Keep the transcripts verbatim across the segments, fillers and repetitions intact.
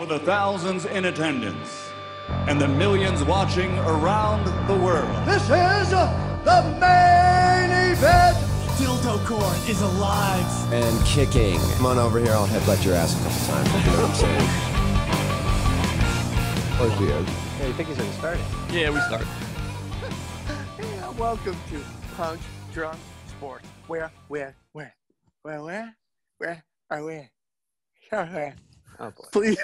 For the thousands in attendance and the millions watching around the world. This is the main event. DildoCore is alive and kicking. Come on over here. I'll headbutt your ass a couple times. You know what I'm saying? Oh, dear. Yeah, you think he's going to start it? Yeah, we start. Yeah, welcome to Punch Drunk Sport. Where, where, where, where, where, where are we? Where, where? Oh, please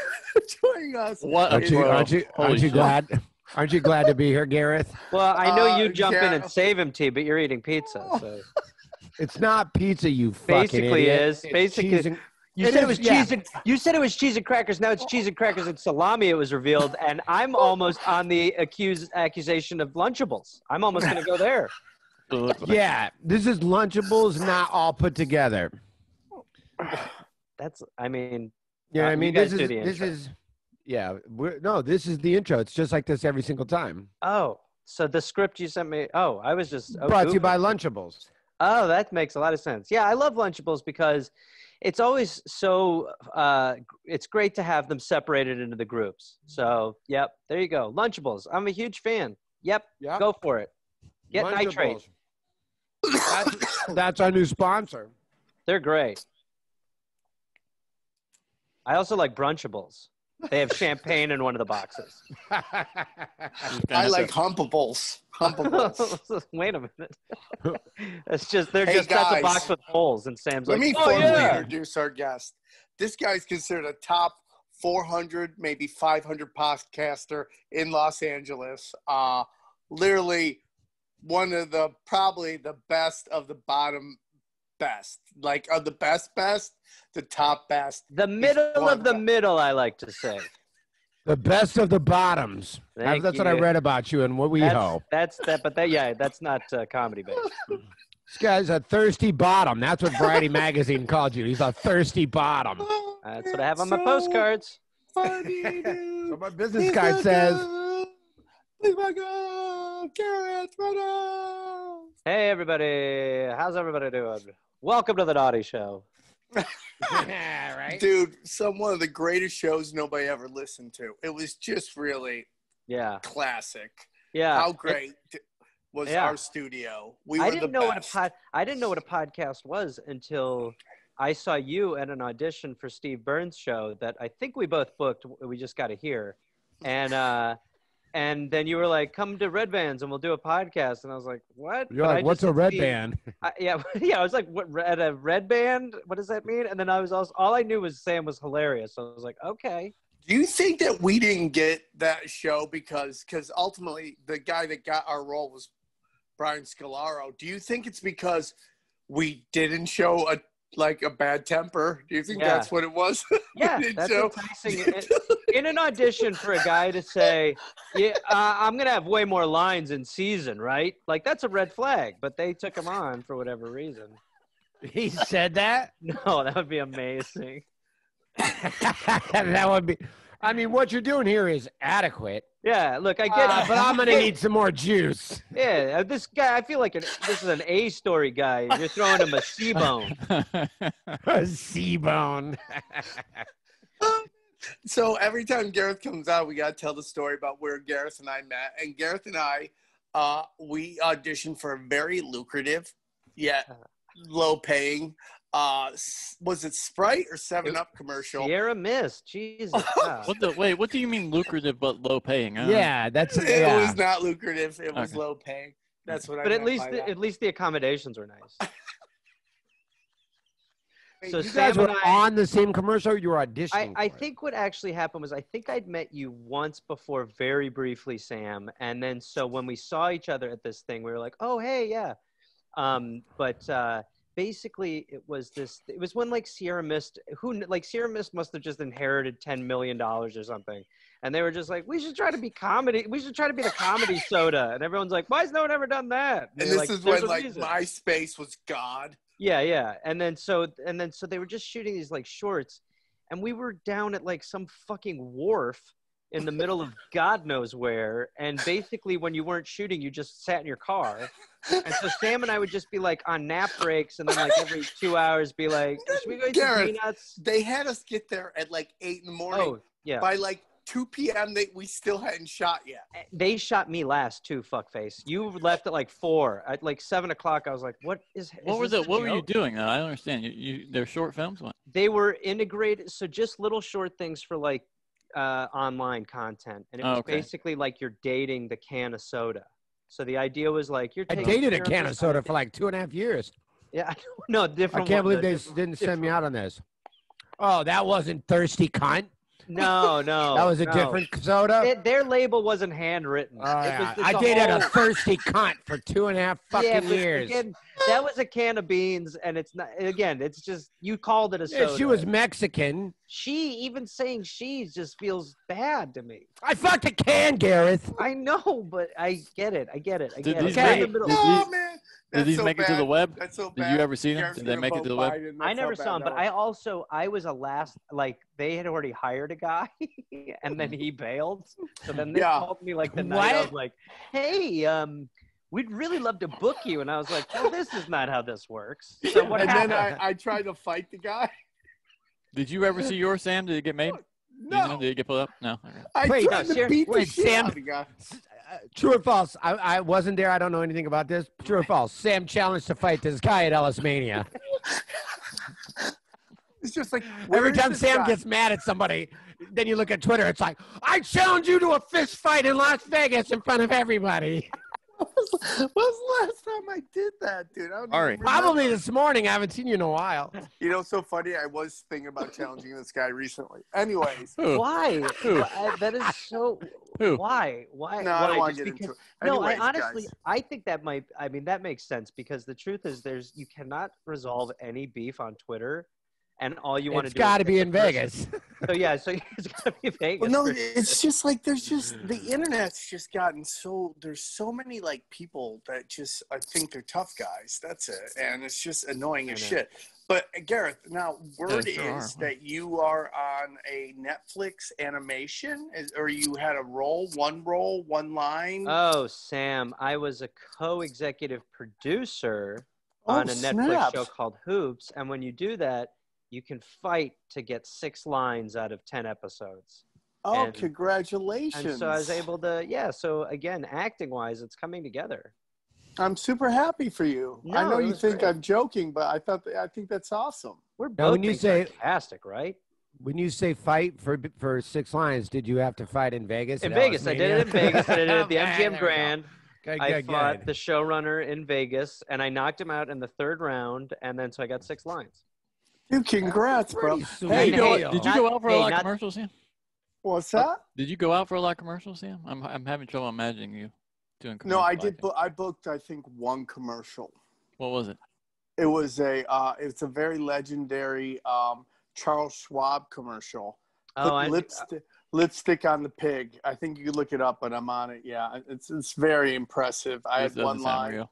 join us. What aren't you, aren't you, aren't you glad? Aren't you glad to be here, Gareth? Well, I know uh, you jump yeah. in and save him, T, but you're eating pizza. So. It's not pizza, you basically fucking idiot. Is it's basically. And, you it said is, it was yeah. cheese and you said it was cheese and crackers. Now it's cheese and crackers and salami. It was revealed, and I'm almost on the accused accusation of Lunchables. I'm almost going to go there. Yeah, this is Lunchables, not all put together. That's. I mean. Yeah, uh, I mean, this is, this is, yeah, we're, no, this is the intro. It's just like this every single time. Oh, so the script you sent me, oh, I was just. Oh, brought to you by Lunchables. Oh, that makes a lot of sense. Yeah, I love Lunchables because it's always so, uh, it's great to have them separated into the groups. So, yep, there you go. Lunchables. I'm a huge fan. Yep, yep. Go for it. Get Lunchables. Nitrate. That's, that's our new sponsor. They're great. I also like Brunchables. They have champagne in one of the boxes. I like Humpables. Humpables. Wait a minute. It's just they're hey just guys, that's a box with holes, and Sam's let like. Let me formally oh, yeah. introduce our guest. This guy's considered a top four hundred, maybe five hundred podcaster in Los Angeles. Uh, literally one of the probably the best of the bottom. Best like of the best best the top best the middle of the best. Middle I like to say the best of the bottoms. Thank that's you. What I read about you and what we hope that's, that's that but that yeah that's not uh, comedy based. This guy's a thirsty bottom. That's what Variety magazine called you. He's a thirsty bottom. Oh, that's what I have on so my postcards funny, so my business He's card says my girl, Gareth Reynolds. Hey everybody, how's everybody doing? Welcome to the Naughty Show. Yeah, right? Dude, some one of the greatest shows nobody ever listened to. It was just really yeah. classic. Yeah. How great it, was yeah. our studio? We I were didn't the know best. What a pod, I didn't know what a podcast was until I saw you at an audition for Steve Burns' show that I think we both booked. We just got to hear. And uh, and then you were like, come to Red Bands and we'll do a podcast. And I was like, what? You're but like, I what's a Red see, Band? I, yeah, yeah. I was like, what? At a Red Band? What does that mean? And then I was also, all I knew was Sam was hilarious. So I was like, okay. Do you think that we didn't get that show because because ultimately the guy that got our role was Brian Scalaro? Do you think it's because we didn't show a like a bad temper? Do you think yeah. that's what it was? Yeah, that's show? Enticing. In an audition for a guy to say, yeah, uh, I'm going to have way more lines in season, right? Like, that's a red flag, but they took him on for whatever reason. He said that? No, that would be amazing. That would be – I mean, what you're doing here is adequate. Yeah, look, I get uh, – But I'm going to need some more juice. Yeah, this guy – I feel like an, this is an A-story guy. You're throwing him a C-bone. A C-bone. So every time Gareth comes out, we got to tell the story about where Gareth and I met. And Gareth and I, uh, we auditioned for a very lucrative, yet low-paying, uh, was it Sprite or seven up commercial? Sierra Mist. Jesus. Wow. What the, wait, what do you mean lucrative but low-paying? Huh? Yeah, that's it yeah. was not lucrative. It was okay. low-paying. That's what but I But at least the, at least the accommodations were nice. So you guys Sam were I, on the same commercial. You were auditioning. I, I think what actually happened was I think I'd met you once before, very briefly, Sam. And then so when we saw each other at this thing, we were like, "Oh, hey, yeah." Um, but uh, basically, it was this. It was when like Sierra Mist, who like Sierra Mist must have just inherited ten million dollars or something, and they were just like, "We should try to be comedy. We should try to be the comedy soda." And everyone's like, "Why has no one ever done that?" And, and this like, is when like reason. MySpace was God. Yeah, yeah. And then so and then so they were just shooting these like shorts, and we were down at like some fucking wharf in the middle of God knows where, and basically when you weren't shooting, you just sat in your car. And so Sam and I would just be like on nap breaks, and then like every two hours be like, should we go eat some peanuts? They had us get there at like eight in the morning. Oh, Yeah. By like two p m that we still hadn't shot yet. They shot me last too, fuckface. You left at like four. At like seven o'clock, I was like, "What is?" What is were the, What joke? were you doing? Though? I don't understand. You, you they're short films. What? They were integrated, so just little short things for like uh, online content, and it was oh, okay. basically like you're dating the can of soda. So the idea was like you're. I dated a can of soda for like two and a half years. Yeah, no different. I can't one, believe the, they didn't send me out on this. Oh, that wasn't thirsty cunt. No, no. That was a no. different soda? It, their label wasn't handwritten. Oh, yeah. was, I dated whole... a thirsty cunt for two and a half fucking yeah, years. Again, that was a can of beans, and it's not, again, it's just, you called it a soda. Yeah, she was Mexican. She, even saying she just feels bad to me. I fucked a can, Gareth. I know, but I get it. I get it. I get did it. These okay. make, did no, these, man. That's did these so make bad. it to the web? That's so bad. Did you ever see them? Gareth's did they make it to the web? I never so saw them, but I also, I was a last, like, they had already hired a guy, and then he bailed. So then they yeah. called me, like, the night. What? I was like, hey, um... we'd really love to book you. And I was like, well, this is not how this works. So what and happened? then I, I tried to fight the guy. Did you ever see yours, Sam? Did it get made? No. Did, you know, did it get pulled up? No. Okay. I wait, tried no, to Sarah, beat wait, the shit Sam, out of the guy. Uh, true or false? I, I wasn't there. I don't know anything about this. True or false? Sam challenged to fight this guy at Ellis Mania. It's just like every time Sam guy? gets mad at somebody, then you look at Twitter. It's like, I challenge you to a fist fight in Las Vegas in front of everybody. When was the last time I did that, dude? I All right. Probably this morning. I haven't seen you in a while. You know, it's so funny. I was thinking about challenging this guy recently. Anyways. Who? Why? Who? I, that is so... Who? Why? Why? No, why? I don't want to get because, into it. Anyways, no, I honestly, guys. I think that might... I mean, that makes sense because the truth is there's... You cannot resolve any beef on Twitter. And all you want it's to do gotta is... It's got to be in Vegas. So, yeah, so it's got to be Vegas. Well, no, it's just like there's just... The internet's just gotten so... There's so many, like, people that just I think they're tough guys. That's it. And it's just annoying as shit. But, uh, Gareth, now, word yes, is are. that you are on a Netflix animation, is, or you had a role, one role, one line? Oh, Sam, I was a co-executive producer oh, on a snap. Netflix show called Hoops. And when you do that... You can fight to get six lines out of ten episodes. Oh, and, congratulations. And so I was able to, yeah. So again, acting-wise, it's coming together. I'm super happy for you. No, I know you think great. I'm joking, but I thought that, I think that's awesome. We're both now, when you say, fantastic, right? When you say fight for, for six lines, did you have to fight in Vegas? In Vegas. I did it in Vegas. I did it at the M G M Grand. Good, I good, fought good. the showrunner in Vegas, and I knocked him out in the third round, and then so I got six lines. Dude, congrats, bro. Hey, you know, did you go out for a lot of commercials, Sam? What's that? Did you go out for a lot of commercials, Sam? I'm I'm having trouble imagining you doing commercials. No, I did. Bo I booked, I think, one commercial. What was it? It was a uh, it's a very legendary um, Charles Schwab commercial. Oh, I lipstick lipstick on the pig. I think you could look it up, but I'm on it. Yeah, it's it's very impressive. I had one line.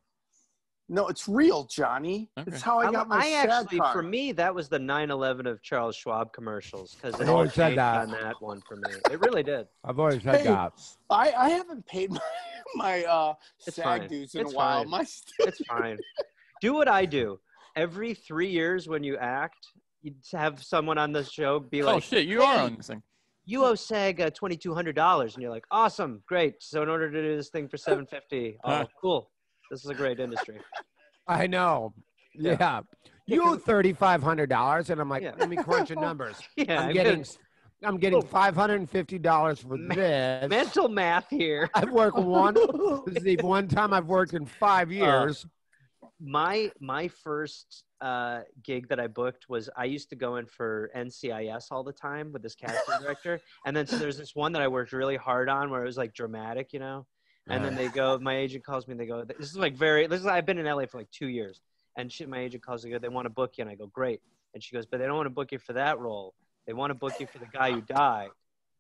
No, it's real, Johnny. Okay. It's how I got my I sad actually, card. For me, that was the nine eleven of Charles Schwab commercials because it always had that on that one for me. It really did. I've always had hey, that. I, I haven't paid my, my uh, SAG dues in it's a while. Fine. My it's fine. Do what I do. Every three years when you act, you have someone on the show be like, oh, shit, you hey, are on this thing. You owe SAG uh, twenty-two hundred dollars. And you're like, awesome, great. So in order to do this thing for seven fifty, oh, uh, cool. This is a great industry. I know. Yeah. yeah. You owe thirty-five hundred dollars, and I'm like, yeah. let me crunch your numbers. Yeah, I'm getting, good. I'm getting five hundred fifty dollars for Ma this. Mental math here. I've worked one. This is the one time I've worked in five years. Uh, my my first uh, gig that I booked was I used to go in for N C I S all the time with this casting director, and then so there's this one that I worked really hard on where it was like dramatic, you know. And then they go, my agent calls me and they go, this is like very, this is, I've been in L A for like two years. And shit, my agent calls me, they go, they want to book you. And I go, great. And she goes, but they don't want to book you for that role. They want to book you for the guy who died.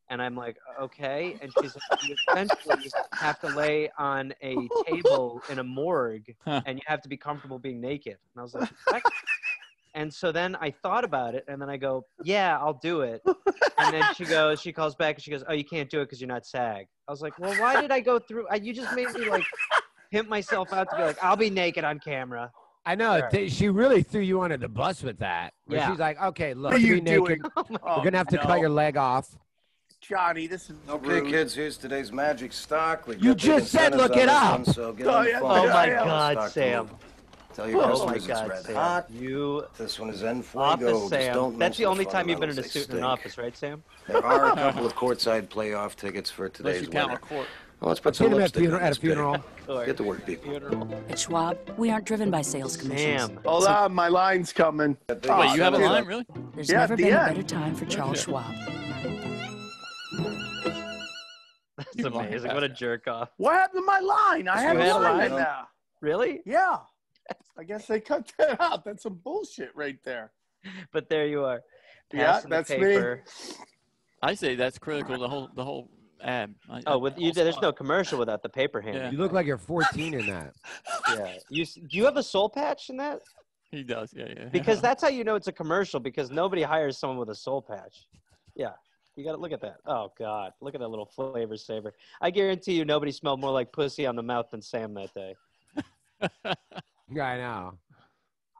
And I'm like, okay. And she's like, you essentially have to lay on a table in a morgue huh. and you have to be comfortable being naked. And I was like, what? And so then I thought about it, and then I go, yeah, I'll do it. And then she goes, she calls back, and she goes, oh, you can't do it because you're not SAG. I was like, well, why did I go through? I, you just made me, like, pimp myself out to be like, I'll be naked on camera. I know. Sure. They, she really threw you under the bus with that. Yeah. She's like, okay, look, be naked. Doing? We're going to have to no. cut your leg off. Johnny, this is okay, rude. Kids, here's today's magic stock. We've you just said look it up. One, so oh, yeah, oh, my yeah, God, stock Sam. Group. Tell your oh my God, it's Sam. Hot. You this one is N four. Sam. That's the only time you've been in a suit stink. In an office, right, Sam? There are a couple of courtside playoff tickets for today's winner. Well, let's put some lipstick at a funeral. Get to work, people. At Schwab, we aren't driven by sales commissions. Sam. Hold on, my line's coming. Oh, wait, you have a line, really? There's yeah, never the been end. A better time for Charles Schwab. That's you amazing. What a jerk off. What happened to my line? I have a line now. Really? Yeah. I guess they cut that out. That's some bullshit right there. But there you are. Passing yeah, that's paper. Me. I say that's critical. The whole, the whole ad. I, oh, with you, there's no commercial without the paper hand. Yeah. You look like you're fourteen in that. Yeah. You do you have a soul patch in that? He does. Yeah, yeah. Because that's how you know it's a commercial. Because nobody hires someone with a soul patch. Yeah. You got to look at that. Oh, God. Look at that little flavor saver. I guarantee you nobody smelled more like pussy on the mouth than Sam that day. Yeah, I know. one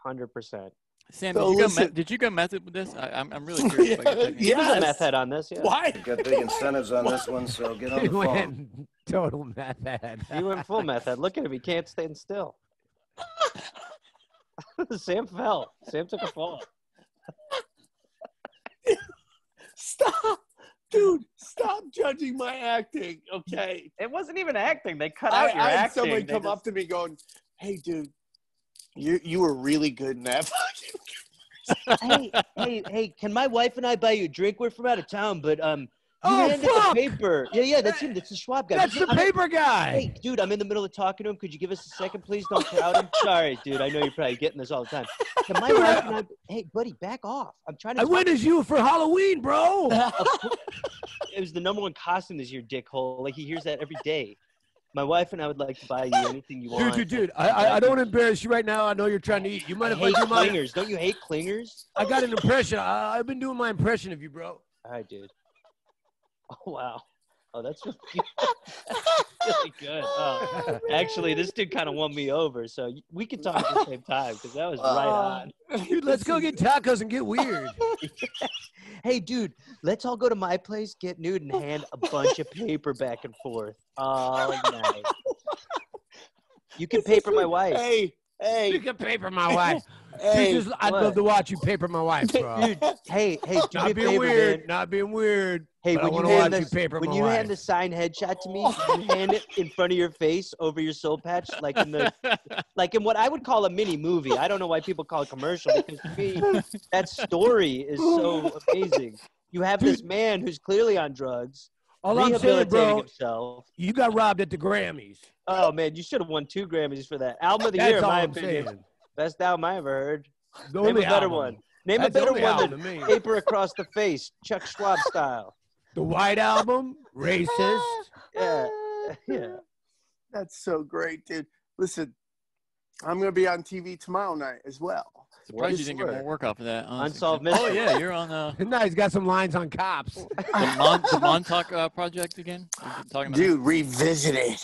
hundred percent. Sam, so did, you listen, go did you go method with this? I, I'm, I'm really curious. Yeah, yes. He was a meth head on this. Yeah. Why? You got big incentives on this one, so get on the phone. Went total meth head. He went full meth head. Look at him. He can't stand still. Sam fell. Sam took a fall. Stop. Dude, stop judging my acting, okay? It wasn't even acting. They cut out I, your I acting. I had somebody come just... up to me going, hey, dude, you you were really good in that. hey, hey, hey, can my wife and I buy you a drink? We're from out of town, but um, you oh, handed fuck. The paper. Yeah, yeah, that's him. That's the Schwab guy. That's the I'm, paper guy. Hey, dude, I'm in the middle of talking to him. Could you give us a second, please? Don't crowd him. Sorry, dude. I know you're probably getting this all the time. Can my dude, wife and I, hey, buddy, back off. I'm trying to. I went as you for Halloween, bro. It was the number one costume this year, dickhole. Like, he hears that every day. My wife and I would like to buy you anything you want. Dude, dude, dude. I, I, I don't want to embarrass you right now. I know you're trying to eat. You might have hate clingers. Don't you hate clingers? I got an impression. I, I've been doing my impression of you, bro. All right, dude. Oh, wow. Oh, that's really good. That's really good. Oh. Actually, this dude kind of won me over, so we could talk at the same time because that was uh, right on. Dude, let's go get tacos and get weird. Yeah. Hey, dude, let's all go to my place, get nude, and hand a bunch of paper back and forth all night. You can paper my wife. Hey, hey. You can paper my wife. Hey, just, I'd love to watch you paper my wife, bro. Dude, hey, hey, do not me being a favor, weird, man. Not being weird. Hey, when you hand, this, you when you hand the signed headshot to me, you hand it in front of your face over your soul patch, like in the, like in what I would call a mini movie. I don't know why people call it commercial because to me, that story is so amazing. You have this man who's clearly on drugs, all I'm saying, bro, himself. You got robbed at the Grammys. Oh man, you should have won two Grammys for that. Album of the That's year, in my I'm opinion. Saying. Best album I ever heard. The Name a better album. One. Name That's a better one than me. Paper Across the Face, Chuck Schwab style. The White Album, racist. Yeah, yeah. That's so great, dude. Listen, I'm going to be on T V tomorrow night as well. Surprised you didn't get more work off of that. Honestly. Unsolved Mysteries. Oh, yeah, you're on uh, – no, he's got some lines on cops. The, Mon the Montauk uh, Project again? Talking about dude, revisited.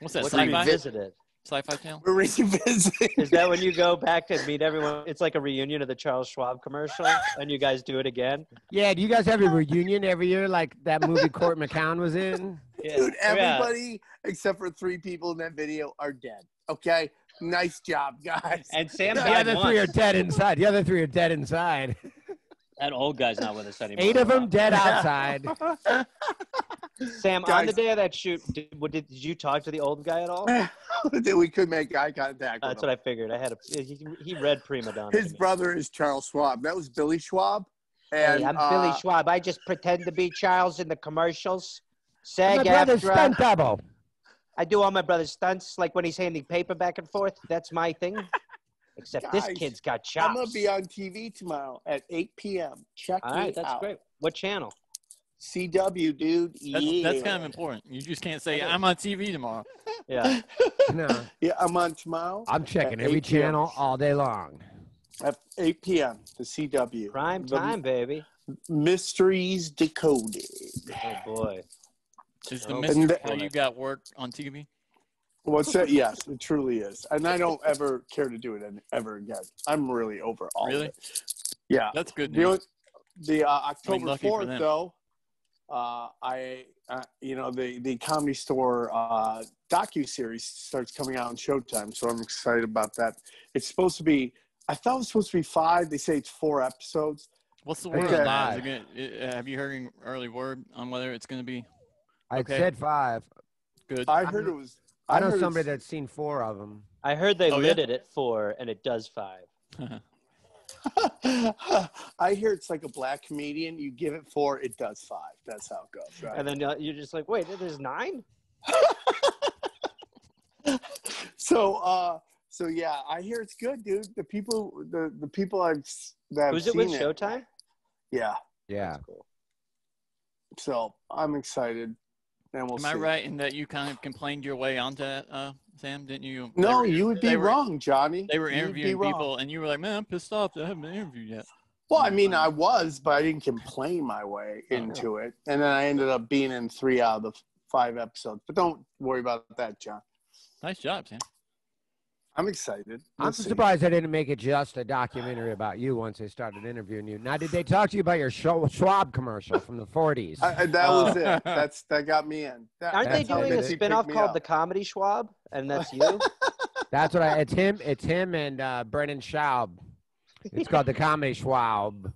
What's that, sci-fi? Revisited. Sci-fi channel? We're revisiting. Is that when you go back to meet everyone? It's like a reunion of the Charles Schwab commercial, and you guys do it again? Yeah, do you guys have a reunion every year like that movie Court McCown was in? Yeah. Dude, everybody yeah. except for three people in that video are dead, okay? Nice job, guys. And Sam died The other once. Three are dead inside. The other three are dead inside. That old guy's not with us anymore. Eight of them dead outside. Sam, guys. On the day of that shoot, did, did, did you talk to the old guy at all? We could make eye contact. That's what I figured. I had a he, he read prima donna. His brother is Charles Schwab. That was Billy Schwab. And, hey, I'm uh, Billy Schwab. I just pretend to be Charles in the commercials. Sag after. I do all my brother's stunts, like when he's handing paper back and forth. That's my thing. Except guys, this kid's got chops. I'm going to be on T V tomorrow at eight P M Check all me right, that's out. Great. What channel? C W, dude. That's, yeah. that's kind of important. You just can't say, I'm on T V tomorrow. Yeah. No. Yeah, I'm on tomorrow. I'm checking every channel all day long. At eight P M The C W. Prime time, baby. Mysteries Decoded. Oh, boy. Is the mystery how you got work on T V? What's that? Yes, it truly is. And I don't ever care to do it ever again. I'm really over all really? Of it. Yeah. That's good news. You know, the uh, October fourth, though, uh, I, uh, you know, the, the Comedy Store uh, docuseries starts coming out on Showtime. So I'm excited about that. It's supposed to be, I thought it was supposed to be five. They say it's four episodes. What's the word? Okay. Live? Gonna, have you heard an early word on whether it's going to be? I okay. said five. Good. I heard it was. I, I know somebody that's seen four of them. I heard they oh, lit yeah? it at four, and it does five. I hear it's like a black comedian. You give it four, it does five. That's how it goes. Right? And then uh, you're just like, wait, there's nine? so, uh, so yeah, I hear it's good, dude. The people, the the people I've that was it with it, Showtime? Yeah. Yeah. That's cool. So I'm excited. And we'll Am see. I right in that you kind of complained your way onto that, uh, Sam? Didn't you? No, were, you would be were, wrong, Johnny. They were interviewing people, and you were like, man, I'm pissed off that I haven't been interviewed yet. Well, I mean, I was, but I didn't complain my way into it. And then I ended up being in three out of the five episodes. But don't worry about that, John. Nice job, Sam. I'm excited. We'll I'm see. surprised they didn't make it just a documentary about you once they started interviewing you. Now, did they talk to you about your Schwab commercial from the forties? I, I, that uh, was it. That's That got me in. That, Aren't they doing a spinoff called up. The Comedy Schwab? And that's you? That's what I – it's him It's him and uh, Brendan Schaub. It's called The Comedy Schwab.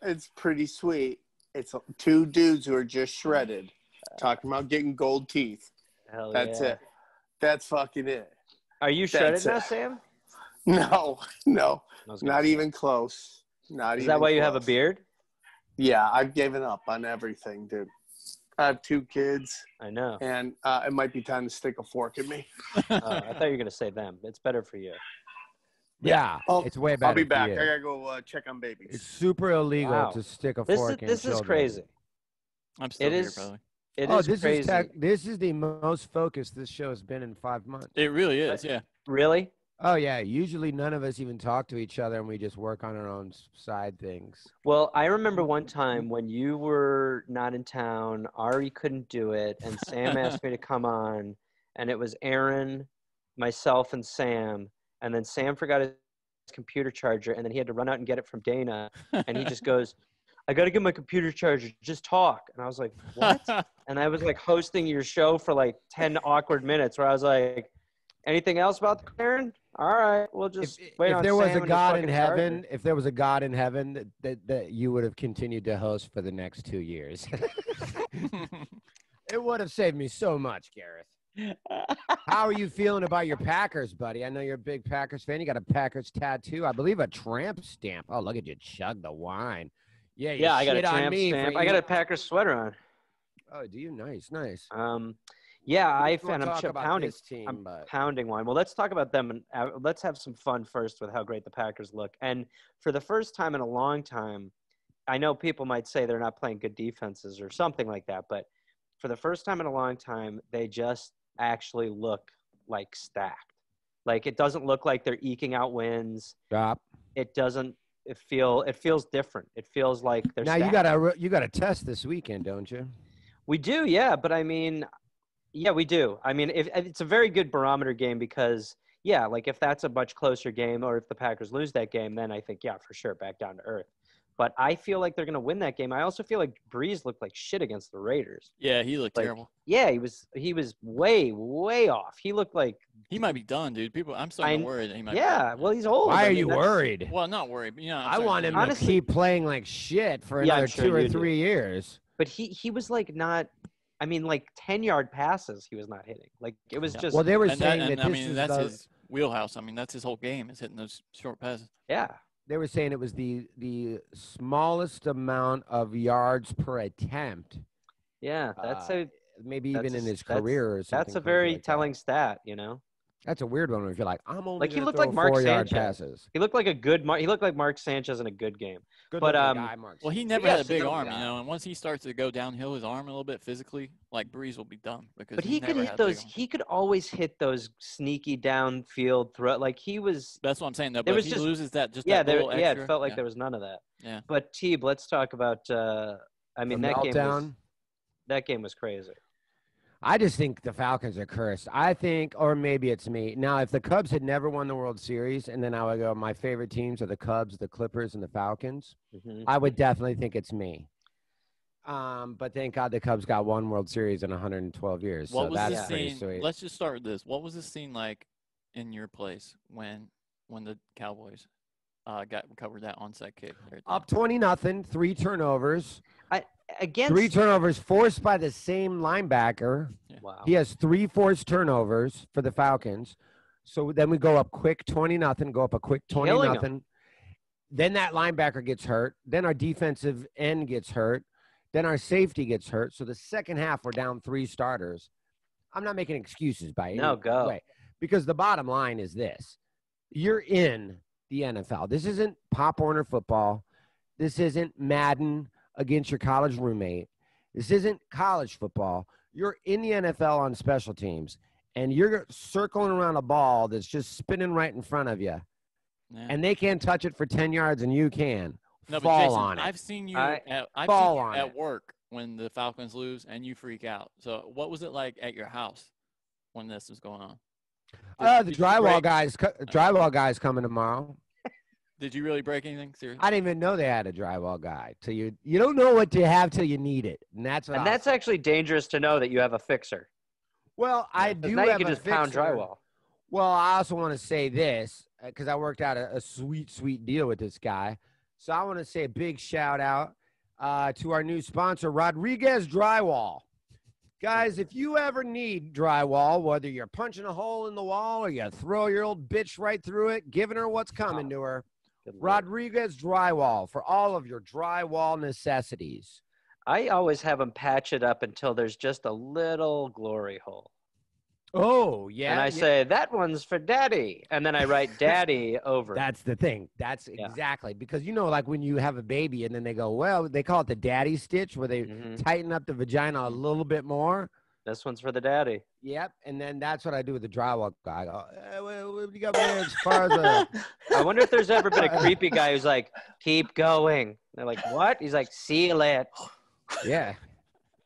It's pretty sweet. It's two dudes who are just shredded talking about getting gold teeth. Hell that's yeah. it. That's fucking it. Are you shredded now, Sam? No, no, not even close. Not even close. Is that why you have a beard? Yeah, I've given up on everything, dude. I have two kids. I know. And uh, it might be time to stick a fork in me. uh, I thought you were going to say them. It's better for you. Yeah, oh, it's way better. I'll be back. I got to go uh, check on babies. It's super illegal wow. to stick a this fork is, in This children. Is crazy. I'm still it here, is, probably. It oh, is this crazy. Is tech, this is the most focused this show has been in five months. It really is, yeah. Really? Oh, yeah. Usually none of us even talk to each other, and we just work on our own side things. Well, I remember one time when you were not in town, Ari couldn't do it, and Sam asked me to come on, and it was Aaron, myself, and Sam, and then Sam forgot his computer charger, and then he had to run out and get it from Dana, and he just goes, I got to get my computer charger. Just talk. And I was like, what? And I was like hosting your show for like ten awkward minutes where I was like, anything else about the Karen? All right. We'll just if, wait if on there Sam was a God in heaven, charger. If there was a God in heaven, that, that, that you would have continued to host for the next two years. It would have saved me so much, Gareth. How are you feeling about your Packers, buddy? I know you're a big Packers fan. You got a Packers tattoo. I believe a tramp stamp. Oh, look at you chug the wine. Yeah, yeah, I got a tramp stamp. I got a Packers sweater on. Oh, do you? Nice, nice. Um, yeah, I found I'm pounding. Team, I'm but... pounding wine. Well, let's talk about them and uh, let's have some fun first with how great the Packers look. And for the first time in a long time, I know people might say they're not playing good defenses or something like that, but for the first time in a long time, they just actually look like stacked. Like it doesn't look like they're eking out wins. Stop. It doesn't. It feel it feels different. It feels like there's now stacked. you got a you got a test this weekend, don't you? We do, yeah. But I mean, yeah, we do. I mean, if it's a very good barometer game because yeah, like if that's a much closer game, or if the Packers lose that game, then I think yeah, for sure, back down to earth. But I feel like they're gonna win that game. I also feel like Breeze looked like shit against the Raiders. Yeah, he looked like, terrible. Yeah, he was he was way way off. He looked like he might be done, dude. People, I'm so worried. That he might yeah, be well, he's old. Why I are mean, you worried? Well, not worried. But, you know, I want him Honestly, to keep playing like shit for another yeah, sure two or three do. years. But he he was like not. I mean, like ten yard passes, he was not hitting. Like it was yeah. just. Well, they were and saying that, and that and this I mean, is that's the, his wheelhouse. I mean, that's his whole game is hitting those short passes. Yeah. They were saying it was the the smallest amount of yards per attempt. Yeah, that's uh, a maybe that's even a, in his career. Or something that's a very like telling that. stat, you know. That's a weird one. If you're like, I'm only like he looked like Mark Sanchez. Passes. He looked like a good. He looked like Mark Sanchez in a good game. Good but um, guy, Mark. Well, he never yes, had a big arm, guy. you know. And once he starts to go downhill, his arm a little bit physically, like Breeze will be done because. But he could hit those. He could always hit those sneaky downfield throw. Like he was. That's what I'm saying. Though, but if he just, loses that. Just yeah, that there, yeah. Extra, it felt like yeah. there was none of that. Yeah. But Teeb, let's talk about. Uh, I mean, the that meltdown. game. Was, that game was crazy. I just think the Falcons are cursed. I think, or maybe it's me. Now, if the Cubs had never won the World Series, and then I would go, my favorite teams are the Cubs, the Clippers, and the Falcons, mm-hmm. I would definitely think it's me. Um, but thank God the Cubs got one World Series in one hundred twelve years. What so was that's the scene? Sweet. Let's just start with this. What was the scene like in your place when when the Cowboys uh, got recovered that onside kick? Right Up twenty nothing, three turnovers. I, against three turnovers forced by the same linebacker. Yeah. Wow. He has three forced turnovers for the Falcons. So then we go up quick twenty nothing, go up a quick twenty nothing. Then that linebacker gets hurt. Then our defensive end gets hurt. Then our safety gets hurt. So the second half, we're down three starters. I'm not making excuses by any no, go. way. Because the bottom line is this. You're in the N F L. This isn't Pop Warner football. This isn't Madden against your college roommate. This isn't college football. You're in the N F L on special teams. And you're circling around a ball that's just spinning right in front of you. Yeah. And they can't touch it for ten yards, and you can. No, fall but Jason, on it. I've seen you I, at, I've fall seen you on at work when the Falcons lose, and you freak out. So what was it like at your house when this was going on? Did, uh, the drywall guys, drywall guys coming tomorrow. Did you really break anything? Seriously? I didn't even know they had a drywall guy. So you, you don't know what you have till you need it. And that's, and that's actually dangerous to know that you have a fixer. Well, yeah, I do now have you can a just fixer. Pound drywall. Well, I also want to say this because I worked out a, a sweet, sweet deal with this guy. So I want to say a big shout out uh, to our new sponsor, Rodriguez Drywall. Guys, if you ever need drywall, whether you're punching a hole in the wall or you throw your old bitch right through it, giving her what's coming to her, Rodriguez Drywall for all of your drywall necessities. I always have them patch it up until there's just a little glory hole. Oh, yeah. And I yeah. say, that one's for daddy. And then I write daddy over. That's the thing. That's yeah. exactly. Because, you know, like when you have a baby and then they go, well, they call it the daddy stitch where they mm-hmm. tighten up the vagina a little bit more. This one's for the daddy. Yep. And then that's what I do with the drywall guy. I go, hey, what you got as far as a... I wonder if there's ever been a creepy guy who's like, keep going. And they're like, what? He's like, seal it. Yeah.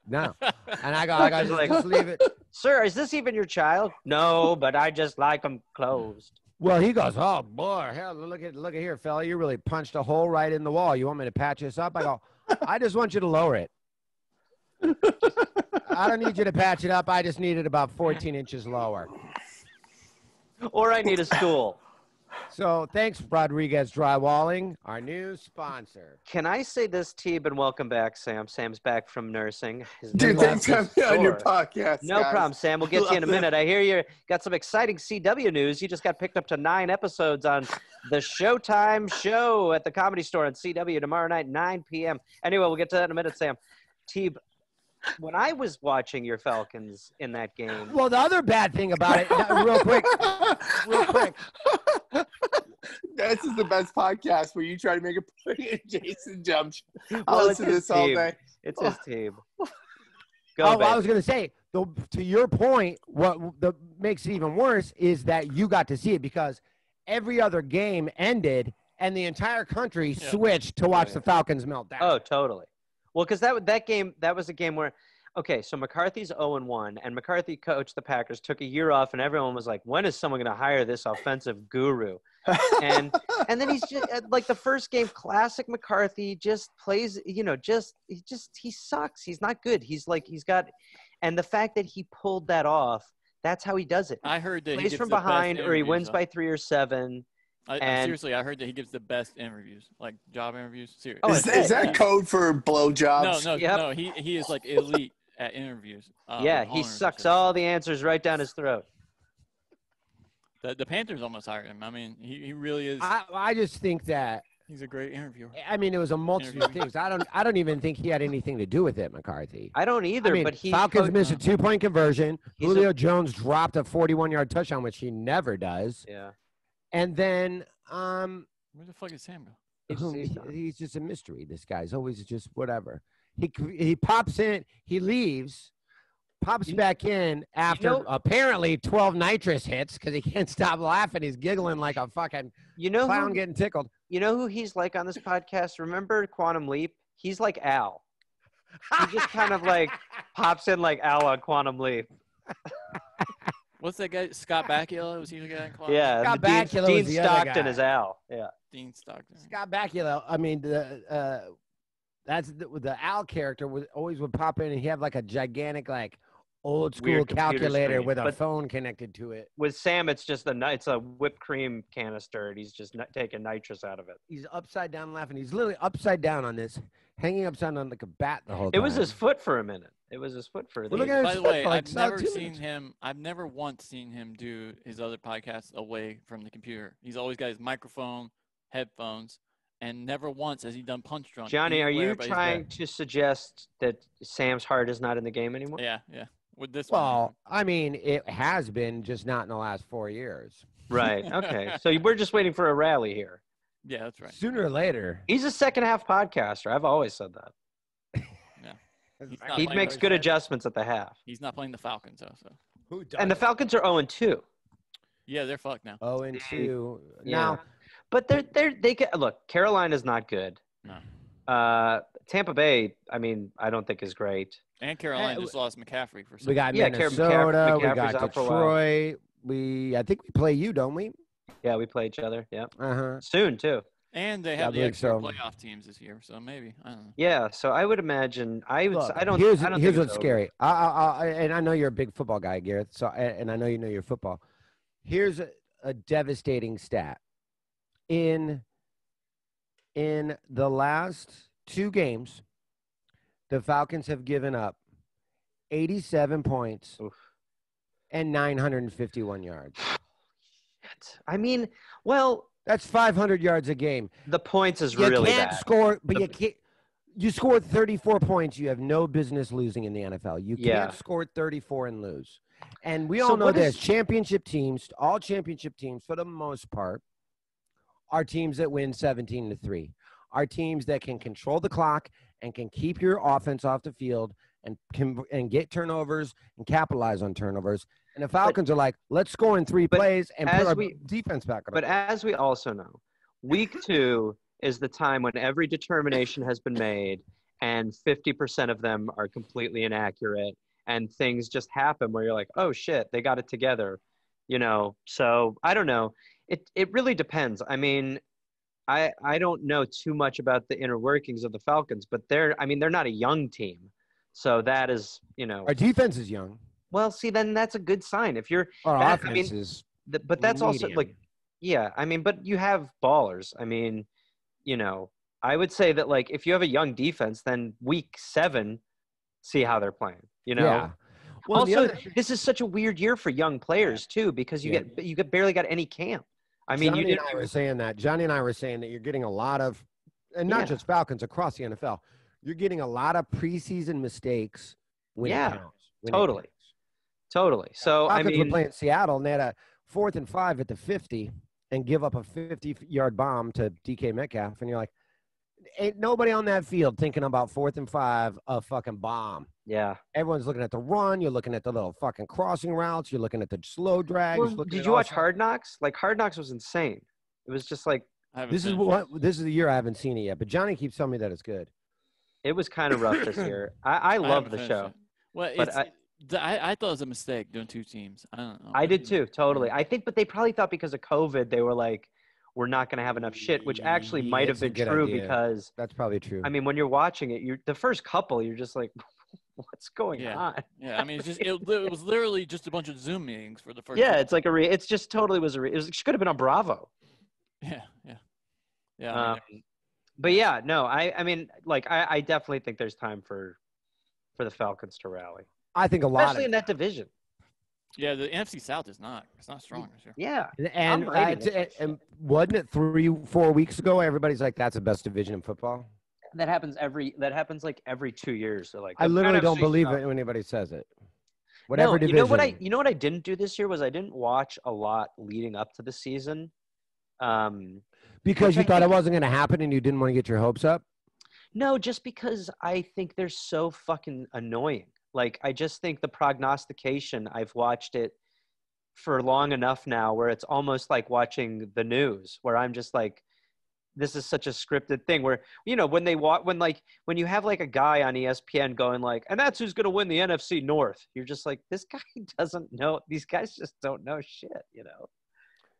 No. And I go, I go, just, like, just leave it. Sir, is this even your child? No, but I just like them closed. Well, he goes, oh, boy, hell, look at look at here, fella. You really punched a hole right in the wall. You want me to patch this up? I go, I just want you to lower it. I don't need you to patch it up. I just need it about fourteen inches lower. Or I need a stool. So thanks, Rodriguez Drywalling, our new sponsor. Can I say this, Teeb, and welcome back, Sam. Sam's back from nursing. His Dude, thanks for having on your podcast. No guys. problem, Sam. We'll get Love to you in a minute. It. I hear you got some exciting C W news. You just got picked up to nine episodes on the Showtime show at the Comedy Store on C W tomorrow night, nine p m Anyway, we'll get to that in a minute, Sam. Teeb, when I was watching your Falcons in that game. Well, the other bad thing about it, real quick, real quick. This is the best podcast where you try to make a point and Jason jumps. I'll well, listen to this team. all day. It's his team. Go, oh, well, I was going to say, though, to your point, what the, makes it even worse is that you got to see it because every other game ended and the entire country yeah. switched to watch yeah. the Falcons melt down. Oh, totally. Well, because that that game, that was a game where, okay, so McCarthy's oh and one, and McCarthy coached the Packers, took a year off, and everyone was like, when is someone going to hire this offensive guru? And and then he's just, like, the first game, classic McCarthy, just plays, you know, just he just he sucks. He's not good. He's like, he's got, and the fact that he pulled that off, that's how he does it. I heard that plays he plays from behind, or he wins by three or seven. I, and, seriously, I heard that he gives the best interviews, like job interviews. Seriously. Oh, is, that, is that code for blowjobs? No, no, yep. no. He he is like elite at interviews. Um, yeah, he sucks all the answers right down his throat. The the Panthers almost hired him. I mean, he, he really is. I I just think that he's a great interviewer. I mean, it was a multitude of things. I don't I don't even think he had anything to do with it, McCarthy. I don't either. I mean, but he Falcons missed no. a two point conversion. He's Julio a, Jones dropped a forty-one yard touchdown, which he never does. Yeah. And then, um, where the fuck is Sam? He, he's just a mystery. This guy's always just whatever. He he pops in, he leaves, pops back in after you know, apparently twelve nitrous hits because he can't stop laughing. He's giggling like a fucking you know clown who, getting tickled. You know who he's like on this podcast? Remember Quantum Leap? He's like Al. He just kind of like pops in like Al on Quantum Leap. What's that guy? Scott Bakula? Was he the guy in Quantum? Yeah, Scott Bakula. Dean, Dean Stockton is Al. Yeah, Dean Stockton. Scott Bakula. I mean, the uh, That's the, the Al character was always would pop in and he had like a gigantic, like old school calculator screen. With a but phone connected to it. With Sam, it's just a it's a whipped cream canister, and he's just taking nitrous out of it. He's upside down laughing. He's literally upside down on this, hanging upside down like a bat the whole time. It was his foot for a minute. It was his foot for a minute. Well, by the way, I've never seen him. I've never once seen him do his other podcasts away from the computer. He's always got his microphone, headphones. And never once has he done Punch Drunk. Johnny, are you trying to suggest that Sam's heart is not in the game anymore? Yeah, yeah. With this well, one. I mean, it has been, just not in the last four years. Right, okay. So we're just waiting for a rally here. Yeah, that's right. Sooner or later. He's a second-half podcaster. I've always said that. Yeah. He makes good adjustments at the half. He's not playing the Falcons, though. So. Who does? And the Falcons are oh and two. Yeah, they're fucked now. oh and two. Yeah. Now, but they're they're they can look. Carolina's not good. No. Uh, Tampa Bay, I mean, I don't think is great. And Carolina uh, just lost McCaffrey for. Some. We got yeah, Minnesota. We got Detroit. We I think we play you, don't we? Yeah, we play each other. Yeah. Uh huh. Soon too. And they have yeah, the extra so. playoff teams this year, so maybe I don't know. Yeah, so I would imagine I would. Look, I don't. Here's, I don't here's think what's over. Scary. I, I, I, and I know you're a big football guy, Gareth. So and I know you know your football. Here's a, a devastating stat. In in the last two games, the Falcons have given up eighty-seven points. Oof. And nine hundred fifty-one yards. Shit. I mean, well, that's five hundred yards a game. The points is you really can't bad. Score, but the, you can't. You scored thirty-four points. You have no business losing in the N F L. You yeah. can't score thirty-four and lose. And we all so know this: is, championship teams, all championship teams, for the most part. Are teams that win seventeen to three, are teams that can control the clock and can keep your offense off the field and can and get turnovers and capitalize on turnovers. And the Falcons but, are like, let's score in three plays and put our we, defense back up. But as we also know, week two is the time when every determination has been made and fifty percent of them are completely inaccurate and things just happen where you're like, oh shit, they got it together. You know, so I don't know. It it really depends. I mean, I I don't know too much about the inner workings of the Falcons, but they're I mean they're not a young team, so that is you know our defense is young. Well, see, then that's a good sign if you're our that, offense I mean, is. The, but that's medium. Also like, yeah, I mean, but you have ballers. I mean, you know, I would say that like if you have a young defense, then week seven, see how they're playing. You know. Yeah. Well, also, other, this is such a weird year for young players too, because you yeah. get you get barely got any camp. I mean, Johnny you did, and I were saying that. Johnny and I were saying that you're getting a lot of, and not yeah. just Falcons, across the N F L, you're getting a lot of preseason mistakes when yeah, it counts. When totally. It counts. Totally. So, Falcons I mean. Were playing Seattle, and they had a fourth and five at the fifty and give up a fifty-yard bomb to D K Metcalf, and you're like, ain't nobody on that field thinking about fourth and five, a fucking bomb. Yeah. Everyone's looking at the run. You're looking at the little fucking crossing routes. You're looking at the slow drags. Well, did you watch stuff. Hard Knocks? Like, Hard Knocks was insane. It was just like. This is what this is the year I haven't seen it yet, but Johnny keeps telling me that it's good. It was kind of rough this year. I, I love I the show. It. Well, but it's, I, I, I thought it was a mistake doing two teams. I don't know. I did too, totally. I think, but they probably thought because of COVID, they were like, we're not going to have enough shit, which actually might have been true idea. Because that's probably true. I mean, when you're watching it, you're the first couple, you're just like, what's going yeah. on? Yeah, I mean, it's just it, it was literally just a bunch of Zoom meetings for the first. Yeah, couple. It's like a re. It's just totally was a re. It, was, it could have been on Bravo. Yeah, yeah, yeah. I mean, um, but yeah, no, I, I mean, like, I, I definitely think there's time for, for the Falcons to rally. I think a lot, especially in that division. Yeah, the N F C South is not. It's not strong this year. Yeah, and I, and, and wasn't it three, four weeks ago? Everybody's like, "That's the best division in football." That happens every. That happens like every two years. So like, I literally don't believe it when anybody says it. Whatever no, division. You know what I? You know what I didn't do this year was I didn't watch a lot leading up to the season, um, because you thought it wasn't going to happen and you didn't want to get your hopes up. No, just because I think they're so fucking annoying. Like, I just think the prognostication, I've watched it for long enough now where it's almost like watching the news, where I'm just like, this is such a scripted thing where, you know, when they walk, when like, when you have like a guy on E S P N going like, and that's who's going to win the N F C North. You're just like, this guy doesn't know. These guys just don't know shit, you know?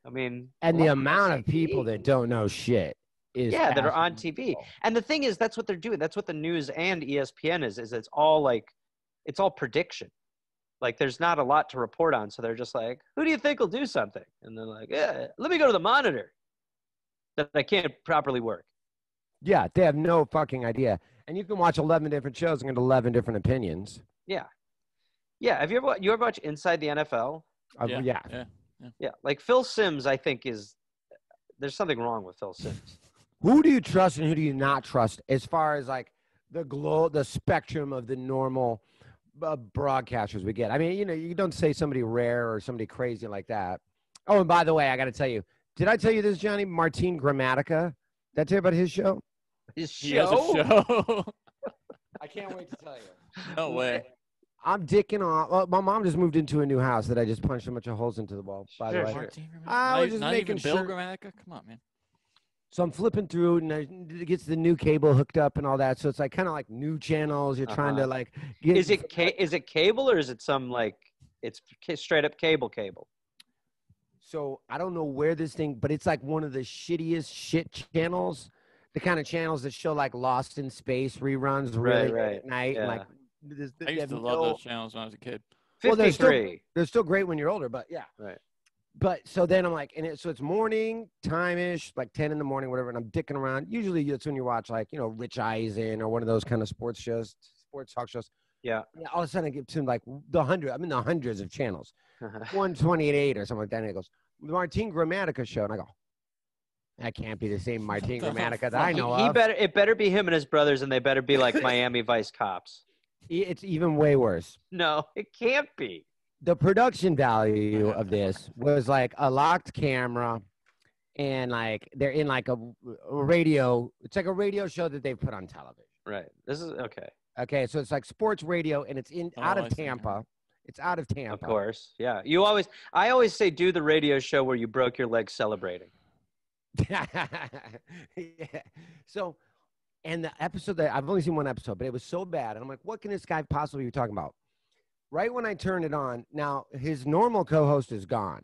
I mean. And the amount of people that don't know shit is yeah, that are on T V. And the thing is, that's what they're doing. That's what the news and E S P N is, is it's all like, it's all prediction. Like, there's not a lot to report on. So they're just like, who do you think will do something? And they're like, yeah, let me go to the monitor that I can't properly work. Yeah, they have no fucking idea. And you can watch eleven different shows and get eleven different opinions. Yeah. Yeah. Have you ever, you ever watched Inside the N F L? Uh, yeah. Yeah. Yeah. Yeah. Yeah. Like, Phil Sims, I think, is – there's something wrong with Phil Sims. Who do you trust and who do you not trust as far as, like, the glow, the spectrum of the normal uh, broadcasters we get? I mean, you know, you don't say somebody rare or somebody crazy like that. Oh, and by the way, I got to tell you. Did I tell you this, Johnny? Martin Gramatica? Did I tell you about his show? His show? He has a show. I can't wait to tell you. No way. I'm dicking off. Well, my mom just moved into a new house that I just punched a bunch of holes into the wall. By sure, the way, sure. I was just not making sure. Bill Gramatica? Come on, man. So I'm flipping through, and it gets the new cable hooked up and all that. So it's like kind of like new channels. You're uh-huh. trying to like. Get is it ca is it cable or is it some like it's straight up cable cable? So I don't know where this thing, but it's like one of the shittiest shit channels, the kind of channels that show like Lost in Space reruns really right, right. at night, yeah. and, like. This, this, I used to love no, those channels when I was a kid. fifty-three. Well, they're still, they're still great when you're older, but yeah. Right. But so then I'm like, and it, so it's morning time-ish, like ten in the morning, whatever, and I'm dicking around. Usually it's when you watch like, you know, Rich Eisen or one of those kind of sports shows, sports talk shows. Yeah. And all of a sudden I get to like the hundred, I'm in the hundreds of channels, uh-huh. one twenty-eight or something like that. And it goes, the Martin Gramatica show. And I go, that can't be the same Martin Gramatica that I know he, he of. Better, it better be him and his brothers, and they better be like Miami Vice cops. It's even way worse. No, it can't be. The production value of this was like a locked camera and like they're in like a, a radio. It's like a radio show that they put on television. Right. This is okay. Okay. So it's like sports radio and it's in oh, out of Tampa. It's out of Tampa. Of course. Yeah. You always, I always say do the radio show where you broke your leg celebrating. yeah. So. And the episode that I've only seen one episode, but it was so bad. And I'm like, what can this guy possibly be talking about? Right when I turned it on, now his normal co-host is gone.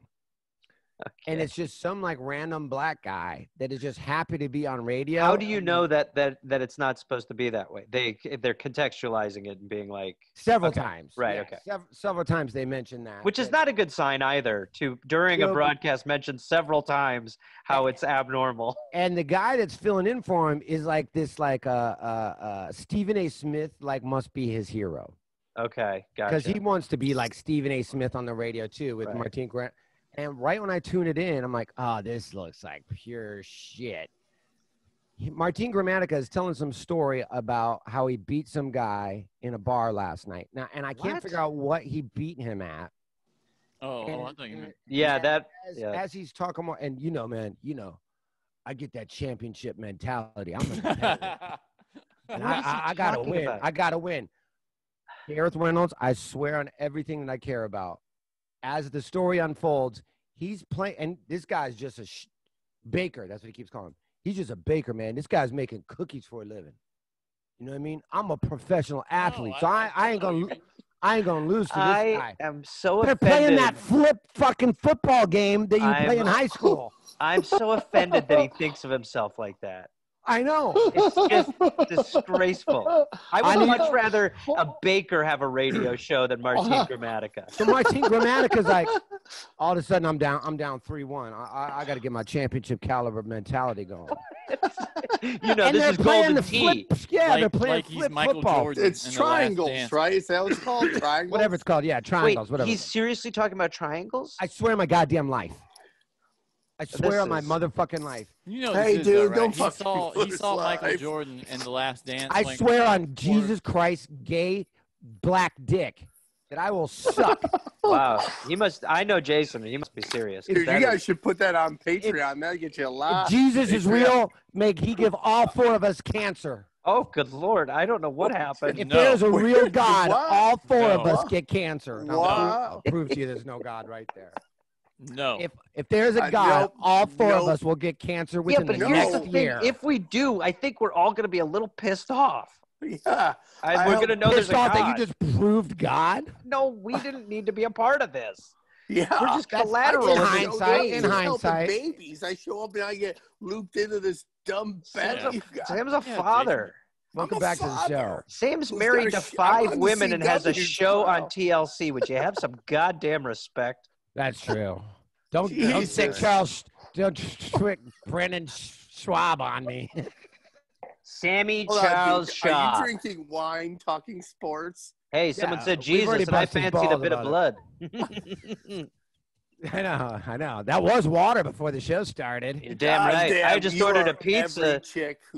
Okay. And it's just some like random black guy that is just happy to be on radio. How do you know that that that it's not supposed to be that way? They they're contextualizing it and being like several okay. times. Right, yeah, okay. Sev several times they mentioned that. Which is not a good sign either to during you know, a broadcast mention several times how it's abnormal. And the guy that's filling in for him is like this like uh uh, uh Stephen A. Smith like must be his hero. Okay, gotcha. Cuz he wants to be like Stephen A. Smith on the radio too with right. Martin Grant. And right when I tune it in, I'm like, oh, this looks like pure shit. Martin Gramatica is telling some story about how he beat some guy in a bar last night. Now, and I can't what? figure out what he beat him at. Oh, and, I think. And, yeah, and that. As, yeah. as he's talking more, and you know, man, you know, I get that championship mentality. I'm a competitor. And I, I, I gotta win. About? I gotta win. Gareth Reynolds, I swear on everything that I care about. As the story unfolds, he's playing, and this guy's just a sh baker. That's what he keeps calling him. He's just a baker, man. This guy's making cookies for a living. You know what I mean? I'm a professional athlete, no, so I, I, I ain't gonna, I ain't gonna lose to this I guy. I am so They're offended. Playing that flip fucking football game that you I'm, play in high school. I'm so offended that he thinks of himself like that. I know. It's just disgraceful. I would I much know. rather a baker have a radio show than Martin Gramatica. So Martin Gramatica's like, all of a sudden I'm down I'm down three one. I, I, I got to get my championship caliber mentality going. You know, and this is golden the tea. Flip, yeah, like, they're playing like flip football. Jordan it's triangles, right? Is that what it's called? Triangles? Whatever it's called. Yeah, triangles. Wait, whatever. He's seriously talking about triangles? I swear on my goddamn life. I swear on my motherfucking life. You know hey, dude, though, right? don't he fuck saw, He saw life. Michael Jordan in The Last Dance. I swear on Jesus Christ, gay, black dick, that I will suck. Wow. He must, I know Jason, and he must be serious. Dude, you guys is, should put that on Patreon. If, That'll get you a lot. If Jesus Patreon. is real, make he give all four of us cancer. Oh, good Lord. I don't know what happened. If no. there's a real God, all four no. of us get cancer. Wow. I'll, I'll prove to you there's no God right there. No. If if there's a God, uh, nope, all four nope. of us will get cancer within yeah, but the next the year. If we do, I think we're all going to be a little pissed off. Yeah, I, I we're going to know there's a God. That you just proved God? No, we didn't need to be a part of this. Yeah, we're just collateral. In hindsight, in hindsight, babies. I show up and I get looped into this dumb bet you got. Sam's a yeah, father. Welcome a back father. to the show. Sam's Who's married to five women to and has a show tomorrow. on T L C. Would you have some goddamn respect? That's true. Don't, don't stick Charles, don't stick Brendan Schwab on me. Sammy Hold Charles on, Schwab. Are you drinking wine, talking sports? Hey, yeah. Someone said Jesus, and I fancied a bit of blood. I know, I know. That was water before the show started. You're damn right. Damn, I just ordered a pizza,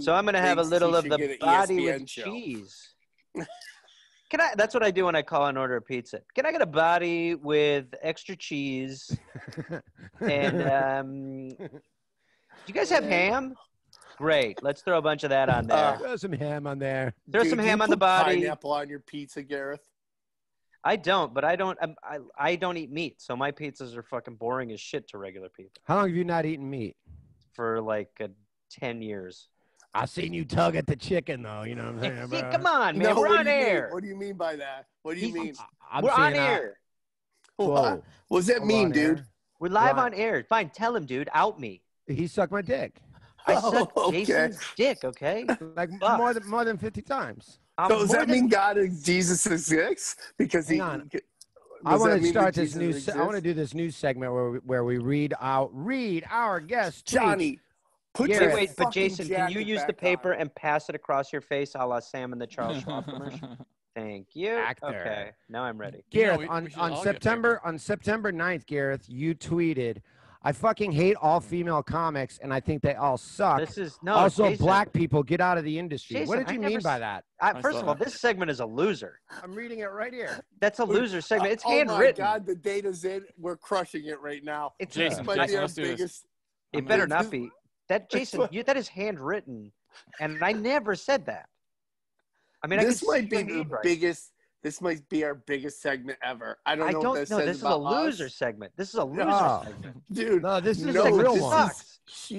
so I'm going to have a little of the body with show. cheese. Can I? That's what I do when I call and order a pizza. Can I get a body with extra cheese? And um, do you guys have ham? Great. Let's throw a bunch of that on there. Uh, throw some ham on there. Throw Dude, some ham on the body. Pineapple on your pizza, Gareth. I don't, but I don't. I I don't eat meat, so my pizzas are fucking boring as shit to regular people. How long have you not eaten meat? For like uh, ten years. I seen you tug at the chicken, though. You know what I'm saying? See, come on, man. No, We're on air. Mean? What do you mean by that? What do you He's, mean? I'm We're on air. Whoa. What does that I'm mean, dude? Air. We're live We're on. on air. Fine, tell him, dude. Out me. He sucked my dick. I sucked oh, okay. Jason's dick, okay? Like Fuck. more than more than fifty times. Um, so does that mean God and Jesus exists? Because he. On. I want to start this Jesus new. Exists? I want to do this new segment where we, where we read out read our guest Johnny. Put yeah, your wait, but Jason, can you use the paper on. and pass it across your face, a la Sam and the Charles Schwab commercial? Thank you. Actor. Okay, now I'm ready. Gareth, you know, we, we on, on September on September ninth, Gareth, you tweeted. I fucking hate all female comics, and I think they all suck. This is no, also, Jason, black people get out of the industry. Jason, what did you I mean by that? I, first of all, that. this segment is a loser. I'm reading it right here. That's a loser segment. It's uh, handwritten. Oh, my God. The data's in. We're crushing it right now. It's Jason, Jason be our let's biggest, do this. It I'm better not be. That, Jason, you, that is handwritten, and I never said that. I mean, this I might be the right. biggest. This might be our biggest segment ever. I don't know I don't, what this no, says this about this is a loser us. segment. This is a loser no. segment. Dude, no, this is no, a real one.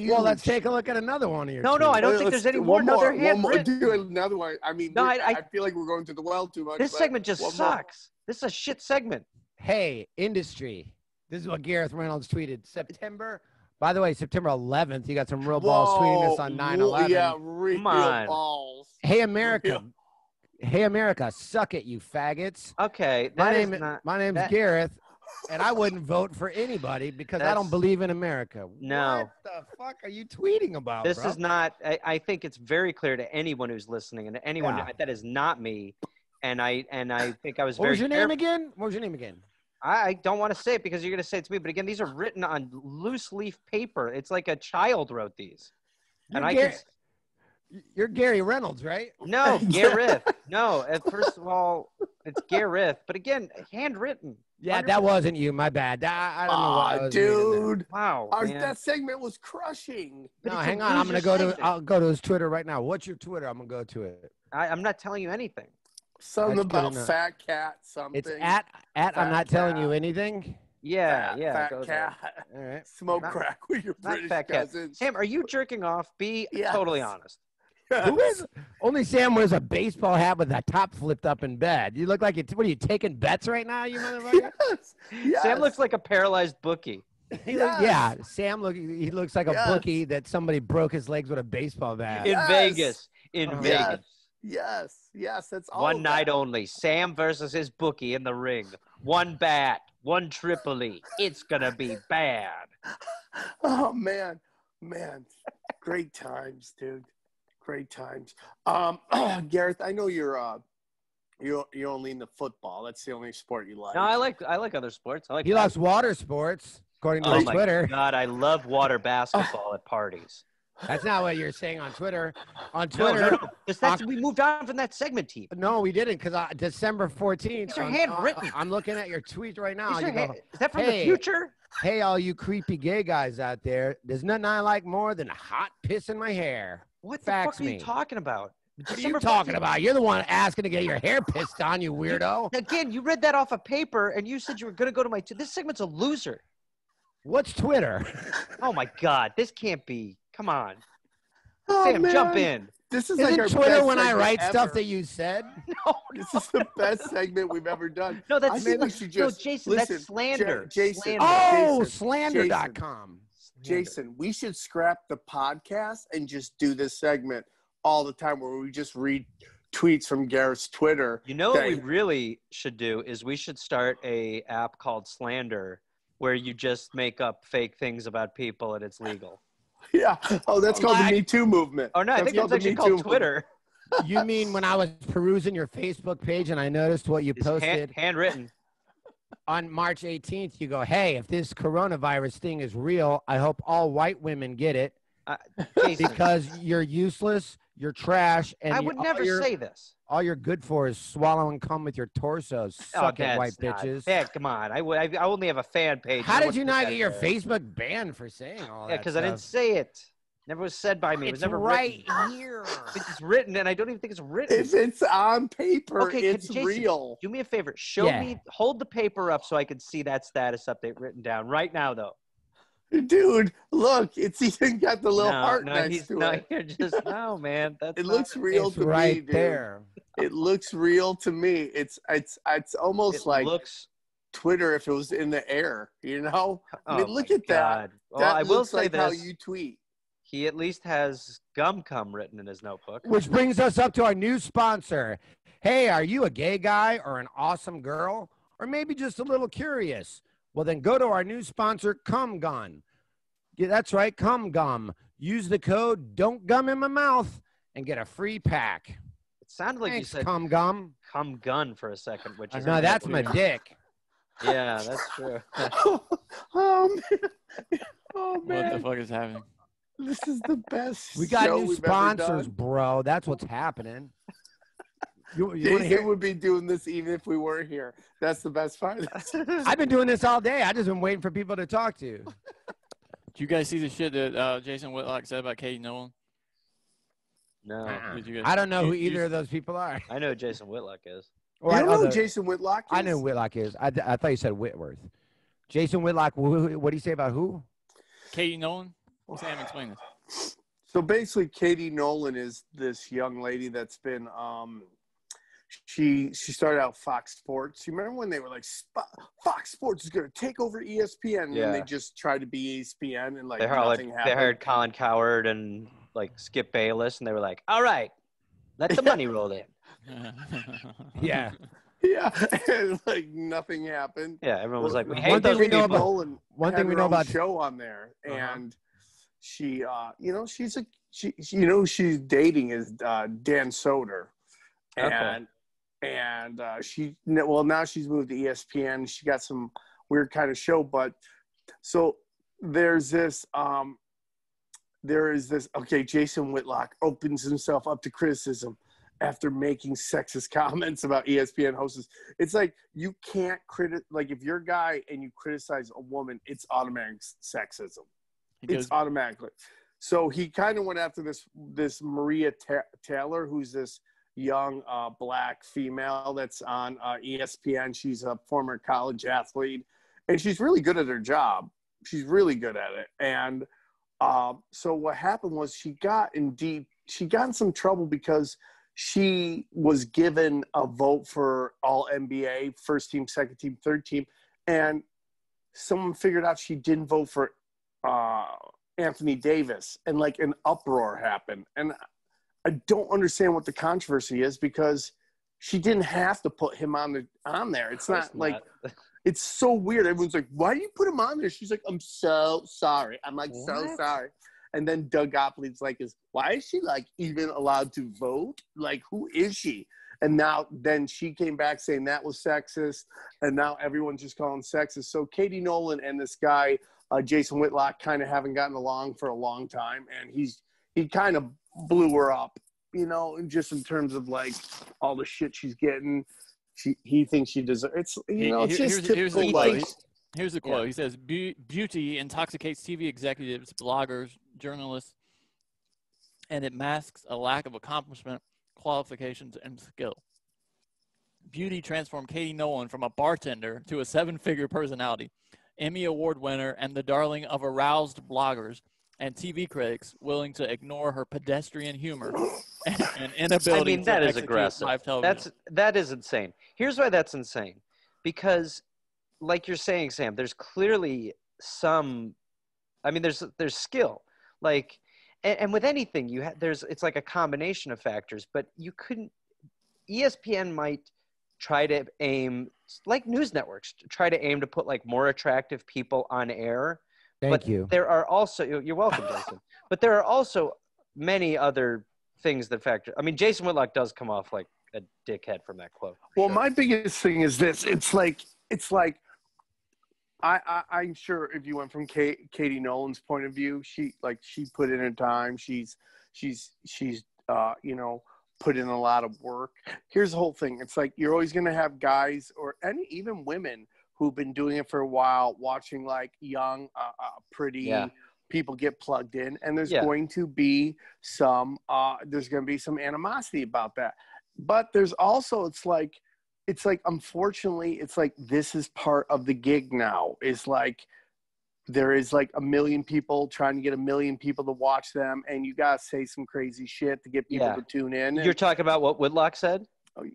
Well, let's take a look at another one here. No, no, I don't Wait, think there's any more. No, they're handwritten. Do another one. I mean, no, I, I, I feel like we're going to the well too much. This segment just sucks. More. This is a shit segment. Hey, industry. This is what Gareth Reynolds tweeted. September. By the way, September eleventh, you got some real balls Whoa, tweeting this on nine eleven. Yeah, real balls. Hey, America. Real. Hey, America, suck it, you faggots. Okay. My, name, not, my name's that, Gareth, and I wouldn't vote for anybody because I don't believe in America. No. What the fuck are you tweeting about, This bro? is not I, – I think it's very clear to anyone who's listening and anyone yeah. – that is not me, and I and I think I was very – What was your name again? What was your name again? I, I don't want to say it because you're going to say it's me, but again, these are written on loose-leaf paper. It's like a child wrote these. You and I can – You're Gary Reynolds, right? No, Gareth. No, first of all, it's Gareth. But again, handwritten. Yeah, that wasn't you. My bad. I, I don't know why. Oh, dude. Wow. Our, that segment was crushing. No, hang on. I'm gonna go to. I'll go to his Twitter right now. What's your Twitter? I'm gonna go to it. I, I'm not telling you anything. Something about fat cat. Something. It's at at. I'm not telling you anything. Yeah, fat, yeah. Fat goes cat. All right. Smoke not, crack with your British cousins. Sam, are you jerking off? Be yes. totally honest. Who is only Sam wears a baseball hat with that top flipped up in bed? You look like you. What are you taking bets right now, you motherfucker? Yes, yes. Sam looks like a paralyzed bookie. He yes. looks, yeah, Sam look. He looks like yes. a bookie that somebody broke his legs with a baseball bat in yes. Vegas. In oh, Vegas. Yes. yes, yes, that's all. One night only. Sam versus his bookie in the ring. One bat, one Tripoli. It's gonna be bad. Oh man, man, great times, dude. Great times. Um, oh, Gareth, I know you're uh, you you only into football. That's the only sport you like. No, I like I like other sports. I like. He basketball. likes water sports, according to oh my Twitter. God, I love water basketball at parties. That's not what you're saying on Twitter. On Twitter, no, no, no. That's, we moved on from that segment, T. No, we didn't, because uh, December fourteenth. These are handwritten. I'm looking at your tweet right now. You go, is that from hey, the future? Hey, all you creepy gay guys out there, there's nothing I like more than hot piss in my hair. What the Fax fuck are me. you talking about? What are you talking about? You're the one asking to get your hair pissed on, you weirdo. Again, you read that off a paper, and you said you were going to go to my – this segment's a loser. What's Twitter? Oh, my God. This can't be – come on. Oh, Sam, man. jump in. This is Isn't like Twitter when I write ever. stuff that you said? No, no. This is the best segment we've ever done. No, that's – no, Jason, listen, that's slander. Jason, slander. Oh, slander dot com. Jason, we should scrap the podcast and just do this segment all the time where we just read tweets from Gareth's Twitter. You know what we really should do is we should start a app called Slander where you just make up fake things about people and it's legal. Yeah. Oh, that's called the Me Too movement. Oh, no, I think that's actually called Twitter. You mean when I was perusing your Facebook page and I noticed what you posted? Handwritten. On March eighteenth, you go, hey, if this coronavirus thing is real, I hope all white women get it uh, because you're useless, you're trash. And I would you, never your, say this. All you're good for is swallowing cum with your torso, suck it, oh, white not, bitches. Yeah, come on. I, I, I only have a fan page. How did you not get your there. Facebook banned for saying all yeah, that? Yeah, because I didn't say it. Never was said by me. It was it's never right written. Here. It's written, and I don't even think it's written. If it's on paper, okay, it's Jason, real. Do me a favor. Show yeah. me. Hold the paper up so I can see that status update written down right now, though. Dude, look. It's even got the little no, heart no, next to no, it. You're just, no, man. That's it looks real to right me, dude. There. It looks real to me. It's it's it's almost it like looks Twitter if it was in the air. You know? I mean, oh look at God. That. Well, that I will looks say like this. How you tweet. He at least has gum cum written in his notebook. Which brings us up to our new sponsor. Hey, are you a gay guy or an awesome girl? Or maybe just a little curious? Well, then go to our new sponsor, Cumgum. Yeah, that's right, Cumgum. Use the code Don't Gum in My Mouth and get a free pack. It sounded like Thanks, you said Cumgum. Cum gun for a second, which is. No, that's my dick. Yeah, that's true. oh, oh, man. oh, man. What the fuck is happening? This is the best. We got show new we've sponsors, bro. That's what's happening. You, you want to hear? Would be doing this even if we weren't here. That's the best part. I've been doing this all day. I just been waiting for people to talk to. Did you guys see the shit that uh, Jason Whitlock said about Katie Nolan? No. Uh-uh. Did you guys, I don't know you, who either you, of those people are. I know who Jason Whitlock is. Or you I don't know who Jason Whitlock is? I know who Whitlock is. I, I thought you said Whitworth. Jason Whitlock, wh what do you say about who? Katie Nolan. Sam, explain this. So basically, Katie Nolan is this young lady that's been. Um, she she started out Fox Sports. You remember when they were like, Fox Sports is going to take over E S P N, and yeah. they just tried to be E S P N, and like they hired, nothing happened. They hired Colin Cowherd and like Skip Bayless, and they were like, all right, let the money roll in. yeah. Yeah, and like nothing happened. Yeah, everyone was like, we hate those people. Nolan one thing we know about show on there, uh-huh. and she, uh, you know, she's a she, she. You know, she's dating is uh, Dan Soder, and okay. and uh, she. Well, now she's moved to E S P N. She got some weird kind of show, but so there's this. Um, there is this. Okay, Jason Whitlock opens himself up to criticism after making sexist comments about E S P N hosts. It's like you can't crit like if you're a guy and you criticize a woman, it's automatic sexism. It it's automatically. So he kind of went after this this Maria Ta Taylor, who's this young uh, black female that's on uh, E S P N. She's a former college athlete, and she's really good at her job. She's really good at it. And uh, so what happened was she got in deep. She got in some trouble because she was given a vote for all N B A, first team, second team, third team. And someone figured out she didn't vote for uh, Anthony Davis. And like an uproar happened. And I don't understand what the controversy is because she didn't have to put him on the, on there. It's not, not like, it's so weird. Everyone's like, why do you put him on there? She's like, I'm so sorry. I'm like, what? So sorry. And then Doug Gottlieb's like, "Is why is she like even allowed to vote? Like, who is she?" And now then she came back saying that was sexist, and now everyone's just calling sexist. So Katie Nolan and this guy uh, Jason Whitlock kind of haven't gotten along for a long time, and he's he kind of blew her up, you know, just in terms of like all the shit she's getting. She he thinks she deserves. It's you know, it's just typical like. Here's the quote. Yeah. He says, Be beauty intoxicates T V executives, bloggers, journalists, and it masks a lack of accomplishment, qualifications, and skill. Beauty transformed Katie Nolan from a bartender to a seven-figure personality, Emmy Award winner, and the darling of aroused bloggers and T V critics willing to ignore her pedestrian humor and, and inability I mean, that to is aggressive. Live television. That's, that is insane. Here's why that's insane. Because... like you're saying, Sam, there's clearly some I mean, there's there's skill, like, and, and with anything you have, there's it's like a combination of factors. But you couldn't. E S P N might try to aim, like news networks try to aim to put like more attractive people on air. Thank but you. There are also you're welcome, Jason. But there are also many other things that factor. I mean, Jason Whitlock does come off like a dickhead from that quote. Well, sure. My biggest thing is this. It's like it's like. I, I, I'm sure if you went from Kate, Katie Nolan's point of view, she like she put in her time. She's she's she's uh, you know, put in a lot of work. Here's the whole thing. It's like you're always gonna have guys or any even women who've been doing it for a while, watching like young, uh, uh, pretty yeah. people get plugged in, and there's yeah. going to be some uh, there's gonna be some animosity about that. But there's also it's like. It's like, unfortunately, it's like this is part of the gig now. It's like there is like a million people trying to get a million people to watch them, and you got to say some crazy shit to get people yeah. to tune in. You're talking about what Whitlock said?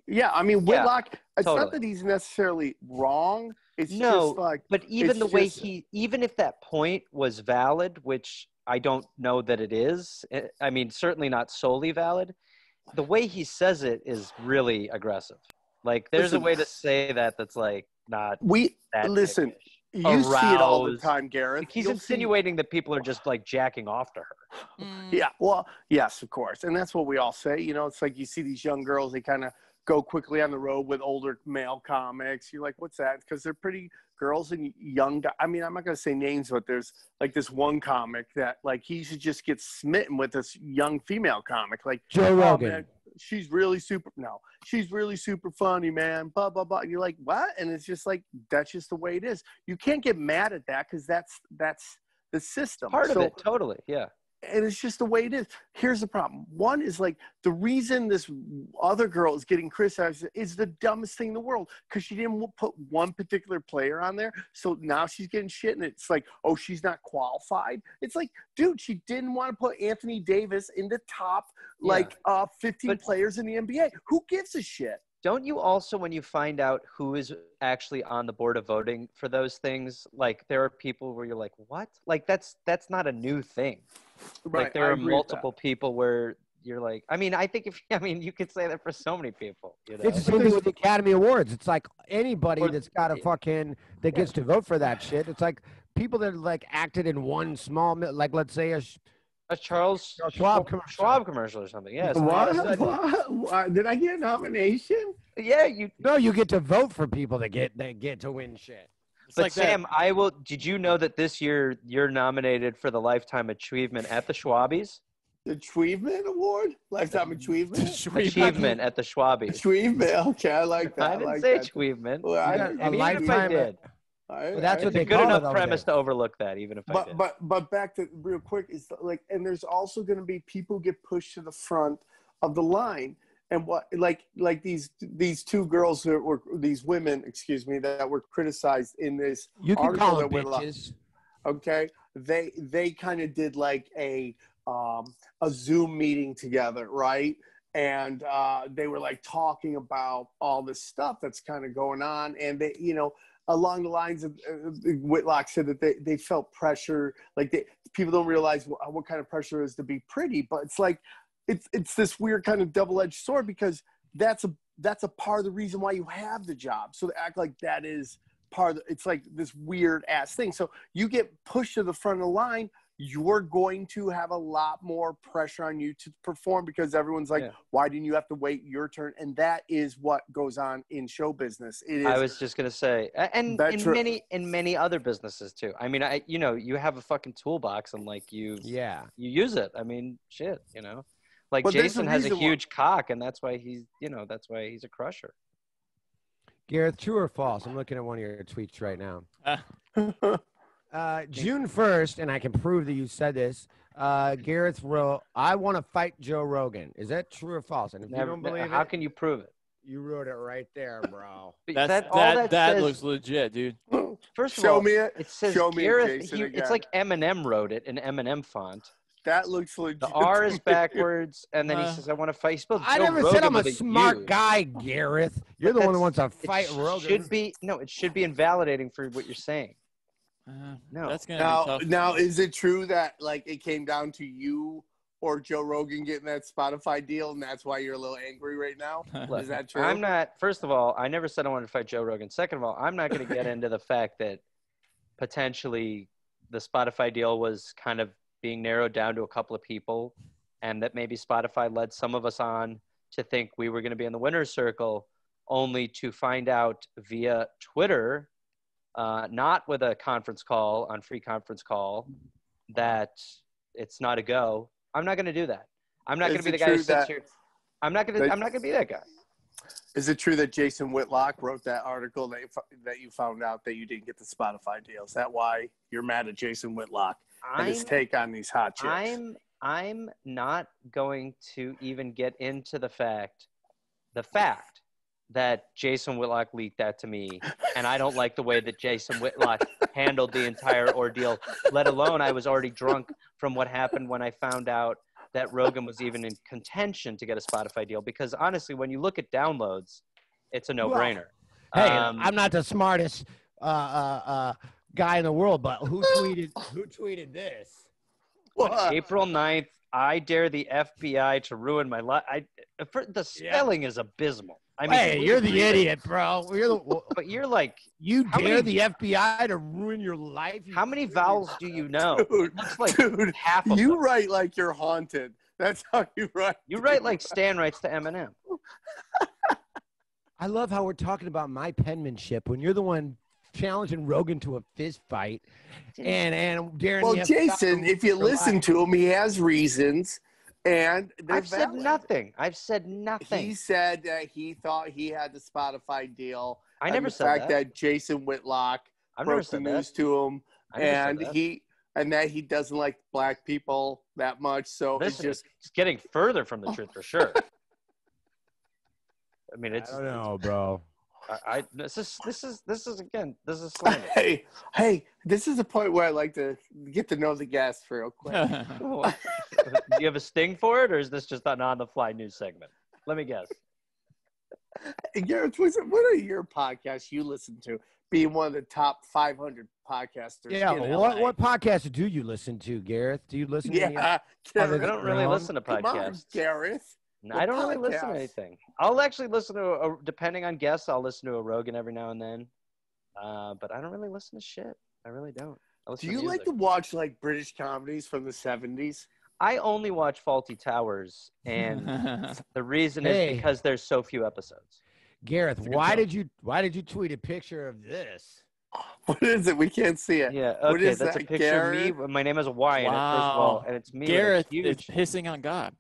Yeah, I mean, Whitlock, yeah, it's totally. Not that he's necessarily wrong. It's no, just like, but even the just, way he, even if that point was valid, which I don't know that it is, I mean, certainly not solely valid, the way he says it is really aggressive. Like, there's listen, a way to say that that's, like, not we that Listen, you Aroused. See it all the time, Gareth. Like he's You'll insinuating see. That people are just, like, jacking off to her. Mm. Yeah, well, yes, of course. And that's what we all say. You know, it's like you see these young girls, they kind of go quickly on the road with older male comics. You're like, what's that? Because they're pretty girls and young – I mean, I'm not going to say names, but there's, like, this one comic that, like, he should just get smitten with this young female comic. Like Joe Rogan. Um, she's really super no she's really super funny, man, blah blah blah, and you're like, what? And it's just like, that's just the way it is. You can't get mad at that because that's that's the system, part so, of it totally yeah and it's just the way it is. Here's the problem. One is like the reason this other girl is getting criticized is the dumbest thing in the world because she didn't put one particular player on there. So now she's getting shit and it's like, oh, she's not qualified. It's like, dude, she didn't want to put Anthony Davis in the top like yeah. uh, fifteen but players in the N B A. Who gives a shit? Don't you also, when you find out who is actually on the board of voting for those things, like there are people where you're like, what? Like that's that's not a new thing. Right, like there I are multiple people where you're like, I mean, I think if I mean you could say that for so many people. You know? It's the same thing with the Academy Awards. It's like anybody that's got a fucking that gets to vote for that shit. It's like people that like acted in one small, like let's say a. A Charles Schwab, Schwab, commercial. Schwab commercial or something. Yes. What? What? What? Did I get a nomination? Yeah, you. No, you get to vote for people that get that get to win shit. It's but like Sam, that. I will. Did you know that this year you're nominated for the Lifetime Achievement at the Schwabies? The Achievement Award, Lifetime Achievement, Achievement at the Schwabies. Achievement. Okay, I like that. I didn't I like say that. Achievement. Well, I didn't, a lifetime. Did. I, well, that's I, what they good enough premise there. To overlook that, even if but, I did. But but back to real quick is like, and there's also going to be people who get pushed to the front of the line, and what like like these these two girls that were these women, excuse me, that were criticized in this. You can article call them bitches. Okay, they they kind of did like a um, a Zoom meeting together, right? And uh, they were like talking about all this stuff that's kind of going on, and they you know. Along the lines of uh, Whitlock said that they, they felt pressure. Like they, people don't realize what, what kind of pressure is to be pretty, but it's like, it's, it's this weird kind of double-edged sword because that's a, that's a part of the reason why you have the job. So to act like that is part of the, it's like this weird ass thing. So you get pushed to the front of the line. You're going to have a lot more pressure on you to perform because everyone's like, yeah. why didn't you have to wait your turn? And that is what goes on in show business. It is I was just going to say, and in many, in many other businesses too. I mean, I, you know, you have a fucking toolbox and like you, yeah, you use it. I mean, shit, you know, like but Jason has a huge why. cock and that's why he's, you know, that's why he's a crusher. Gareth, true or false? I'm looking at one of your tweets right now. Uh. Uh, June first, and I can prove that you said this, uh, Gareth wrote, I want to fight Joe Rogan. Is that true or false? And if Never, you don't believe how it. How can you prove it? You wrote it right there, bro. That's, that all that, that, that says, looks legit, dude. First of show all, me it. It says show me Gareth, it, Jason, he, it's like Eminem wrote it in Eminem font. That looks legit. The R is backwards, and then uh, he says, I want to fight. I Joe never Rogan said I'm a smart you. guy, Gareth. You're but the one who wants to fight Rogan. Should be, no, it should be invalidating for what you're saying. Uh, no. That's gonna now, be tough. Now, is it true that like it came down to you or Joe Rogan getting that Spotify deal, and that's why you're a little angry right now? Look, is that true? I'm not. First of all, I never said I wanted to fight Joe Rogan. Second of all, I'm not going to get into the fact that potentially the Spotify deal was kind of being narrowed down to a couple of people, and that maybe Spotify led some of us on to think we were going to be in the winner's circle, only to find out via Twitter, uh, not with a conference call on free conference call, that it's not a go. I'm not going to do that. I'm not going to be the guy who sits here. I'm not going to. I'm not going to be that guy. Is it true that Jason Whitlock wrote that article that you, that you found out that you didn't get the Spotify deal? Is that why you're mad at Jason Whitlock and his take on these hot chicks? I'm I'm not going to even get into the fact, the fact that Jason Whitlock leaked that to me, and I don't like the way that Jason Whitlock handled the entire ordeal. Let alone I was already drunk from what happened when I found out that Rogan was even in contention to get a Spotify deal, because honestly, when you look at downloads, it's a no-brainer. Well, hey, um, I'm not the smartest uh, uh, uh, guy in the world, but who tweeted who tweeted this? What? On April ninth, I dare the F B I to ruin my life. I, for, the spelling yeah. is abysmal. I mean, hey, you're the idiot, bro. You're the, but you're like... You dare many, the F B I to ruin your life? You how many vowels do you know? Dude, that's like dude, half of you them. Write like you're haunted. That's how you write. You write like Stan writes to Eminem. I love how we're talking about my penmanship when you're the one challenging Rogan to a fist fight. And, and Darren, well, Jason, if you listen life. to him, he has reasons. And I've valid. said nothing. I've said nothing. He said that he thought he had the Spotify deal. I never the said fact that. that Jason Whitlock I've broke the news that. to him, and he and that he doesn't like black people that much. So this it's just it's getting further from the truth for sure. I mean, it's I don't know, it's, bro. I, I this is this is this is again this is slander. Hey, hey, this is the point where I like to get to know the guests real quick. Do you have a sting for it, or is this just an on-the-fly news segment? Let me guess. Gareth, what are your podcasts you listen to? Being one of the top five hundred podcasters. Yeah, in what L A. What podcasts do you listen to, Gareth? Do you listen? Yeah, to Yeah, I don't really wrong? listen to podcasts. Come on, Gareth. No, I don't podcasts? really listen to anything. I'll actually listen to, a, depending on guests, I'll listen to a Rogan every now and then. Uh, but I don't really listen to shit. I really don't. I do you to like to watch like British comedies from the seventies? I only watch Fawlty Towers, and the reason hey. is because there's so few episodes. Gareth, why did you why did you tweet a picture of this? What is it? We can't see it. Yeah, okay, what is that's that, a picture Gareth? of me. My name has a Y wow. in it, first of all, and it's me. Gareth it's is pissing on God.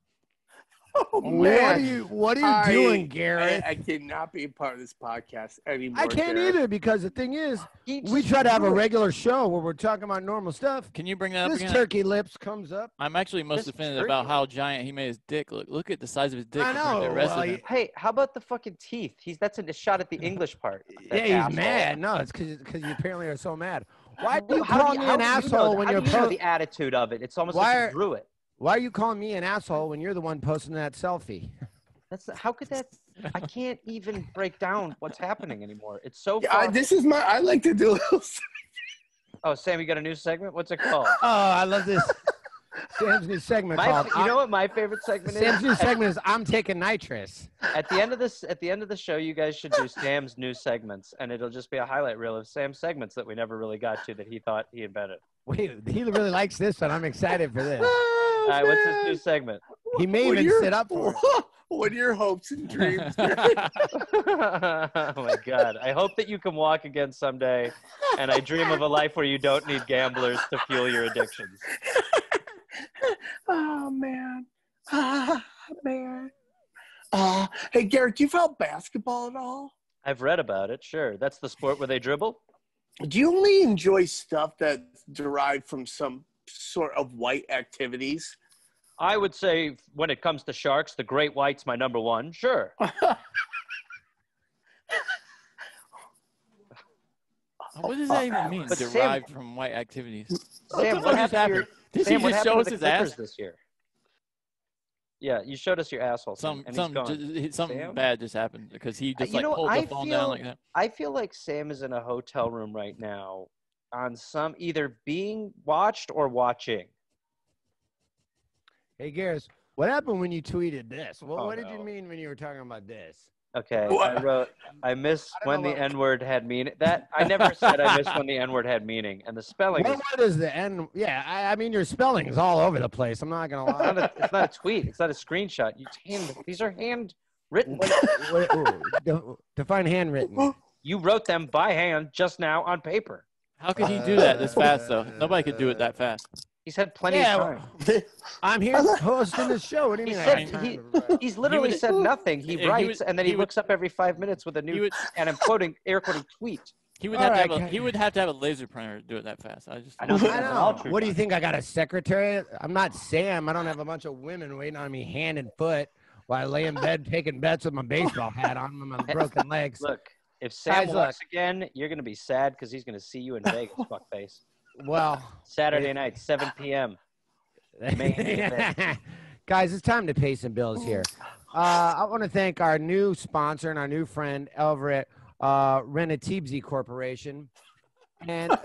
Oh, man. What are you, what are you I, doing, Gareth? I, I cannot be a part of this podcast anymore. I can't Gareth. either, because the thing is, we try to have a regular show where we're talking about normal stuff. Can you bring that up this again? This turkey lips comes up. I'm actually most this offended turkey. about how giant he made his dick look. Look at the size of his dick. I know. The rest well, of hey, how about the fucking teeth? He's That's a shot at the English part. Yeah, he's asshole. mad. No, it's because you apparently are so mad. Why do you how call do you, me an asshole you know, when you're you know the attitude of it? It's almost Why like you drew it. Why are you calling me an asshole when you're the one posting that selfie? That's how could that? I can't even break down what's happening anymore. It's so. Yeah, I, this is my. I like to do. A oh, Sam, you got a new segment? What's it called? Oh, I love this. Sam's new segment. My, called, you know what my favorite segment Sam's is? Sam's new segment is I'm taking nitrous. At the end of this, at the end of the show, you guys should do Sam's new segments, and it'll just be a highlight reel of Sam's segments that we never really got to that he thought he invented. Wait, he really likes this one. I'm excited for this. All right, what's his new segment? He may what even your, sit up for it. What are your hopes and dreams? Oh, my God. I hope that you can walk again someday, and I dream of a life where you don't need gamblers to fuel your addictions. Oh, man. Ah, man. Uh, hey, Gareth, do you follow basketball at all? I've read about it, sure. That's the sport where they dribble? Do you only enjoy stuff that's derived from some sort of white activities? I would say when it comes to sharks, the great white's my number one. Sure. What does that even mean? But derived Sam, from white activities. Sam, what happened? Did Sam, what happened to the Clippers this year? Yeah, you showed us your asshole. Some, and some, just, something Sam? bad just happened because he just you like know, pulled I the phone feel, down like that. I feel like Sam is in a hotel room right now on some either being watched or watching. Hey, Gareth, what happened when you tweeted this? Well, oh, what did no. you mean when you were talking about this? Okay, what? I wrote, I miss I when the N-word had meaning. That, I never said I miss when the N-word had meaning. And the spelling what, is... What is the N? Yeah, I, I mean, your spelling is all over the place. I'm not going to lie. It's not, a, it's not a tweet. It's not a screenshot. You hand, these are handwritten. What, what, define handwritten. You wrote them by hand just now on paper. How could he do that this fast, though? Nobody could do it that fast. He's had plenty yeah, of time. I'm here hosting this show. What do you mean? He said, he, he's literally he would, said nothing. He writes, he would, and then he, he looks would, up every five minutes with a new, would, and I'm quoting, air quoting, tweet. He would, have right, to have a, he would have to have a laser printer to do it that fast. I just. I don't I know. What do you think? I got a secretary? I'm not Sam. I don't have a bunch of women waiting on me hand and foot while I lay in bed taking bets with my baseball hat on with my broken legs. Look, if Sam Guys, walks look. again, you're going to be sad because he's going to see you in Vegas, fuckface. Well, Saturday it, night, seven P M Guys, it's time to pay some bills here. Uh, I want to thank our new sponsor and our new friend over at uh, Renatibzi Corporation. And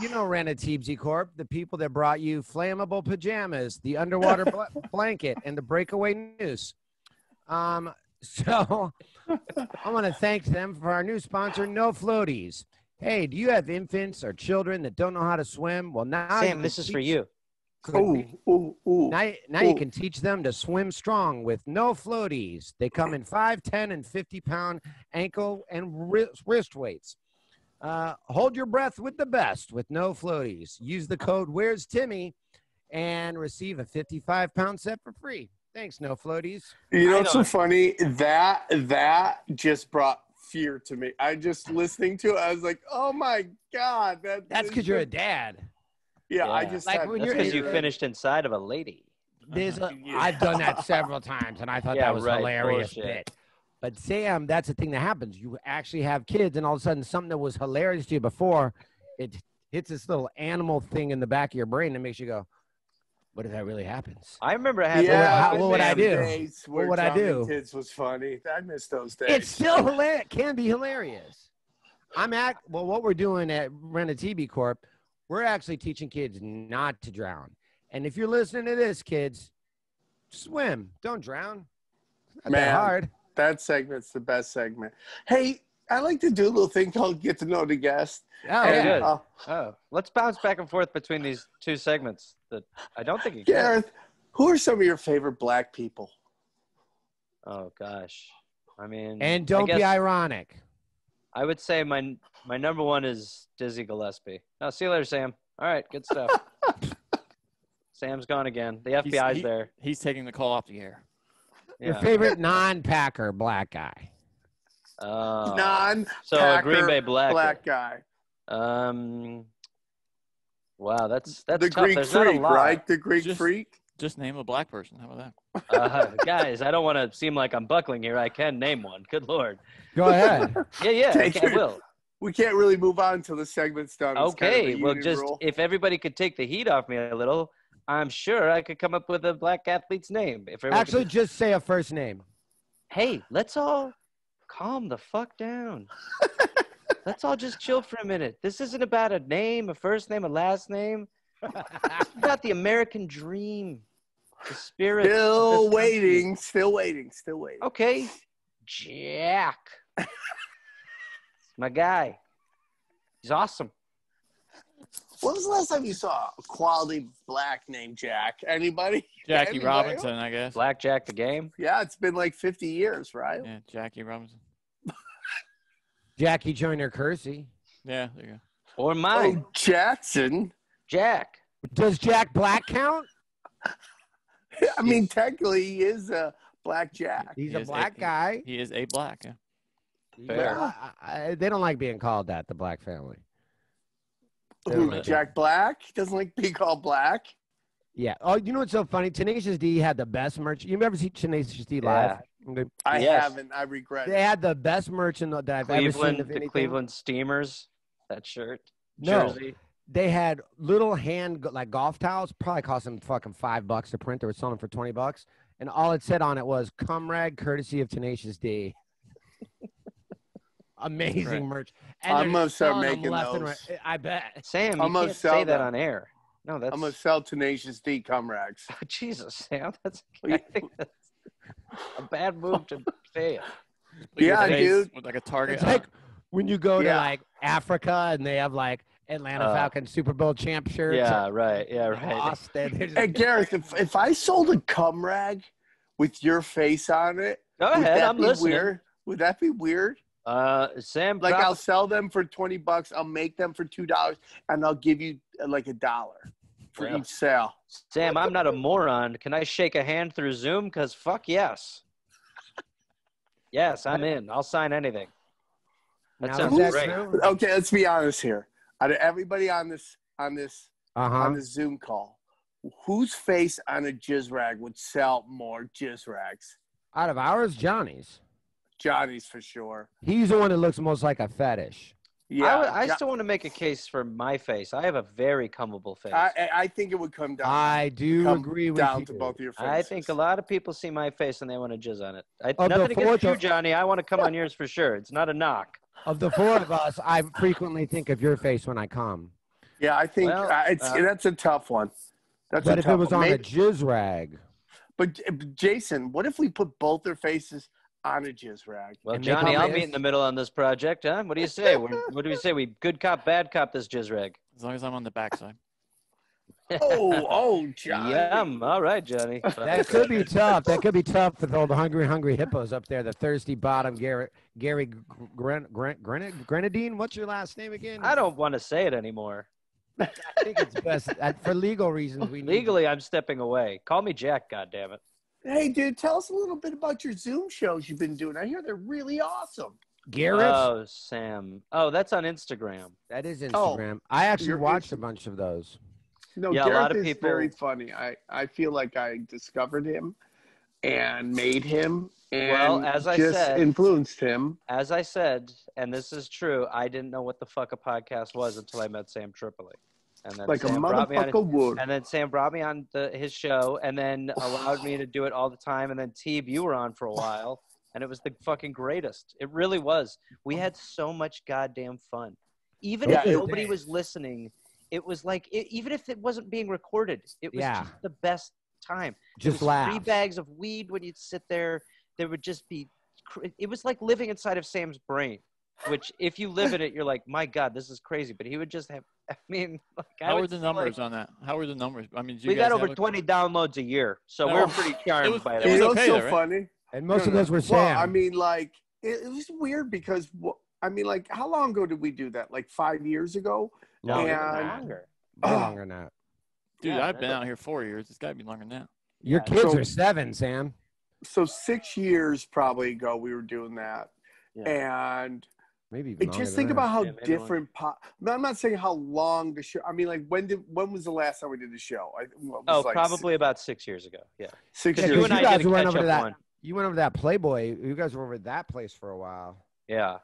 you know Renatibzi Corp, the people that brought you Flammable Pajamas, the Underwater bl Blanket, and the Breakaway News. Um, so I want to thank them for our new sponsor, No Floaties. Hey, do you have infants or children that don't know how to swim? Well, now Sam, this is for you. Ooh, ooh, ooh, now now ooh. you can teach them to swim strong with No Floaties. They come in five, ten, and fifty pound ankle and wrist weights. Uh, hold your breath with the best with No Floaties. Use the code Where's Timmy and receive a fifty-five pound set for free. Thanks, No Floaties. You know what's so funny? That, that just brought fear to me. I just listening to it, I was like, "Oh my god!" That, that's because you're a dad. Yeah, yeah. I just like when you're because you finished inside of a lady. There's a, yeah. I've done that several times, and I thought yeah, that was right. hilarious bit. But Sam, that's the thing that happens. You actually have kids, and all of a sudden, something that was hilarious to you before, it hits this little animal thing in the back of your brain that makes you go, what if that really happens? I remember I had yeah, what, what would I do? What would I do? Kids was funny. I miss those days. It's still hilarious. Can be hilarious. I'm at well, what we're doing at Renatibzi Corp, we're actually teaching kids not to drown. And if you're listening to this, kids, swim. Don't drown. It's not Man, that hard. That segment's the best segment. Hey, I like to do a little thing called Get to Know the Guest. Oh, and, good. Uh, oh, let's bounce back and forth between these two segments that I don't think you can. Gareth, who are some of your favorite black people? Oh, gosh. I mean. And don't be ironic. I would say my, my number one is Dizzy Gillespie. Oh, see you later, Sam. All right, good stuff. Sam's gone again. The F B I's he, there. He's taking the call off the air. Yeah. Your favorite non-Packer black guy. Uh, non so Green Bay black black guy. Um, wow, that's that's the tough. Greek There's freak, not a lot. Right? The Greek just, freak. Just name a black person. How about that, uh, guys? I don't want to seem like I'm buckling here. I can name one. Good lord. Go ahead. yeah, yeah. Take I can, will. We can't really move on until the segment's done. It's okay. Kind of well, just rule. If everybody could take the heat off me a little, I'm sure I could come up with a black athlete's name. If actually, could... just say a first name. Hey, let's all. Calm the fuck down. Let's all just chill for a minute. This isn't about a name, a first name, a last name. It's about the American dream, the spirit. Still waiting, country. still waiting, still waiting. Okay, Jack. It's my guy. He's awesome. When was the last time you saw a quality black named Jack? Anybody? Jackie Anybody? Robinson, I guess. Black Jack the Game? Yeah, it's been like fifty years, right? Yeah, Jackie Robinson. Jackie Joyner Kersey. Yeah, there you go. Or mine. Oh, Jackson. Jack. Does Jack Black count? I mean, technically, he is a black Jack. He's he a black a, guy. He is a black. Yeah. Fair. I, I, they don't like being called that, the black family. Who, Jack Black doesn't like being called black. Yeah. Oh, you know what's so funny? Tenacious D had the best merch. You ever see Tenacious D live? Yeah. I yes. haven't. I regret. They it. had the best merch in the that I've ever seen of the anything. Cleveland Steamers. That shirt. No. Jersey. They had little hand like golf towels. Probably cost them fucking five bucks to print. They were selling them for twenty bucks, and all it said on it was "Comrade, courtesy of Tenacious D." amazing right. merch. And I'm gonna start making those. Right. I bet. Sam, I'm you can't say that, that on air. No, that's. I'm gonna sell Tenacious D cum racks. Oh, Jesus, Sam, that's. I think that's a bad move to fail. Yeah, dude. With like a target. It's like when you go yeah. to like Africa and they have like Atlanta uh, Falcons Super Bowl champ shirts. Yeah, right. Yeah, right. Austin. Hey, like, Gareth, if if I sold a cum rag with your face on it, go ahead. I'm listening. Weird? Would that be weird? Uh, Sam, like I'll sell them for twenty bucks. I'll make them for two dollars, and I'll give you like a dollar for yeah. each sale. Sam, I'm not a moron. Can I shake a hand through Zoom? Cause fuck yes. Yes, I'm in. I'll sign anything. That now, sounds great. Okay, let's be honest here. Out of everybody on this on this uh-huh. on this Zoom call, whose face on a jizz rag would sell more jizz rags? Out of ours, Johnny's. Johnny's for sure. He's the one that looks most like a fetish. Yeah, I, I still want to make a case for my face. I have a very cummable face. I, I think it would come down. I do come agree with down you. To both of your faces. I think a lot of people see my face and they want to jizz on it. I, oh, nothing against you, Johnny. I want to come on yours for sure. It's not a knock. Of the four of us, I frequently think of your face when I come. Yeah, I think well, I, it's, uh, that's a tough one. That's but a if tough it was one. on Maybe. a jizz rag. But, but Jason, what if we put both their faces? On a jizz rag. Well, and Johnny, I'll meet in the middle on this project, huh? What do you say? We're, what do we say? We good cop, bad cop this jizz rag. As long as I'm on the backside. oh, oh, Johnny. Yum. All right, Johnny. That could be tough. That could be tough with all the hungry, hungry hippos up there. The thirsty bottom, Gary, Gary Gren, Gren, Gren, Grenadine. What's your last name again? I don't want to say it anymore. I think it's best. For legal reasons, we need Legally, to. I'm stepping away. Call me Jack, goddammit. Hey, dude, tell us a little bit about your Zoom shows you've been doing. I hear they're really awesome. Gareth? Oh, Sam. Oh, that's on Instagram. That is Instagram. Oh, I actually watched a bunch of those. No, yeah, Gareth a lot of is people... very funny. I, I feel like I discovered him and made him and well, as I just said, influenced him. As I said, and this is true, I didn't know what the fuck a podcast was until I met Sam Tripoli. And then like Sam a motherfucker would. And then Sam brought me on the, his show and then allowed me to do it all the time. And then, Teeb, you were on for a while. And it was the fucking greatest. It really was. We had so much goddamn fun. Even yeah, if nobody did. was listening, it was like, it, even if it wasn't being recorded, it was yeah. just the best time. Just laugh. Three bags of weed when you'd sit there. There would just be, it was like living inside of Sam's brain. Which, if you live in it, you're like, my God, this is crazy. But he would just have, I mean. Like, How were the numbers like, on that? How were the numbers? I mean, did you we guys got over twenty downloads a year. So no. we we're pretty charmed was, by that. It was, it was okay, so though, right? funny. And most no, of those were Sam. Well, I mean, like, it, it was weird because, I mean, like, how long ago did we do that? Like five years ago? No, and, longer. Uh, longer than that. Dude, yeah, I've been out here four years. It's got to be longer than that. Your yeah, kids so, are seven, Sam. So six years probably ago we were doing that. Yeah. And. Maybe even just think about how yeah, different po no, I'm not saying how long the show I mean like when did when was the last time we did the show I, well, oh like probably six, about six years ago yeah six years you, and you I guys did went over to that one. You went over that Playboy you guys were over at that place for a while yeah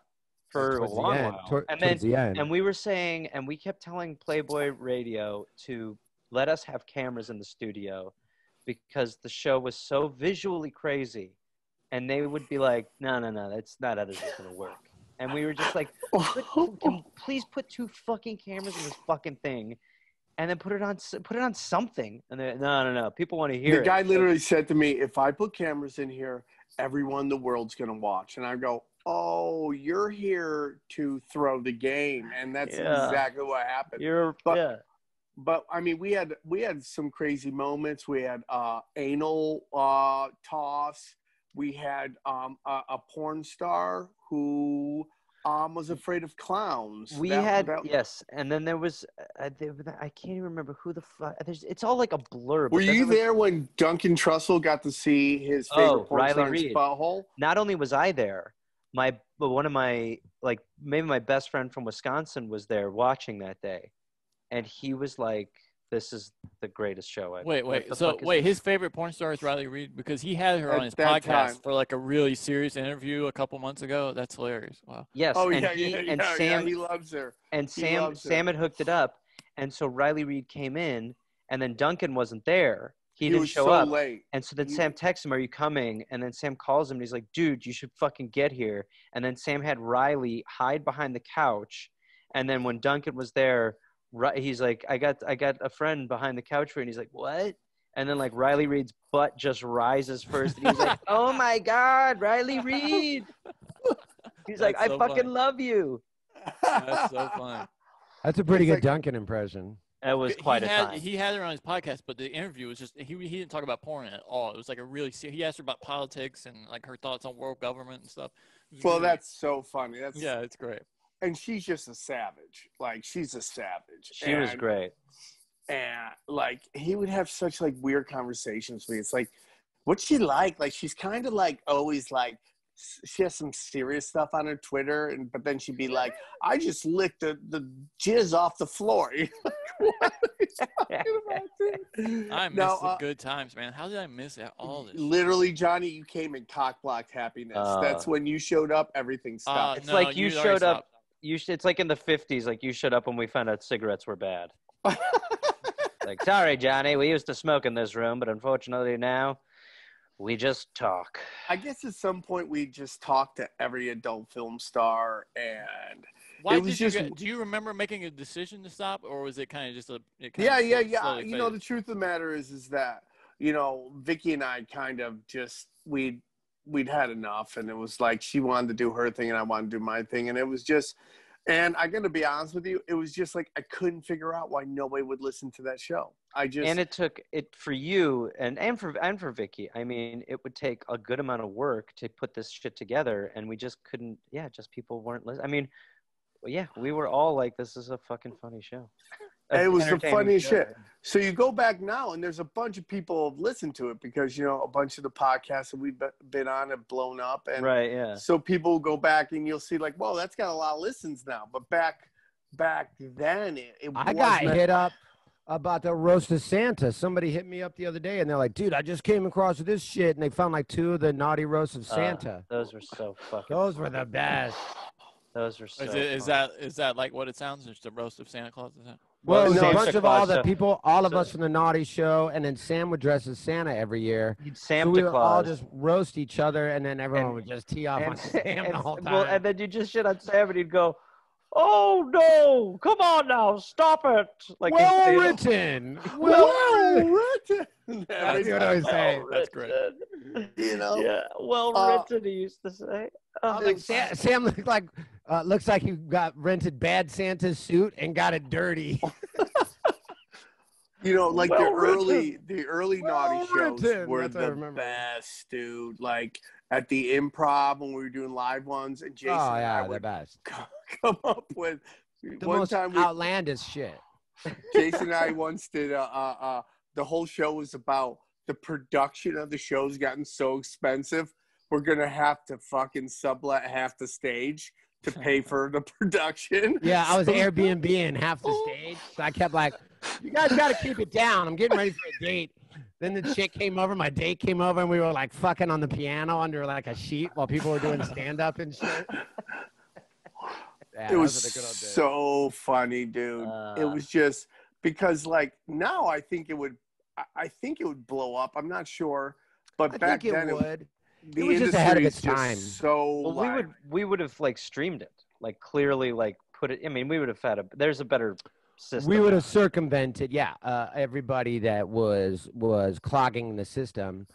for a long end, while tor and then the and we were saying and we kept telling Playboy Radio to let us have cameras in the studio because the show was so visually crazy and they would be like no no no that's not how this is going to work. And we were just like, please put two fucking cameras in this fucking thing, and then put it on, put it on something. And then no, no, no, people want to hear. The guy it. literally said to me, "If I put cameras in here, everyone in the world's gonna watch." And I go, "Oh, you're here to throw the game," and that's yeah. exactly what happened. You're, but, yeah. but I mean, we had we had some crazy moments. We had uh, anal uh, toss. We had um, a, a porn star who um, was afraid of clowns. We that, had, that, yes. And then there was, uh, there, I can't even remember who the fuck. It's all like a blur. Were you there when Duncan Trussell got to see his favorite oh, porn Riley star's Reed. butthole? Not only was I there, my one of my, like maybe my best friend from Wisconsin was there watching that day. And he was like, this is the greatest show ever. Wait, wait. So, wait, his favorite porn star is Riley Reed because he had her on his podcast for like a really serious interview a couple months ago. That's hilarious. Wow. Yes. Oh, yeah, yeah, yeah. He loves her. And Sam had hooked it up. And so Riley Reed came in, and then Duncan wasn't there. He, he didn't show so up. Late. And so then he... Sam texts him, are you coming? And then Sam calls him and he's like, dude, you should fucking get here. And then Sam had Riley hide behind the couch. And then when Duncan was there, he's like, I got I got a friend behind the couch for you. And he's like, what? And then like Riley Reed's butt just rises first. And he's like, oh my God, Riley Reed. He's That's like, so I fucking fun. love you. That's so fun. That's a pretty it's good like, Duncan impression. That was quite he a had, time. He had her on his podcast, but the interview was just, he, he didn't talk about porn at all. It was like a really, he asked her about politics and like her thoughts on world government and stuff. Well, really, that's so funny. That's Yeah, it's great. And she's just a savage. Like, she's a savage. She and, was great. And like, he would have such like weird conversations with me. It's like, what's she like? Like, she's kind of like always like, she has some serious stuff on her Twitter, and but then she'd be like, I just licked the, the jizz off the floor. You're like, what are you talking about, dude? I miss now, the uh, good times, man. How did I miss that, all this? Literally, Johnny, you came in cock-blocked happiness. Uh, That's when you showed up, everything stopped. Uh, it's no, like you showed stopped. up. You sh It's like in the fifties, like you showed up when we found out cigarettes were bad. Like, sorry, Johnny, we used to smoke in this room, but unfortunately now... we just talk. I guess at some point we just talked to every adult film star, and why did you get, do you remember making a decision to stop, or was it kind of just a it kind yeah, of yeah, yeah? You faded? know, the truth of the matter is, is that you know Vicky and I kind of just we we'd had enough, and it was like she wanted to do her thing and I wanted to do my thing, and it was just. And I'm going to be honest with you, it was just like I couldn't figure out why nobody would listen to that show. I just And it took it for you and, and for and for Vicky. I mean, it would take a good amount of work to put this shit together, and we just couldn't yeah, just people weren't listening. I mean, yeah, we were all like, this is a fucking funny show. It was the funniest shit. So you go back now, and there's a bunch of people have listened to it because, you know, a bunch of the podcasts that we've been on have blown up. And right, yeah. So people go back, and you'll see, like, whoa, that's got a lot of listens now. But back back then, it, it I got hit up about the Roast of Santa. Somebody hit me up the other day, and they're like, dude, I just came across this shit. And they found, like, two of the naughty Roasts of Santa. Uh, those were so fucking Those were the best. Those were so is, it, is, that, is that, like, what it sounds? It's the Roast of Santa Claus? Is that? Well, well no, a bunch of all the people, all of so, us from the Naughty Show, and then Sam would dress as Santa every year. Sam so we would all just roast each other, and then everyone and, would just tee off and, on Sam and, the whole time. Well, and then you just shit on Sam, and he'd go, oh, no, come on now, stop it. Like well written. Well, well written. written. That's what I was saying. That's great. You know? Yeah, well uh, written, he used to say. Oh, like Sam, Sam looked like... Uh, looks like you got rented Bad Santa's suit and got it dirty. You know, like well the early, the early well naughty shows written. were That's the best, dude. Like at the Improv when we were doing live ones, and Jason oh, yeah, and I would best. come up with the one most time we, outlandish shit. Jason and I once did. Uh, uh, uh, the whole show was about the production of the show's gotten so expensive. We're gonna have to fucking sublet half the stage to pay for the production. Yeah, I was so, Airbnb-ing half the stage. So I kept like, you guys got to keep it down. I'm getting ready for a date. Then the chick came over, my date came over, and we were like fucking on the piano under like a sheet while people were doing stand-up and shit. Yeah, it was so funny, dude. Uh, it was just because like now I think it would, I think it would blow up. I'm not sure, but I back think it then would. It, The it was just ahead of its time. So well, we would we would have like streamed it, like clearly, like put it. I mean, we would have had a. There's a better system. We would have circumvented, yeah, uh, everybody that was was clogging the system.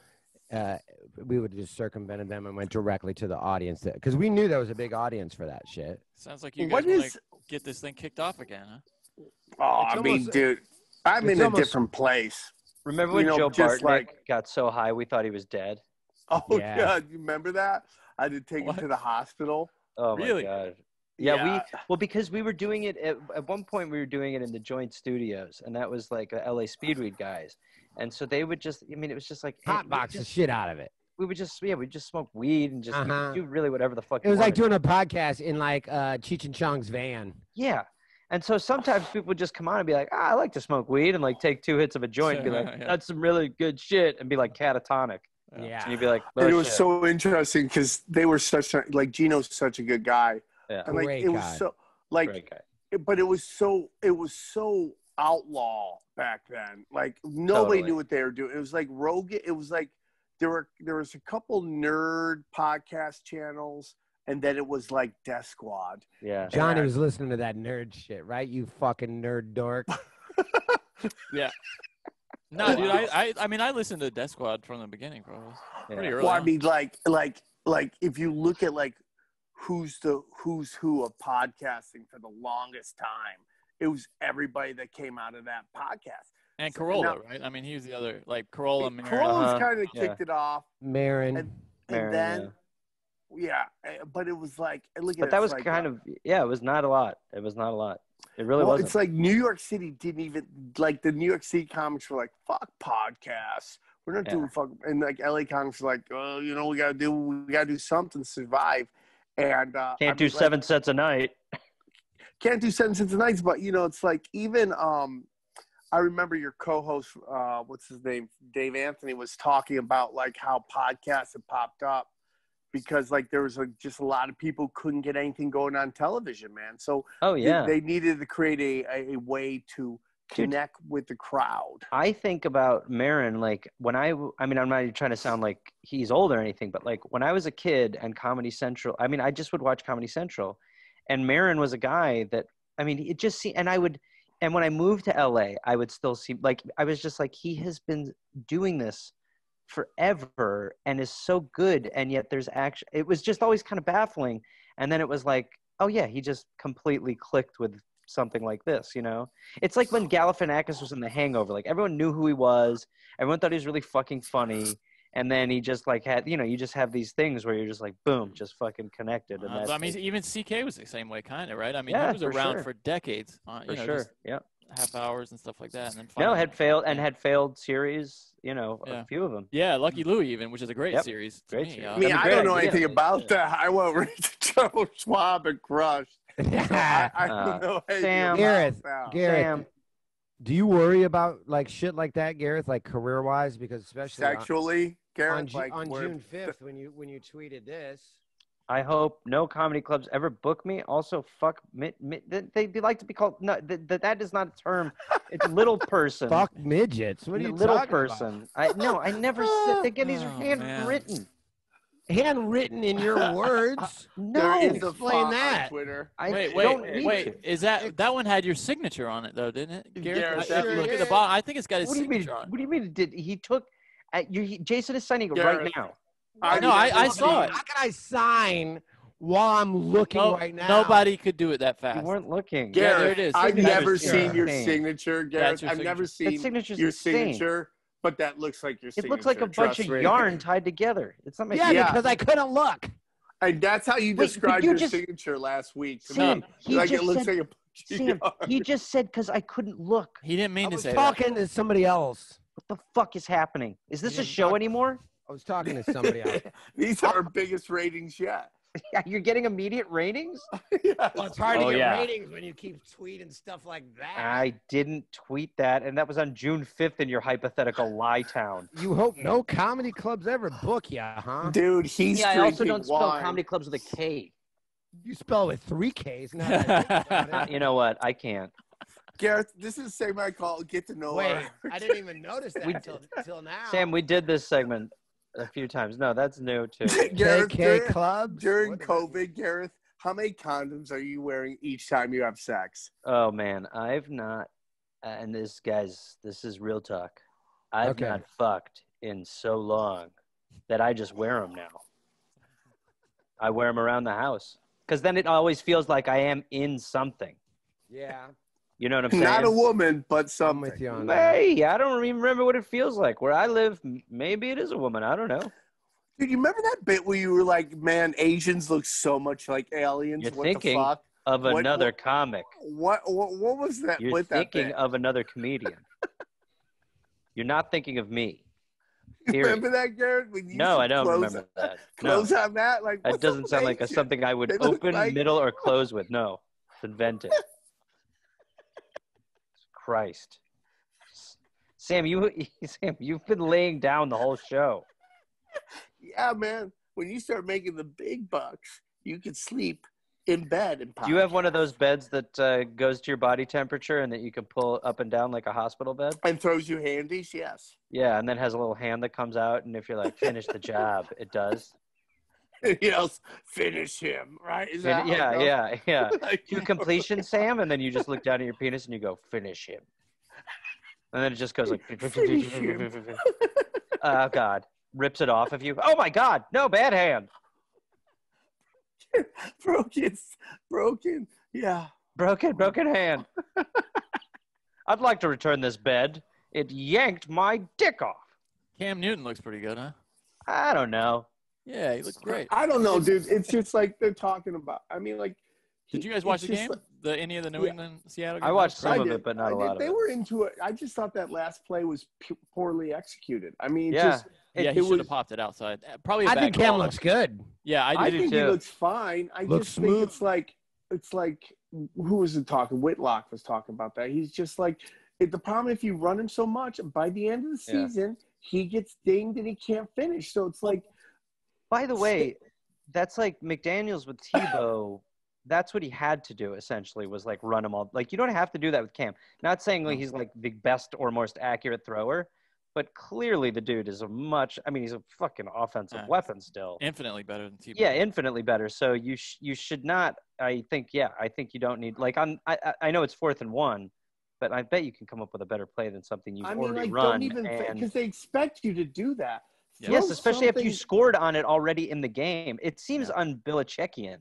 Uh, we would have just circumvented them and went directly to the audience because we knew there was a big audience for that shit. Sounds like you guys want to get this thing kicked off again, huh? Oh, it's I almost, mean, dude, I'm in a almost, different place. Remember when you know, Joe Bartnick like, got so high we thought he was dead? Oh, yeah. God. You remember that? I did take what? him to the hospital. Oh, really? My God. Yeah, yeah, we – well, because we were doing it at, – at one point we were doing it in the Joint Studios, and that was like L A Speedweed guys. And so they would just – I mean, it was just like – hot box the shit out of it. We would just – yeah, we'd just smoke weed and just uh-huh. do really whatever the fuck It was wanted. like doing a podcast in like uh, Cheech and Chong's van. Yeah. And so sometimes people would just come on and be like, ah, I like to smoke weed and like take two hits of a joint and be like, that's some really good shit and be like catatonic. Yeah, and you'd be like, and it was shit. so interesting because they were such a, like Gino's such a good guy, yeah, and like Great it was guy. so like, but it was so it was so outlaw back then. Like nobody totally. knew what they were doing. It was like Rogan. It was like there were there was a couple nerd podcast channels, and then it was like Death Squad. Yeah, Johnny and, was listening to that nerd shit, right? You fucking nerd dork. Yeah. No, dude. I, I I mean, I listened to Death Squad from the beginning, bro. Yeah. Pretty early. Well, I mean, like like like if you look at like who's the who's who of podcasting for the longest time, it was everybody that came out of that podcast. And so, Carolla, and now, right? I mean, he was the other, like Carolla. Marin, Carolla's uh-huh. kind of kicked yeah. it off. Marin. And, and Marin, then, yeah. yeah, but it was like, look at But that it, was like, kind uh, of, yeah, it was not a lot. It was not a lot. It really well, wasn't. It's like New York City didn't even, like the New York City comics were like, fuck podcasts. We're not yeah. doing fuck. And like L A comics were like, oh, you know, we got to do, we got to do something to survive. And uh, Can't I do mean, seven like, sets a night. Can't do seven sets a night, but, you know, it's like even um, – I remember your co-host, uh, what's his name, Dave Anthony, was talking about, like, how podcasts had popped up because, like, there was, like, just a lot of people couldn't get anything going on television, man. So oh, yeah. they, they needed to create a, a way to connect Dude, with the crowd. I think about Marin, like, when I – I mean, I'm not even trying to sound like he's old or anything, but, like, when I was a kid and Comedy Central – I mean, I just would watch Comedy Central, and Marin was a guy that – I mean, it just seemed – and I would – and when I moved to L A, I would still see, like, I was just like, he has been doing this forever and is so good. And yet there's actually, it was just always kind of baffling. And then it was like, oh yeah, he just completely clicked with something like this, you know? It's like when Galifianakis was in The Hangover, like everyone knew who he was. Everyone thought he was really fucking funny. And then he just like had, you know, you just have these things where you're just like, boom, just fucking connected. And uh, that's I mean, it. Even C K was the same way, kind of, right? I mean, yeah, he was for around sure. for decades. Uh, you for know, sure, yeah. Half hours and stuff like that. And then finally, no, had failed and had failed series, you know, yeah. a few of them. Yeah, Lucky Louie even, which is a great yep. series. Great me. series. I mean, I don't know idea. anything about yeah. that. I went right to Charles Schwab and Crush. Yeah. I, I uh, don't know Sam, Gareth, Gareth. Sam. Do you worry about like shit like that, Gareth, like career-wise? Because especially sexually, on, Gareth, on, like, on June fifth, when you when you tweeted this, I hope no comedy clubs ever book me. Also, fuck, mid, mid, they, they like to be called. No, that th that is not a term. It's little person. Fuck midgets. What are you little talking person? About? I no, I never. They get these oh, handwritten. Man. Handwritten in your words. No, explain that. Twitter. I wait, wait, don't wait. It. Is that that one had your signature on it though, didn't it? Gareth, yeah, look at the bottom. I think it's got his what signature. Do you mean, on. What do you mean? It did he took? Uh, you, he, Jason is signing it right now. I know. I, I, I saw it. How can I sign while I'm looking no, right now? Nobody could do it that fast. You weren't looking. Gareth, yeah, there it is. I've never seen your signature, Gareth. I've never seen your signature. But that looks like your signature. It looks like a bunch of yarn tied together. It's not yeah, yeah, because I couldn't look. And that's how you described your signature last week. Sam, he like it looks like a bunch of yarn. He just said because I couldn't look. He didn't mean to say that. I was talking to somebody else. What the fuck is happening? Is this a show anymore? I was talking to somebody else. These are our biggest ratings yet. Yeah, you're getting immediate ratings? Yes. Well, it's hard oh, to get yeah. ratings when you keep tweeting stuff like that. I didn't tweet that, and that was on June fifth in your hypothetical lie town. You hope no comedy clubs ever book you, huh? Dude, he's yeah, I also don't spell wine. comedy clubs with a K. You spell with three Ks. Not you know what? I can't. Gareth, this is the segment I call Get to Know Wait, Her. I didn't even notice that until, until now. Sam, we did this segment a few times. No, that's new too. Gareth, during, clubs? During what COVID, Gareth, how many condoms are you wearing each time you have sex? Oh man, I've not. And this guys, this is real talk. I've okay. not fucked in so long that I just wear them now. I wear them around the house because then it always feels like I am in something. Yeah. You know what I'm saying? Not a woman, but some with you on that. Hey, I don't even remember what it feels like. Where I live, maybe it is a woman. I don't know. Dude, you remember that bit where you were like, man, Asians look so much like aliens. You're what thinking the fuck? of what, another what, comic. What, what What was that? You're with thinking that of another comedian. You're not thinking of me. You remember that, Gareth? When you no, I don't remember on, that. Close no. on that? Like, that doesn't sound Asian? like a, something I would they open, like... middle, or close with. No, it's invented. Christ, Sam, you Sam, you've been laying down the whole show. Yeah, man. When you start making the big bucks, you can sleep in bed and podcast. Do you have one of those beds that uh, goes to your body temperature and that you can pull up and down like a hospital bed? And throws you handies, yes. Yeah, and then has a little hand that comes out, and if you're like, finish the job, it does. It yells, finish him, right? Is that yeah, yeah, yeah, yeah. Like, do completion, Sam, and then you just look down at your penis and you go, finish him. And then it just goes like, finish him. Oh, God. Rips it off of you. Oh, my God. No, bad hand. broken broken yeah broken broken hand. I'd like to return this bed. It yanked my dick off. Cam Newton looks pretty good, huh? I don't know. Yeah, he looks great. I don't know, dude. It's just like they're talking about, I mean, like, did you guys watch the game, like, the any of the New yeah. England Seattle game? I watched some I of it, but not I a lot did. Of they it. They were into it. I just thought that last play was poorly executed. I mean, yeah. just It, yeah, he should have popped it outside. Probably. I think Cam looks good. Yeah, I, I do think too. He looks fine. I looks just think smooth. it's like it's like who was it talking? Whitlock was talking about that. He's just like it, the problem. If you run him so much, by the end of the season, yeah. he gets dinged and he can't finish. So it's like. By the way, that's like McDaniels with Tebow. That's what he had to do essentially was like run him all. Like you don't have to do that with Cam. Not saying like he's like the best or most accurate thrower. But clearly the dude is a much – I mean, he's a fucking offensive yeah, weapon still. Infinitely better than T-Bow. Yeah, infinitely better. So you sh you should not – I think, yeah, I think you don't need – like I'm, I I know it's fourth and one, but I bet you can come up with a better play than something you've I mean, already like, run. Because they expect you to do that. Yeah. Yes, especially something... if you scored on it already in the game. It seems yeah. un-Belichickian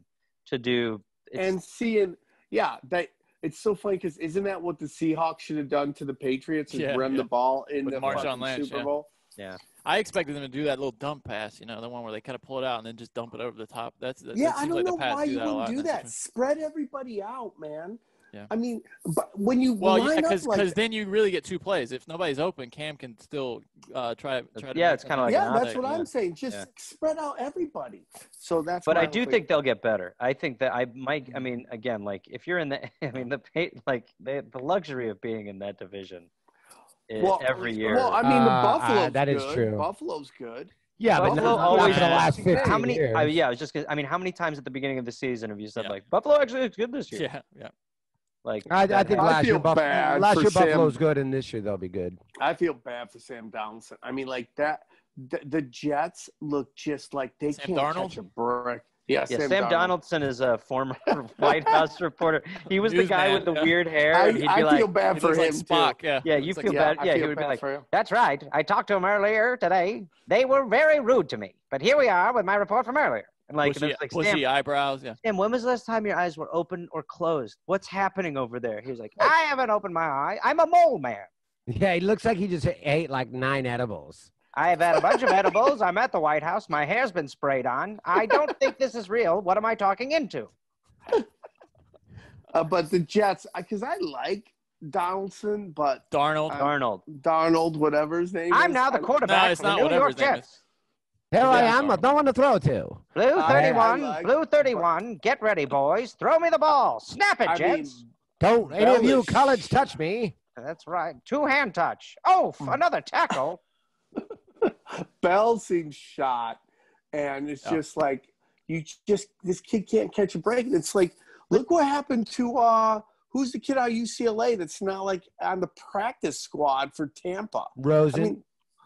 to do – And seeing – yeah, that – It's so funny because isn't that what the Seahawks should have done to the Patriots and yeah, run yeah. the ball in With the Marshawn Lynch, Super Bowl? Yeah. yeah. I expected them to do that little dump pass, you know, the one where they kind of pull it out and then just dump it over the top. That's, that's Yeah, that I don't like know why you wouldn't do that. Spread everybody out, man. Yeah. I mean, but when you well, line yeah, cause, up like because then you really get two plays. If nobody's open, Cam can still uh, try, try to. Yeah, it's kind of like yeah, that's what yeah. I'm saying. Just yeah. spread out everybody. So that's. But I do think, think they'll get better. I think that I might. I mean, again, like if you're in the, I mean, the pay, like the the luxury of being in that division is well, every year. Well, I mean, the Buffalo. Uh, that is good. true. Buffalo's good. Yeah, Buffalo but not, always not the last fifty how many, years. I, yeah, I was just. Gonna, I mean, how many times at the beginning of the season have you said yeah. like Buffalo actually looks good this year? Yeah, yeah. Like I, I think last year, Buffalo, last year Buffalo's good, and this year they'll be good. I feel bad for Sam Donaldson. I mean, like that, the, the Jets look just like they Sam can't Darnold? catch a break. Yeah, yeah Sam, Sam Donaldson. Donaldson is a former White House reporter. He was News the guy man, with the yeah. weird hair. I, he'd be I like, feel bad for him like too. Yeah, yeah you feel like, bad. Yeah, yeah feel he would be like, that's right. I talked to him earlier today. They were very rude to me, but here we are with my report from earlier. And like, pushy, and like Sam, eyebrows, yeah. Sam, when was the last time your eyes were open or closed? What's happening over there? He was like, I haven't opened my eye. I'm a mole man. Yeah, he looks like he just ate like nine edibles. I have had a bunch of edibles. I'm at the White House. My hair's been sprayed on. I don't think this is real. What am I talking into? Uh, but the Jets, because I like Donaldson, but Darnold, um, Darnold, Darnold, whatever his name. I'm is. now the quarterback no, it's not for the New York Jets. Here I am. I don't want to throw to. Blue thirty-one. Like, blue thirty-one. Get ready, boys. Throw me the ball. Snap it, I Jets. Mean, don't any of you college touch me. That's right. Two-hand touch. Oh, another tackle. Bell seems shot, and it's yeah. just like you just this kid can't catch a break. And it's like, look what happened to uh, who's the kid out of U C L A that's now like on the practice squad for Tampa? Rosen. I mean,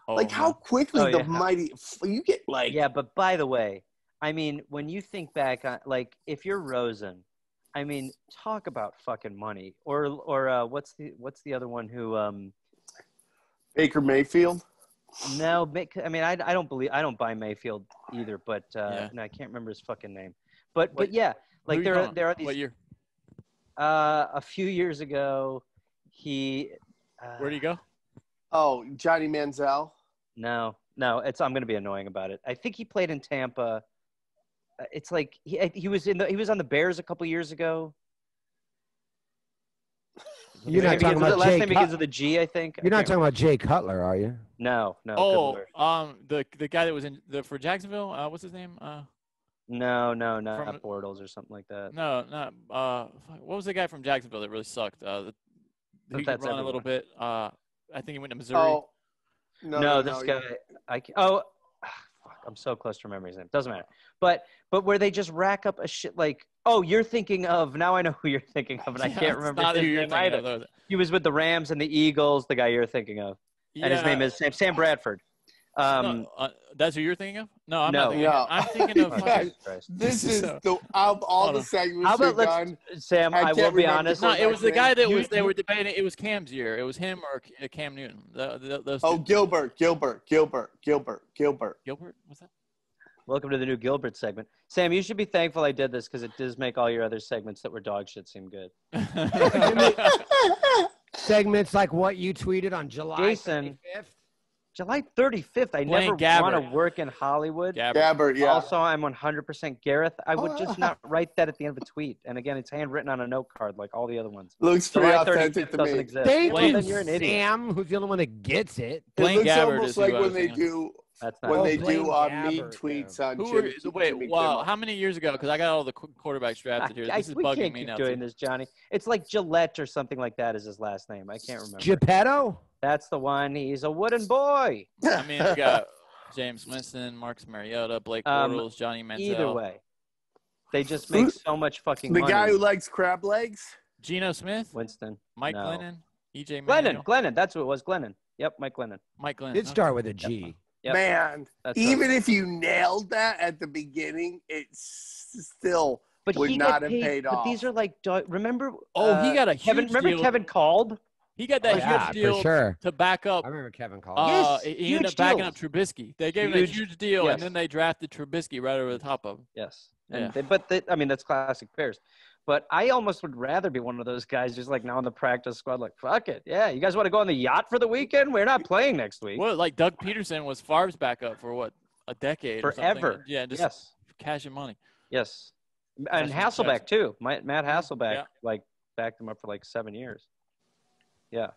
like oh, how quickly oh, the yeah. mighty you get like yeah but by the way I mean when you think back on like if you're Rosen I mean talk about fucking money or or uh, what's the what's the other one who um Baker Mayfield no I mean I, I don't believe I don't buy Mayfield either but uh yeah. no, I can't remember his fucking name but what, but yeah like there are, there are these what year uh a few years ago he uh, where'd he go oh Johnny Manziel. No, no, it's I'm going to be annoying about it. I think he played in Tampa. It's like he he was in the he was on the Bears a couple years ago. You're not talking about the last name begins with a G, I think. You're not talking about Jay Cutler, are you? No, no. Oh, um, the the guy that was in the for Jacksonville. Uh, what's his name? Uh, no, no, not Bortles or something like that. No, not. Uh, what was the guy from Jacksonville that really sucked? Uh, he could run a little bit. Uh, I think he went to Missouri. Oh. No, no, no, this no, guy. Yeah. I, oh, fuck. Fuck, I'm so close to remembering his name. Doesn't matter. But but where they just rack up a shit like, oh, you're thinking of, now I know who you're thinking of, and I yeah, can't remember his who you're name either. Of he was with the Rams and the Eagles, the guy you're thinking of. Yeah. And his name is Sam, Sam Bradford. Um, no, uh, that's who you're thinking of? No, I'm no. not thinking no. of I'm thinking of like, this is so, the of all the segments how about, done, Sam, I, I will be honest. No, it was the guy that you, was they were debating. It was Cam's year. It was him or Cam Newton. The, the, those oh, Gilbert, Gilbert, Gilbert, Gilbert, Gilbert. Gilbert? What's that? Welcome to the new Gilbert segment. Sam, you should be thankful I did this because it does make all your other segments that were dog shit seem good. Segments like what you tweeted on July twenty-fifth. July thirty-fifth. I Blaine never want to work in Hollywood. Gabbert, yeah. Also, I'm one hundred percent Gareth. I would oh. just not write that at the end of a tweet. And again, it's handwritten on a note card like all the other ones. Looks pretty authentic to me. Exist. They Blaine, well, you're an idiot. Sam, who's the only one that gets it? It Blaine looks Gabbert almost like when they do That's when oh, they Blaine do uh, meat tweets though. on Who Jimmy, are, Wait, Jimmy wow, Kimmel. How many years ago? Because I got all the quarterbacks drafted here. This I, is we bugging can't me keep now. Doing too. this, Johnny. It's like Gillette or something like that is his last name. I can't remember. Geppetto. That's the one. He's a wooden boy. I mean, we got James Winston, Marcus Mariota, Blake Bortles, um, Johnny Manziel. Either way, they just make so much fucking. The money. guy who likes crab legs. Geno Smith. Winston. Mike no. Glennon. E J. Manuel. Glennon. Glennon. That's who it was. Glennon. Yep. Mike Glennon. Mike Glennon. Did start with a G. Yep. Yep. Man, That's even tough. if you nailed that at the beginning, it still but would not paid, have paid but off. But these are like, remember? Oh, uh, he got a huge Kevin, Remember deal. Kevin called? He got that oh, huge yeah, deal sure. to back up. I remember Kevin called. Uh, yes, he ended up backing deals. up Trubisky. They gave huge, him a huge deal, yes. and then they drafted Trubisky right over the top of him. Yes. And yeah. they, but, they, I mean, that's classic Bears. But I almost would rather be one of those guys just like now in the practice squad, like, fuck it. Yeah, you guys want to go on the yacht for the weekend? We're not playing next week. Well, like Doug Peterson was Favre's backup for what, a decade? Forever. Or yeah, just yes. cashing money. Yes. And cash Hasselbeck, too. Matt Hasselbeck, yeah. like, backed him up for like seven years. Yeah.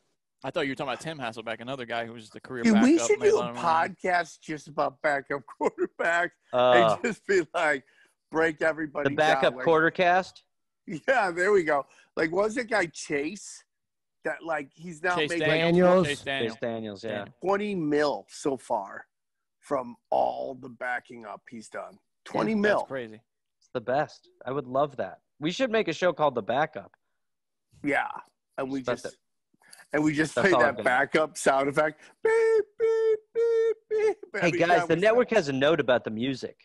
I thought you were talking about Tim Hasselbeck, another guy who was just a career Dude, backup. We should do a podcast just about backup quarterbacks uh, and just be like, break everybody down. The backup like, quartercast? Yeah, there we go. Like, what was that guy Chase? That like he's now Chase making Daniels. Chase Daniels. Chase Daniels, yeah. Twenty mil so far from all the backing up he's done. Twenty That's mil. That's crazy. It's the best. I would love that. We should make a show called The Backup. Yeah, and we That's just it. and we just play that backup do. sound effect. Beep beep beep beep. Hey guys, the network start. has a note about the music.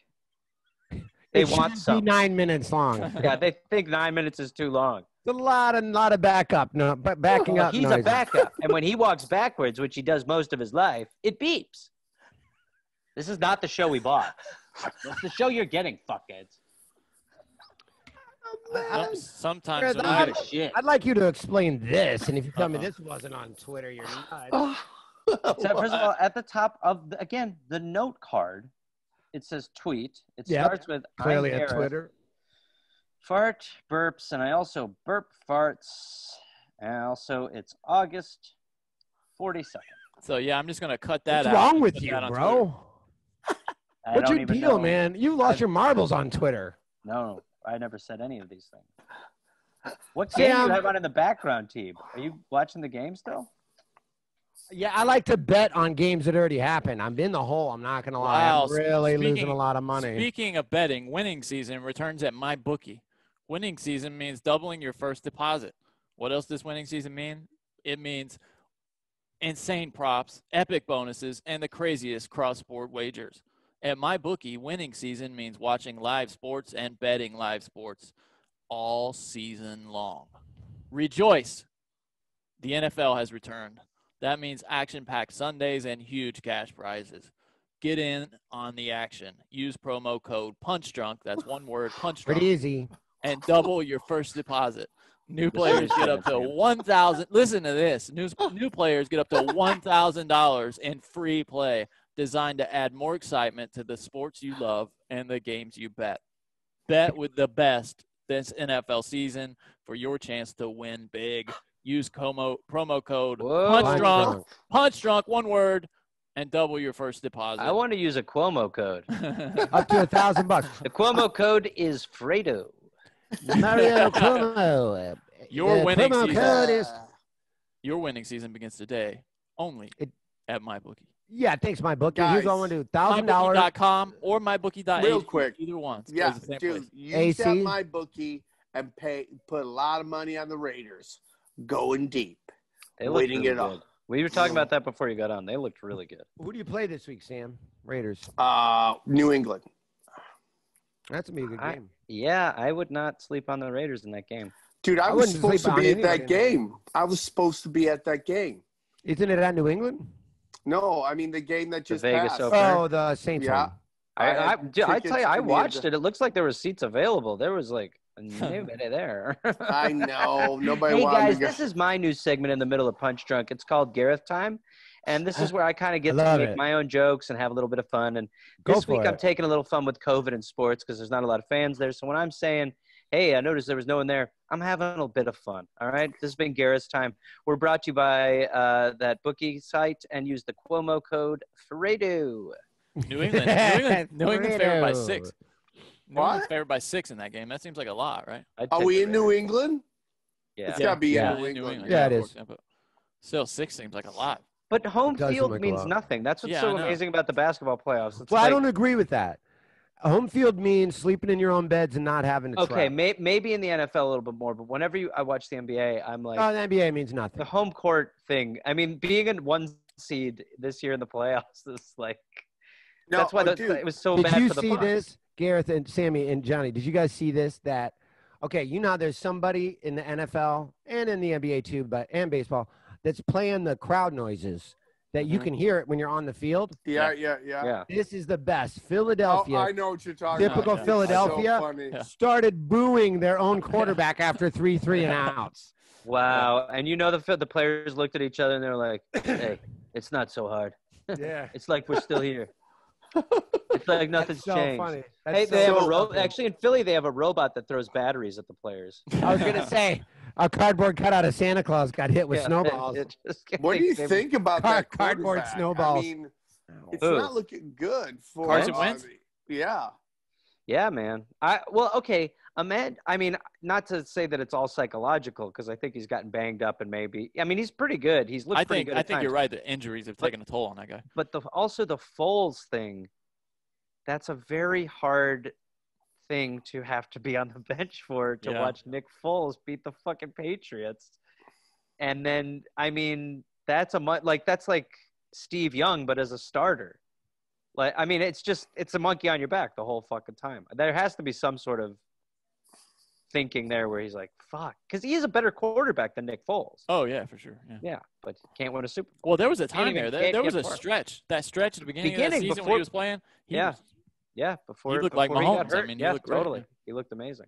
They it want some. Be nine minutes long. Yeah, they think nine minutes is too long. It's a lot and lot of backup, no, but backing well, up. He's noises. a backup, and when he walks backwards, which he does most of his life, it beeps. This is not the show we bought. It's the show you're getting, fuckheads. Oh, Sometimes I'd, I'd, shit. I'd like you to explain this, and if you tell uh -huh. me this wasn't on Twitter, you're not. So, first of all, at the top of the, again the note card. It says tweet. It yep. starts with clearly at Twitter. Fart burps, and I also burp farts. And also, it's August forty-second. So yeah, I'm just gonna cut that. What's out. What's wrong with you, bro? What's your deal, know. man? You lost I've, your marbles on Twitter. No, I never said any of these things. What game Sam, do you have on in the background, Teeb? Are you watching the game still? Yeah, I like to bet on games that already happened. I'm in the hole. I'm not going to lie. Wow. I'm really speaking, losing a lot of money. Speaking of betting, winning season returns at MyBookie. Winning season means doubling your first deposit. What else does winning season mean? It means insane props, epic bonuses, and the craziest cross-sport wagers. At MyBookie, winning season means watching live sports and betting live sports all season long. Rejoice. The N F L has returned. That means action-packed Sundays and huge cash prizes. Get in on the action. Use promo code PUNCHDRUNK. That's one word, PUNCHDRUNK. Pretty easy. And double your first deposit. New players get up to one thousand dollars. Listen to this. New, new players get up to one thousand dollars in free play designed to add more excitement to the sports you love and the games you bet. Bet with the best this N F L season for your chance to win big. Use promo, promo code Whoa, punch drunk, drunk, punch drunk, one word, and double your first deposit. I want to use a Cuomo code. Up to a thousand bucks. The Cuomo code is Fredo. Mario Cuomo. Your uh, winning promo season. Code is... Your winning season begins today, only it, at MyBookie. Yeah, thanks, MyBookie. Guys, here's what I want to do. one thousand dollars. MyBookie dot com or MyBookie dot com. Real quick. Either one. Yeah, dude, you set MyBookie and pay, put a lot of money on the Raiders. Going deep. Waiting it up. We were talking about that before you got on. They looked really good. Who do you play this week, Sam? Raiders. Uh, New England. That's a good game. I, yeah, I would not sleep on the Raiders in that game. Dude, I, I was supposed to be at that game. I was supposed to be at that game. Isn't it at New England? No, I mean the game that just passed. Oh, the Saints. Yeah. I, I, I, dude, I tell you, I watched it. It looks like there were seats available. There was like nobody there. I know. Nobody hey, wanted guys, to go. This is my new segment in the middle of Punch Drunk. It's called Gareth Time. And this is where I kind of get to make it. my own jokes and have a little bit of fun. And go this week it. I'm taking a little fun with COVID and sports because there's not a lot of fans there. So when I'm saying, hey, I noticed there was no one there, I'm having a little bit of fun. All right. This has been Gareth's Time. We're brought to you by uh, that bookie site and use the Cuomo code Fredo. New England. New England. New England's favored by six. New England's favored by six in that game. That seems like a lot, right? Are we in New England? Yeah. It's got to be yeah. in New England. New England. Yeah, yeah, it is. Still, six seems like a lot. But home field means nothing. That's what's yeah, so amazing about the basketball playoffs. It's well, like, I don't agree with that. Home field means sleeping in your own beds and not having to. Okay, may, maybe in the N F L a little bit more, but whenever you, I watch the N B A, I'm like, oh, the N B A means nothing. The home court thing. I mean, being in one seed this year in the playoffs is like. No, that's why oh, the, it was so did bad for the. Did you see Bucs. This, Gareth and Sammy and Johnny? Did you guys see this? That okay, you know, there's somebody in the N F L and in the N B A too, but and baseball. That's playing the crowd noises that you can hear it when you're on the field. Yeah, yeah, yeah. yeah. This is the best. Philadelphia. Oh, I know what you're talking typical about. Typical yeah. Philadelphia so started booing their own quarterback after three three and outs. Wow. And you know the the players looked at each other and they're like, "Hey, it's not so hard. Yeah, it's like we're still here. It's like nothing's so changed." Funny. Hey, so they have so a ro- actually in Philly they have a robot that throws batteries at the players. I was gonna say. A cardboard cutout of Santa Claus got hit with yeah, snowballs. It, it what do you think about car, that cardboard snowballs? I mean, it's Ooh. not looking good for Carson Wentz. Yeah. Yeah, man. I well, okay. Ahmed, I mean, not to say that it's all psychological because I think he's gotten banged up and maybe – I mean, he's pretty good. He's looked I pretty think, good I think times. You're right. The injuries have but, taken a toll on that guy. But the, also the Foles thing, that's a very hard – thing to have to be on the bench for to yeah. watch Nick Foles beat the fucking Patriots. And then, I mean, that's a mon- like that's like Steve Young, but as a starter. Like, I mean, it's just it's a monkey on your back the whole fucking time. There has to be some sort of thinking there where he's like, fuck, because he is a better quarterback than Nick Foles. Oh yeah, for sure. Yeah, yeah but can't win a Super Bowl. Well, there was a time there. There, there was a far. stretch. That stretch at the beginning, beginning of the season before, when he was playing. He yeah. Was- Yeah, before he looked before like Mahomes. He got hurt. I mean, yeah, he looked totally. Great. He looked amazing.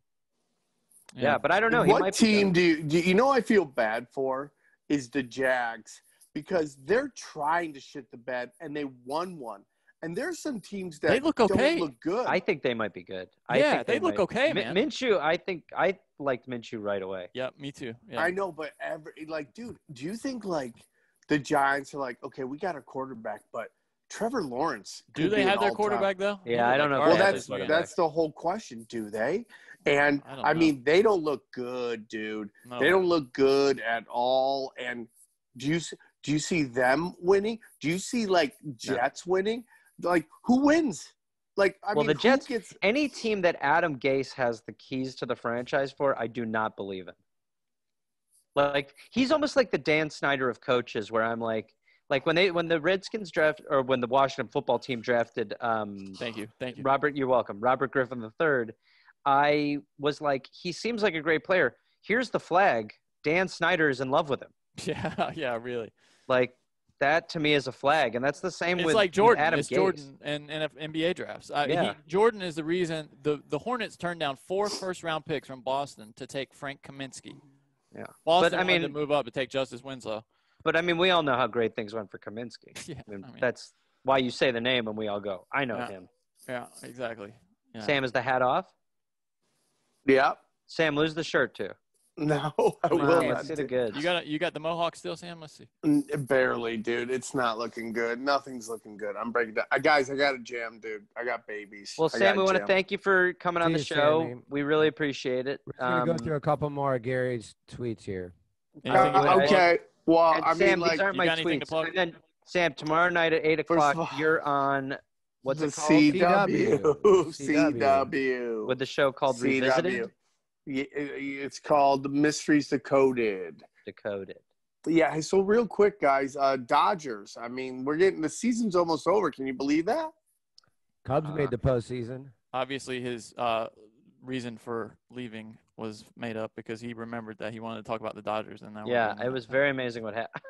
Yeah, yeah but I don't know. He what might team do you, do you know? I feel bad for is the Jags because they're trying to shit the bed and they won one. And there's some teams that they look okay. Don't look good. I think they might be good. I yeah, think they, they look might. okay, man. Min- Minshew, I think I liked Minshew right away. Yeah, me too. Yeah. I know, but every like, dude, do you think like the Giants are like, okay, we got a quarterback, but Trevor Lawrence. Do they have their quarterback though? Yeah, I don't know. Well, that's that's the whole question. Do they? And I mean, they don't look good, dude. They don't look good at all. And do you do you see them winning? Do you see like Jets winning? Like who wins? Like I mean, well, the Jets gets any team that Adam Gase has the keys to the franchise for. I do not believe in. Like he's almost like the Dan Snyder of coaches, where I'm like. Like when they when the Redskins draft or when the Washington football team drafted um, thank you thank you Robert you're welcome Robert Griffin the third, I was like he seems like a great player. Here's the flag. Dan Snyder is in love with him. Yeah, yeah, really. Like that to me is a flag, and that's the same it's with like Jordan. Adam It's Gates. Jordan and N B A drafts. I, yeah. he, Jordan is the reason the the Hornets turned down four first round picks from Boston to take Frank Kaminsky. Yeah, Boston but, I mean, wanted to move up to take Justice Winslow. But, I mean, we all know how great things went for Kaminsky. Yeah, I mean, I mean, that's why you say the name and we all go, I know yeah, him. Yeah, exactly. Yeah. Sam, is the hat off? Yeah. Sam, lose the shirt, too. No, I Come will on, not. See the goods. You got, you got the mohawk still, Sam? Let's see. Barely, dude. It's not looking good. Nothing's looking good. I'm breaking down. Uh, guys, I got a jam, dude. I got babies. Well, I Sam, we want to thank you for coming on the show. Sammy. We really appreciate it. We're um, going to go through a couple more of Gary's tweets here. Uh, okay. Well, and I Sam, mean, like, these aren't my tweets. And then Sam, tomorrow night at eight o'clock, all, you're on what's the it called? C W. C W. C W. With the show called C W. Revisited? It's called Mysteries Decoded. Decoded. Yeah, so real quick, guys, uh, Dodgers. I mean, we're getting – the season's almost over. Can you believe that? Cubs uh, made the postseason. Obviously, his uh, reason for leaving was made up because he remembered that he wanted to talk about the Dodgers. And that yeah, it was very amazing what happened.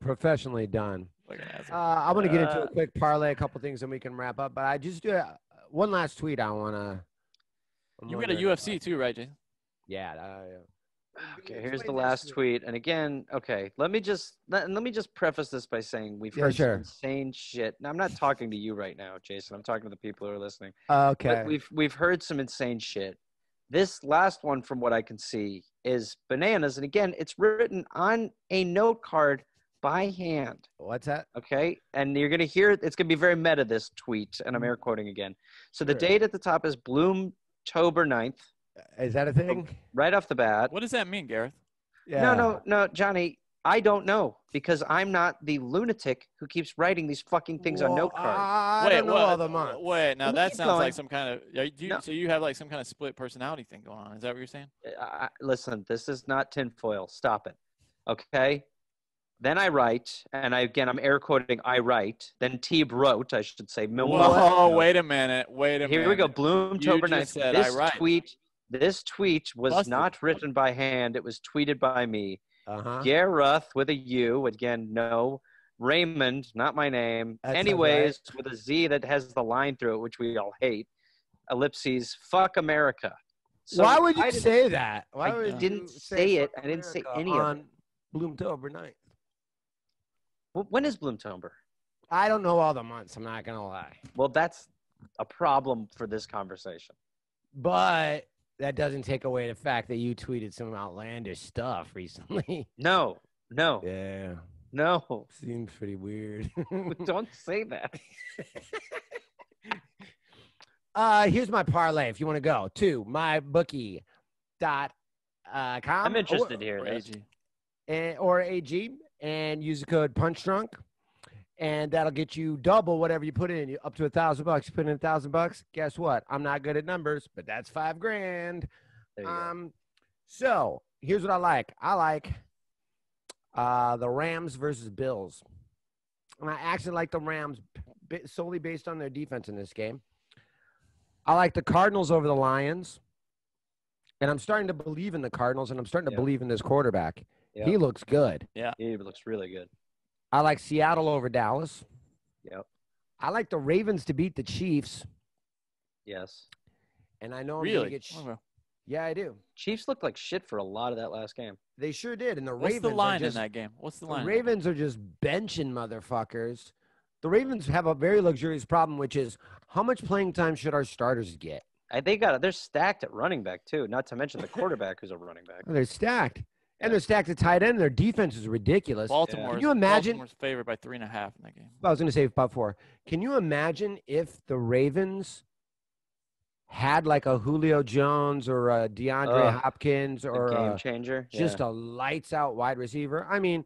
Professionally done. Uh, I want to get into a quick parlay, a couple things, and we can wrap up. But I just do uh, one last tweet I want to – You got a U F C about. too, right, Jason? Yeah, uh, yeah. Okay, here's the last tweet. And again, okay, let me just let, let me just preface this by saying we've heard yeah, sure. some insane shit. Now, I'm not talking to you right now, Jason. I'm talking to the people who are listening. Uh, okay. But we've we've heard some insane shit. This last one, from what I can see, is bananas. And again, it's written on a note card by hand. What's that? Okay, and you're going to hear it. It's going to be very meta, this tweet, and I'm air quoting again. So sure. the date at the top is Bloomtober ninth. Is that a thing? Right off the bat. What does that mean, Gareth? Yeah. No, no, no, Johnny. I don't know because I'm not the lunatic who keeps writing these fucking things well, on note cards. I wait, don't know what, all the month. Wait, now that sounds going. like some kind of do you, no. – so you have like some kind of split personality thing going on. Is that what you're saying? I, listen, this is not tinfoil. Stop it. Okay? Then I write, and I, again, I'm air quoting I write. Then Teeb wrote, I should say. Milwaukee. Oh, wait a minute. Wait a Here minute. Here we go. Bloomtober ninth. This I write. tweet – This tweet was Busted. not written by hand. It was tweeted by me. Uh-huh. Gareth with a U. Again, no. Raymond, not my name. That's Anyways, right. with a Z that has the line through it, which we all hate. Ellipses, fuck America. So Why would you I say that? Why I didn't say it. I didn't say any of it. On Bloomtober ninth. When is Bloomtober? I don't know all the months. I'm not going to lie. Well, that's a problem for this conversation. But... that doesn't take away the fact that you tweeted some outlandish stuff recently. No, no. Yeah. No. Seems pretty weird. Don't say that. uh, here's my parlay if you want to go to my bookie dot com. I'm interested or, here. Or A G. And, or A G. And use the code PUNCHDRUNK. And that'll get you double whatever you put in. You up to a thousand bucks. You put in a thousand bucks. Guess what? I'm not good at numbers, but that's five grand. Um, so here's what I like. I like uh, the Rams versus Bills, and I actually like the Rams solely based on their defense in this game. I like the Cardinals over the Lions, and I'm starting to believe in the Cardinals, and I'm starting to yep. believe in this quarterback. Yep. He looks good. Yeah, he looks really good. I like Seattle over Dallas. Yep. I like the Ravens to beat the Chiefs. Yes. And I know I'm really? Get oh, no. Yeah, I do. Chiefs looked like shit for a lot of that last game. They sure did. And the What's Ravens the line are just, in that game? What's the line? The Ravens are just benching motherfuckers. The Ravens have a very luxurious problem, which is how much playing time should our starters get? I, they got they're stacked at running back too. Not to mention the quarterback who's a running back. They're stacked. And they're stacked at tight end. Their defense is ridiculous. Baltimore. Can you imagine? Baltimore's favored by three and a half in that game. I was going to say about four. Can you imagine if the Ravens had like a Julio Jones or a DeAndre uh, Hopkins or a game changer, a, yeah. just a lights out wide receiver? I mean,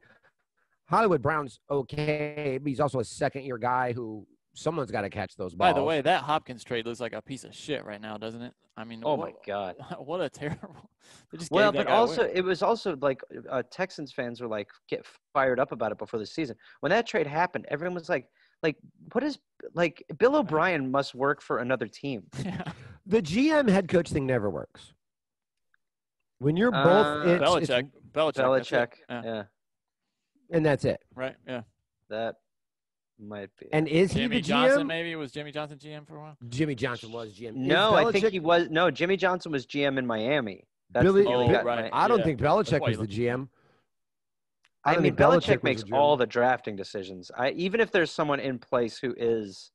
Hollywood Brown's okay, but he's also a second year guy who someone's got to catch those balls. By the way, that Hopkins trade looks like a piece of shit right now, doesn't it? I mean, oh what, my god, what a terrible! Just well, but also away. it was also like uh, Texans fans were like get fired up about it before the season. When that trade happened, everyone was like, like what is like Bill O'Brien must work for another team. Yeah. The G M head coach thing never works. When you're both uh, it's, Belichick, it's, Belichick, Belichick, yeah. yeah, and that's it, right? Yeah, that. Might be. And is Jimmy he the G M? Johnson maybe? Was Jimmy Johnson G M for a while? Jimmy Johnson was G M. No, Belichick... I think he was. No, Jimmy Johnson was G M in Miami. That's Billy, oh, right. I don't yeah. think Belichick was the G M. I, I mean, Belichick, Belichick makes the all the drafting decisions. I, even if there's someone in place who is.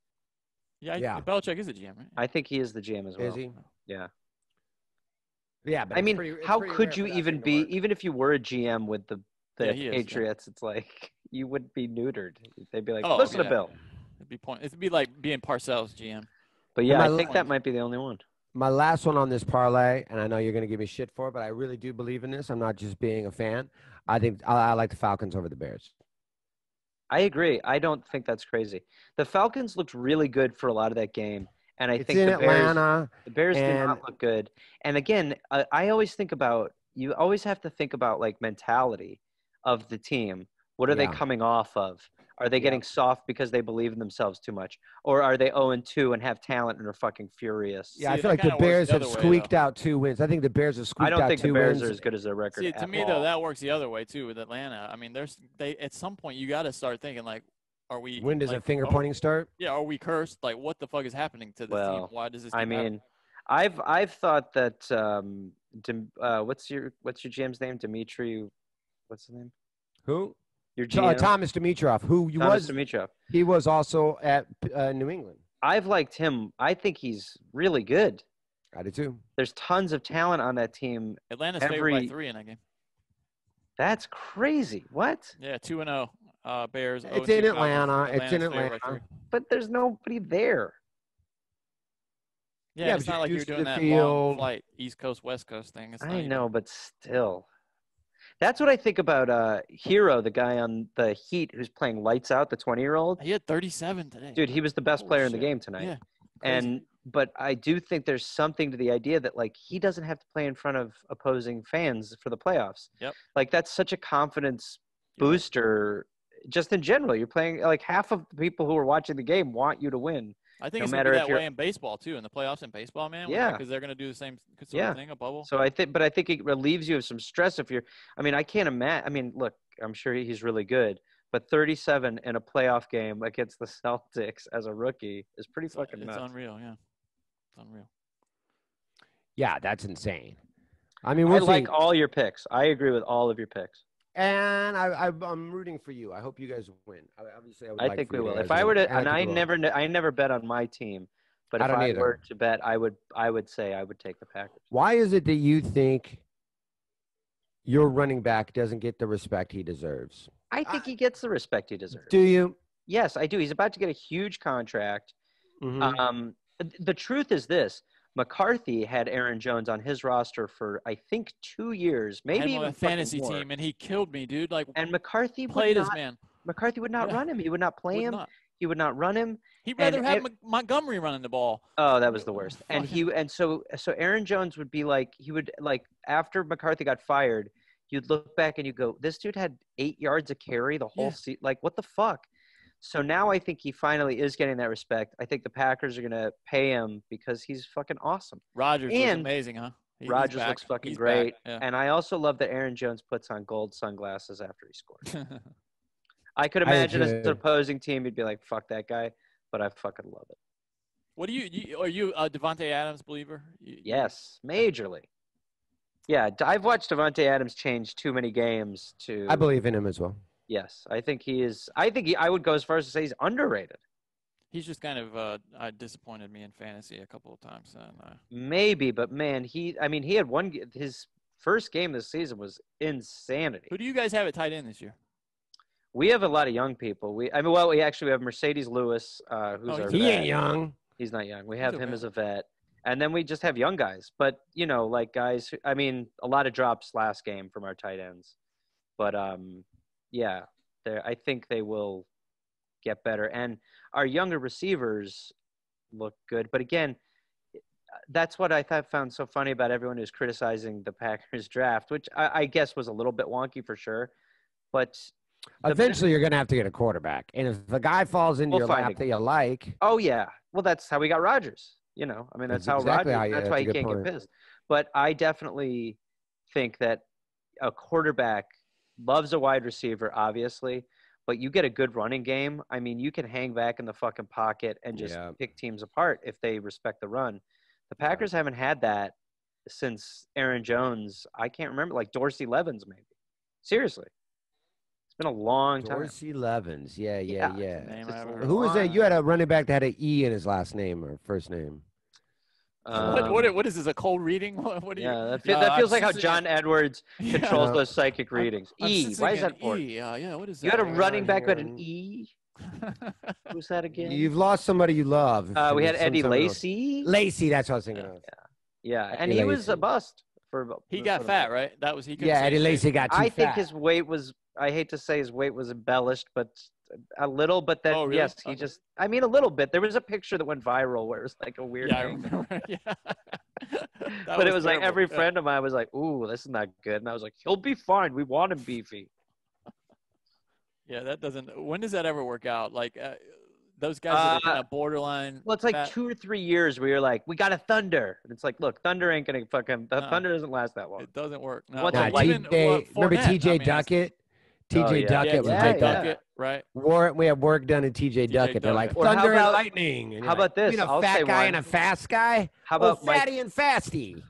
Yeah, I, yeah. Belichick is the G M, right? I think he is the G M as well. Is he? Yeah. Yeah, but I mean, pretty, how could you even be, even if you were a G M with the, the yeah, Patriots, is, yeah. it's like. You would be neutered. They'd be like, oh, listen yeah. to Bill. It'd be point. It'd be like being Parcells G M. But yeah, I think that might be the only one. My last one on this parlay, and I know you're going to give me shit for it, but I really do believe in this. I'm not just being a fan. I think I, I like the Falcons over the Bears. I agree. I don't think that's crazy. The Falcons looked really good for a lot of that game. And I it's think in the Atlanta, Bears, the Bears and... did not look good. And again, I, I always think about, you always have to think about like mentality of the team. What are yeah. they coming off of? Are they yeah. getting soft because they believe in themselves too much? Or are they oh and two and have talent and are fucking furious? Yeah, see, I feel like the Bears the have way, squeaked though. out two wins. I think the Bears have squeaked out two wins. I don't think the Bears wins. are as good as their record See, to at me, all. though, that works the other way, too, with Atlanta. I mean, there's they at some point you got to start thinking, like, are we – when does like, a finger-pointing start? Yeah, are we cursed? Like, what the fuck is happening to this well, team? Why does this team I mean, happen? I've I've thought that um, – uh, what's your what's your G M's name? Dimitri – what's his name? Who? Your uh, Thomas Dimitroff, who you was Dimitroff. He was also at uh, New England. I've liked him. I think he's really good. I do too. There's tons of talent on that team. Atlanta's Every... favored by three in that game. That's crazy. What? Yeah, two and zero. Uh, Bears. It's in Atlanta. Atlanta's it's in Atlanta. But there's nobody there. Yeah, yeah it's not like you're doing that field. long flight East Coast West Coast thing. It's I know, even... but still. That's what I think about uh, Hero, the guy on the Heat who's playing lights out, the twenty-year-old. He had thirty-seven today. Dude, he was the best Holy player shit. in the game tonight. Yeah, and But I do think there's something to the idea that, like, he doesn't have to play in front of opposing fans for the playoffs. Yep. Like, that's such a confidence booster yeah. just in general. You're playing – like, half of the people who are watching the game want you to win. I think no it's going to be that way in baseball, too, in the playoffs in baseball, man. Yeah. Because they're going to do the same sort yeah. of thing, a bubble. So I think, but I think it relieves you of some stress if you're – I mean, I can't imagine – I mean, look, I'm sure he's really good, but thirty-seven in a playoff game against the Celtics as a rookie is pretty fucking it's nuts. It's unreal, yeah. It's unreal. Yeah, that's insane. I mean, we'll I like see. all your picks. I agree with all of your picks. And I, I, I'm rooting for you. I hope you guys win. I, obviously, I, would I like think we will. If I were to, and I never, I never bet on my team, but if I were to bet, I would, I would say I would take the Packers. Why is it that you think your running back doesn't get the respect he deserves? I think he gets the respect he deserves. Do you? Yes, I do. He's about to get a huge contract. Mm-hmm. Um, the truth is this. McCarthy had Aaron Jones on his roster for I think two years, maybe even a fantasy more. team, and he killed me, dude. Like, and McCarthy played would not, his man. McCarthy would not yeah. run him. He would not play would him. Not. He would not run him. He'd rather and, have and, Montgomery running the ball. Oh, that was the worst. And he and so so Aaron Jones would be like he would like after McCarthy got fired, you'd look back and you go, this dude had eight yards of carry the whole yeah. season. Like, what the fuck? So now I think he finally is getting that respect. I think the Packers are going to pay him because he's fucking awesome. Rodgers is amazing, huh? He, Rodgers looks fucking he's great. Yeah. And I also love that Aaron Jones puts on gold sunglasses after he scores. I could imagine I as an opposing team, you'd be like, fuck that guy. But I fucking love it. What do you, you – are you a Devontae Adams believer? You, yes, majorly. Yeah, I've watched Devontae Adams change too many games to – I believe in him as well. Yes, I think he is. I think he, I would go as far as to say he's underrated. He's just kind of uh, uh, disappointed me in fantasy a couple of times. And, uh... Maybe, but man, he. I mean, he had one. His first game this season was insanity. Who do you guys have at tight end this year? We have a lot of young people. We, I mean, well, we actually we have Mercedes Lewis, uh, who's oh, our he vet. ain't young. He's not young. We have okay. him as a vet, and then we just have young guys. But you know, like guys. Who, I mean, a lot of drops last game from our tight ends, but um. Yeah, I think they will get better. And our younger receivers look good. But again, that's what I thought found so funny about everyone who's criticizing the Packers draft, which I, I guess was a little bit wonky for sure. But eventually you're going to have to get a quarterback. And if the guy falls into your lap that you like. Oh, yeah. Well, that's how we got Rodgers. You know, I mean, that's how Rodgers. That's why he can't get pissed. But I definitely think that a quarterback – loves a wide receiver, obviously, but you get a good running game. I mean, you can hang back in the fucking pocket and just yeah. pick teams apart if they respect the run. The Packers yeah. haven't had that since Aaron Jones. I can't remember, like Dorsey Levins, maybe. Seriously. It's been a long Dorsey time. Dorsey Levins. Yeah, yeah, yeah. yeah. Who was that? You had a running back that had an E in his last name or first name. Um, what, what what is this? A cold reading? What, what are yeah, you, that, fe uh, that feels I'm like how John Edwards yeah. controls those psychic readings. I'm, I'm E. Why is that for? E. Uh, yeah, what is that? You had a running back who had an E. Who's that again? You've lost somebody you love. Uh, we had Eddie Lacy. Lacy, that's what I was thinking yeah. of. Yeah, yeah. and Eddie he was Lacy. a bust. For he got fat, right? That was he. Yeah, Eddie Lacy got too I fat. I think his weight was. I hate to say his weight was embellished, but a little, but then, oh, really? Yes, he just, I mean, a little bit. There was a picture that went viral where it was like a weird yeah, thing. I yeah. But was it was terrible. Like every yeah. friend of mine was like, ooh, this is not good. And I was like, he'll be fine. We want him beefy. Yeah, that doesn't, when does that ever work out? Like, uh, those guys are uh, kind of borderline. Well, it's like fat. two or three years where you're like, we got a Thunder. And it's like, look, Thunder ain't going to fucking, the no, Thunder doesn't last that long. It doesn't work. No. What's yeah, T J, well, remember T J I mean, Duckett? T J oh, yeah. Duckett yeah, was yeah, like yeah. that. Right. War, we have work done in T J Duckett. They're like, Thunder about, and lightning. And how about this? You know, fat guy one. and a fast guy? How about oh, Fatty Mike? and Fasty?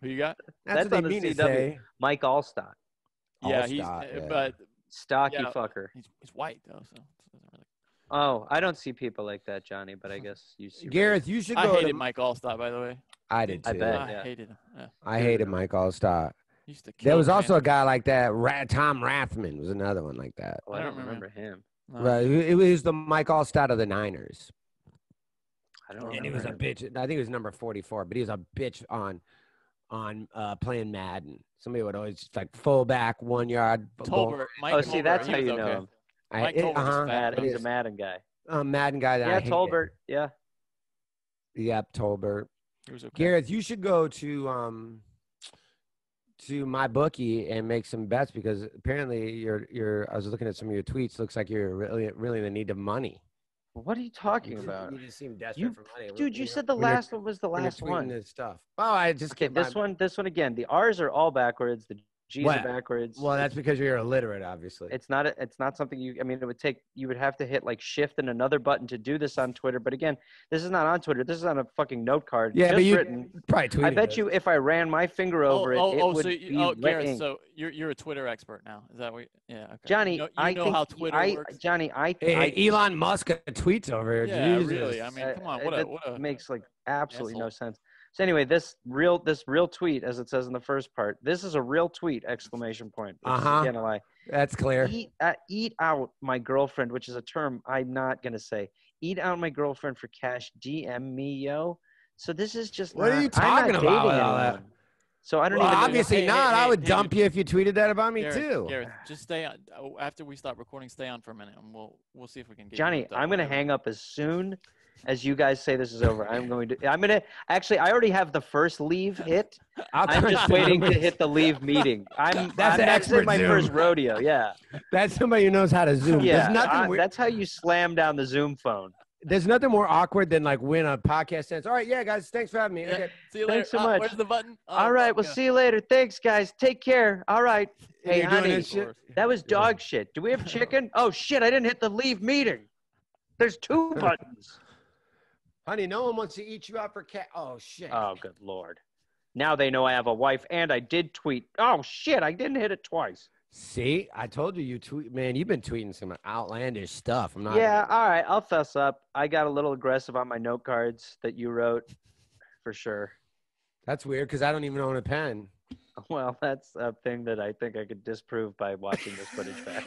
Who you got? That's, That's what they mean to say. Mike Allstott. Yeah, he's but stocky fucker. He's white, though, so. Oh, I don't see people like that, Johnny, but I guess you see. Gareth, you should go. I hated to... Mike Allstott, by the way. I did, too. I, bet, yeah. I hated him. Yeah. I hated Mike Allstott. Used to kill there was him, also man. a guy like that. Ra Tom Rathman was another one like that. Oh, I, I don't remember, remember him. No. Right. It was the Mike Allstott of the Niners. I don't remember. And he was a bitch. I think he was number forty-four, but he was a bitch on on uh, playing Madden. Somebody would always just like fullback, one yard. Tolbert. Mike oh, Tolbert. See, that's he how you okay. know him. Mike Tolbert's uh-huh. bad. He's a Madden guy. Uh, Madden guy. That yeah, I Tolbert. Yeah. Yep, Tolbert. It was okay. Gareth, you should go to um to MyBookie and make some bets because apparently you're you're. I was looking at some of your tweets. Looks like you're really really in the need of money. What are you talking you about? Just, you just seem desperate you, for money, dude. You said the last one was the last one. This stuff. Oh, I just okay. This my... one. This one again. The R's are all backwards. The G's well, are backwards. Well, that's because you're illiterate, obviously. It's not a, it's not something you – I mean, it would take – you would have to hit, like, shift and another button to do this on Twitter. But, again, this is not on Twitter. This is on a fucking note card. Yeah, just but you written. probably tweeting I bet it. you if I ran my finger over oh, it, oh, it oh, would so you, be Oh, Gareth, so you're, you're a Twitter expert now. Is that what – yeah, okay. Johnny, you know, you I know think – how Twitter I, works. Johnny, I hey, – hey, Elon Musk tweets over here. Yeah, Jesus. really. I mean, come on. What, I, a, what a, makes, like, absolutely asshole. no sense. So anyway, this real this real tweet, as it says in the first part, this is a real tweet! Exclamation point! Uh-huh. Can't lie. That's clear. Eat, uh, eat out my girlfriend, which is a term I'm not gonna say. Eat out my girlfriend for cash. D M me, yo. So this is just. What not, are you talking I'm not about? All that? So I don't well, even. Obviously hey, not. Hey, hey, I would hey, dump hey, you if you tweeted that about me Gareth, too. Gareth, just stay on. After we stop recording, stay on for a minute, and we'll we'll see if we can get. Johnny, I'm gonna hang up as soon. As you guys say this is over, I'm going to. I'm gonna. Actually, I already have the first leave hit. I'm just waiting to hit the leave meeting. I'm. That's I'm, an expert my Zoom. first rodeo. Yeah. That's somebody who knows how to Zoom. Yeah. There's nothing. I, that's how you slam down the Zoom phone. There's nothing more awkward than like when a podcast ends. All right, yeah, guys, thanks for having me. Okay. Yeah. See you thanks later. Thanks so uh, much. Where's the button? Oh, All right, we'll yeah. see you later. Thanks, guys. Take care. All right. Hey, You're honey, that, shit? that was dog yeah. shit. Do we have chicken? Oh shit! I didn't hit the leave meeting. There's two buttons. Honey, no one wants to eat you out for cat. Oh, shit. Oh, good Lord. Now they know I have a wife, and I did tweet. Oh, shit, I didn't hit it twice. See? I told you you tweet. Man, you've been tweeting some outlandish stuff. I'm not. Yeah, all right. I'll fess up. I got a little aggressive on my note cards that you wrote, for sure. That's weird, because I don't even own a pen. Well, that's a thing that I think I could disprove by watching this footage back.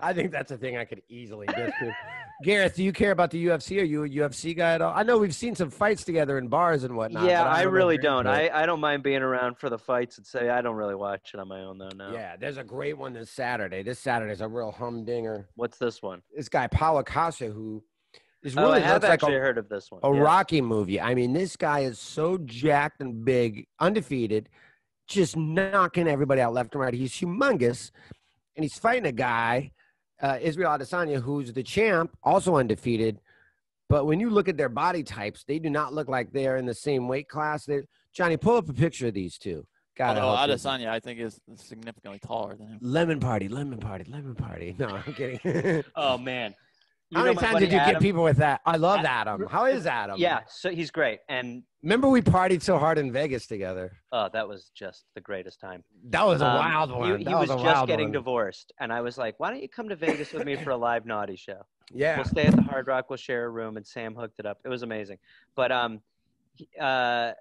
I think that's a thing I could easily disprove. Gareth, do you care about the U F C? Are you a U F C guy at all? I know we've seen some fights together in bars and whatnot. Yeah, I, I really don't. I, I don't mind being around for the fights and say I don't really watch it on my own, though, now. Yeah, there's a great one this Saturday. This Saturday's a real humdinger. What's this one? This guy, Paulo Costa, who is really oh, I have actually like a, heard of this one. A yeah. Rocky movie. I mean, this guy is so jacked and big, undefeated, just knocking everybody out left and right. He's humongous. And he's fighting a guy, uh, Israel Adesanya, who's the champ, also undefeated. But when you look at their body types, they do not look like they're in the same weight class. They're, Johnny, pull up a picture of these two. Got oh, Adesanya, I think, is significantly taller than him. Lemon party, lemon party, lemon party. No, I'm kidding. Oh, man. You How many times did you Adam? get people with that? I love Adam. Adam. How is Adam? Yeah, so he's great. And remember we partied so hard in Vegas together. Oh, that was just the greatest time. That was a um, wild one. He, he was, was just getting one. divorced. And I was like, why don't you come to Vegas with me for a live naughty show? Yeah. We'll stay at the Hard Rock. We'll share a room. And Sam hooked it up. It was amazing. But um, uh,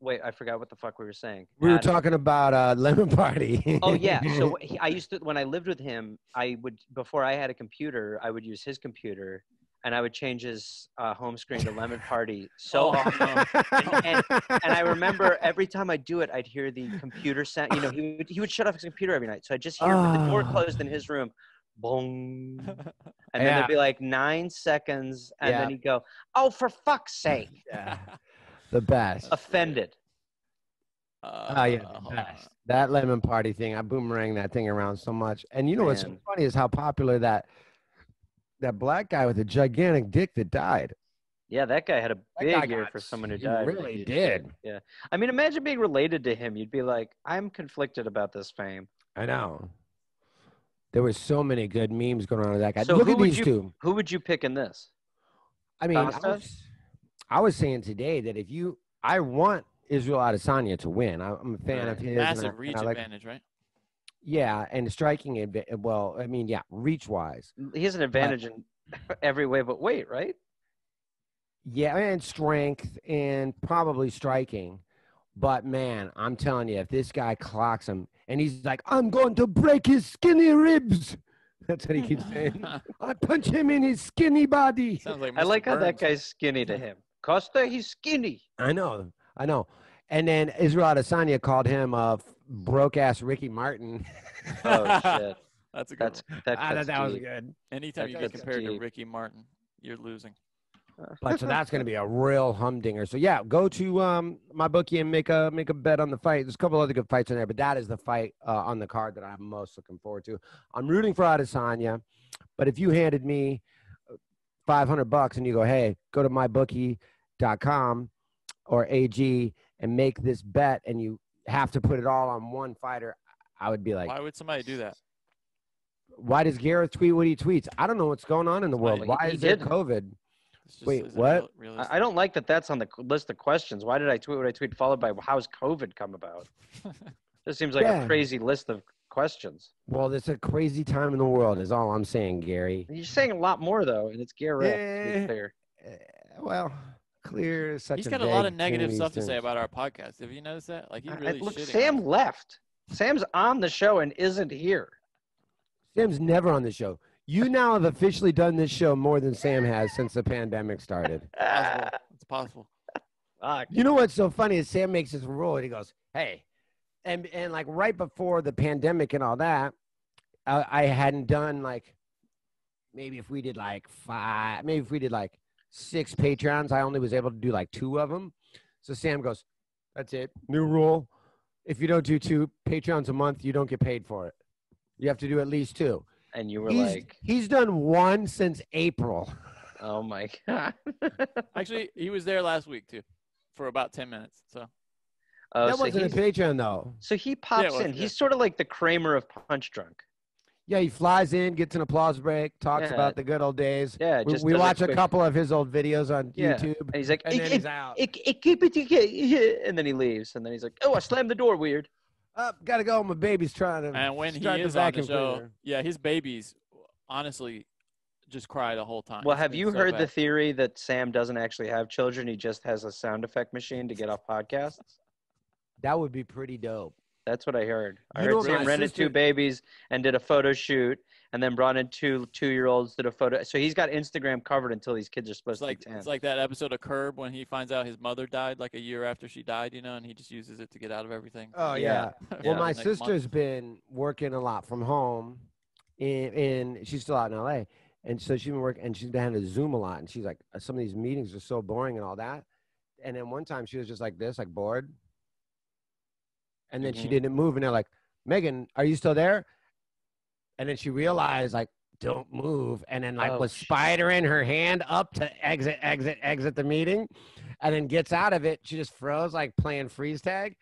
wait, I forgot what the fuck we were saying. We Adam. were talking about uh, Lemon Party. Oh, yeah. So he, I used to, when I lived with him, I would, before I had a computer, I would use his computer. and I would change his uh, home screen to Lemon Party so often. and, and, and I remember every time I do it, I'd hear the computer sound. You know, he would, he would shut off his computer every night. So I'd just hear oh. the door closed in his room. Boom. And then yeah. there'd be like nine seconds. And yeah. then he'd go, oh, for fuck's sake. Yeah. The best. Offended. Uh, oh, yeah, the best. That Lemon Party thing, I boomerang that thing around so much. And you know Man. what's so funny is how popular that that black guy with a gigantic dick that died. Yeah, that guy had a big year for someone who died. He really did. Yeah. I mean, imagine being related to him. You'd be like, I'm conflicted about this fame. I know. There were so many good memes going on with that guy. So Look at these you, two. Who would you pick in this? I mean, I was, I was saying today that if you – I want Israel Adesanya to win. I, I'm a fan right. of his. Massive reach like, advantage, right? Yeah, and striking – well, I mean, yeah, reach-wise. He has an advantage but, in every way but weight, right? Yeah, and strength and probably striking. But, man, I'm telling you, if this guy clocks him – and he's like, I'm going to break his skinny ribs. That's what he keeps saying. I punch him in his skinny body. Sounds like I like Burns. How that guy's skinny to him. Costa, he's skinny. I know. I know. And then Israel Adesanya called him a broke-ass Ricky Martin. Oh, shit. That's a good That's, one. That, I thought that was good. Anytime that you get compared deep. to Ricky Martin, you're losing. But so that's going to be a real humdinger. So yeah, go to um, MyBookie and make a make a bet on the fight. There's a couple other good fights in there, but that is the fight uh, on the card that I'm most looking forward to. I'm rooting for Adesanya, but if you handed me five hundred bucks and you go, hey, go to my bookie dot com or A G and make this bet, and you have to put it all on one fighter, I would be like, why would somebody do that? Why does Gareth tweet what he tweets? I don't know what's going on in the world. Why is there COVID? Just, Wait, what? I, I don't like that that's on the list of questions. Why did I tweet what I tweet, followed by how's COVID come about? This seems like yeah. a crazy list of questions. Well, it's a crazy time in the world is all I'm saying, Gary. You're saying a lot more, though, and it's Gareth. Yeah. Clear. Uh, well, clear is such He's a got a lot of negative stuff to say about our podcast. Have you noticed that? Like, he really I, look, Sam left. Sam's on the show and isn't here. Sam's never on the show. You now have officially done this show more than Sam has since the pandemic started. Possible. It's possible. You know what's so funny is Sam makes this rule and he goes, hey, and, and like right before the pandemic and all that, I, I hadn't done like, maybe if we did like five, maybe if we did like six Patreons, I only was able to do like two of them. So Sam goes, that's it. New rule. If you don't do two Patreons a month, you don't get paid for it. You have to do at least two. And you were he's, like... He's done one since April. Oh, my God. Actually, he was there last week, too, for about ten minutes. So uh, That so wasn't a Patreon, though. So he pops yeah, in. He's sort of like the Kramer of Punch Drunk. Yeah, he flies in, gets an applause break, talks yeah. about the good old days. Yeah, We, we watch a couple of his old videos on yeah. YouTube. And he's like... And it, then it, he's out. It, it, it, and then he leaves. And then he's like, oh, I slammed the door weird. Uh, gotta go. My baby's trying to. And when he is on the show, yeah, his babies honestly just cry the whole time. Well, have you heard the theory that Sam doesn't actually have children? He just has a sound effect machine to get off podcasts. That would be pretty dope. That's what I heard. I heard Sam rented two babies and did a photo shoot, and then brought in two two-year-olds did a photo. So he's got Instagram covered until these kids are supposed to be ten. It's like that episode of Curb when he finds out his mother died like a year after she died, you know, and he just uses it to get out of everything. Oh yeah. yeah. Well, my sister's been working a lot from home, and in, in, she's still out in L A, and so she's been working and she's been having to Zoom a lot, and she's like, some of these meetings are so boring and all that. And then one time she was just like this, like bored. And then mm-hmm. she didn't move, and they're like, Megan, are you still there? And then she realized, like, don't move. And then, like, oh, was spidering her hand up to exit, exit, exit the meeting. And then gets out of it. She just froze, like, playing freeze tag.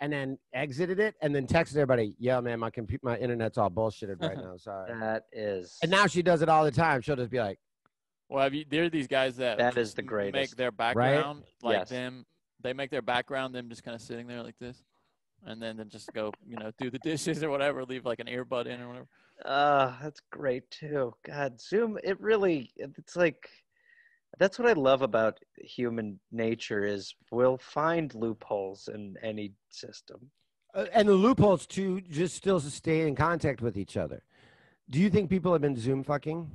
And then exited it. And then texted everybody, yo, man, my computer, my internet's all bullshitted right now. Sorry. That is. And now she does it all the time. She'll just be like. Well, have you, there are these guys that. That is the greatest. Make their background. Right? Like yes. them. They make their background, them just kind of sitting there like this. And then, then just go, you know, do the dishes or whatever. Leave, like, an earbud in or whatever. Uh, that's great too. God, Zoom, it really, it's like, that's what I love about human nature is we'll find loopholes in any system. Uh, and the loopholes too, just still stay in contact with each other. Do you think people have been Zoom fucking?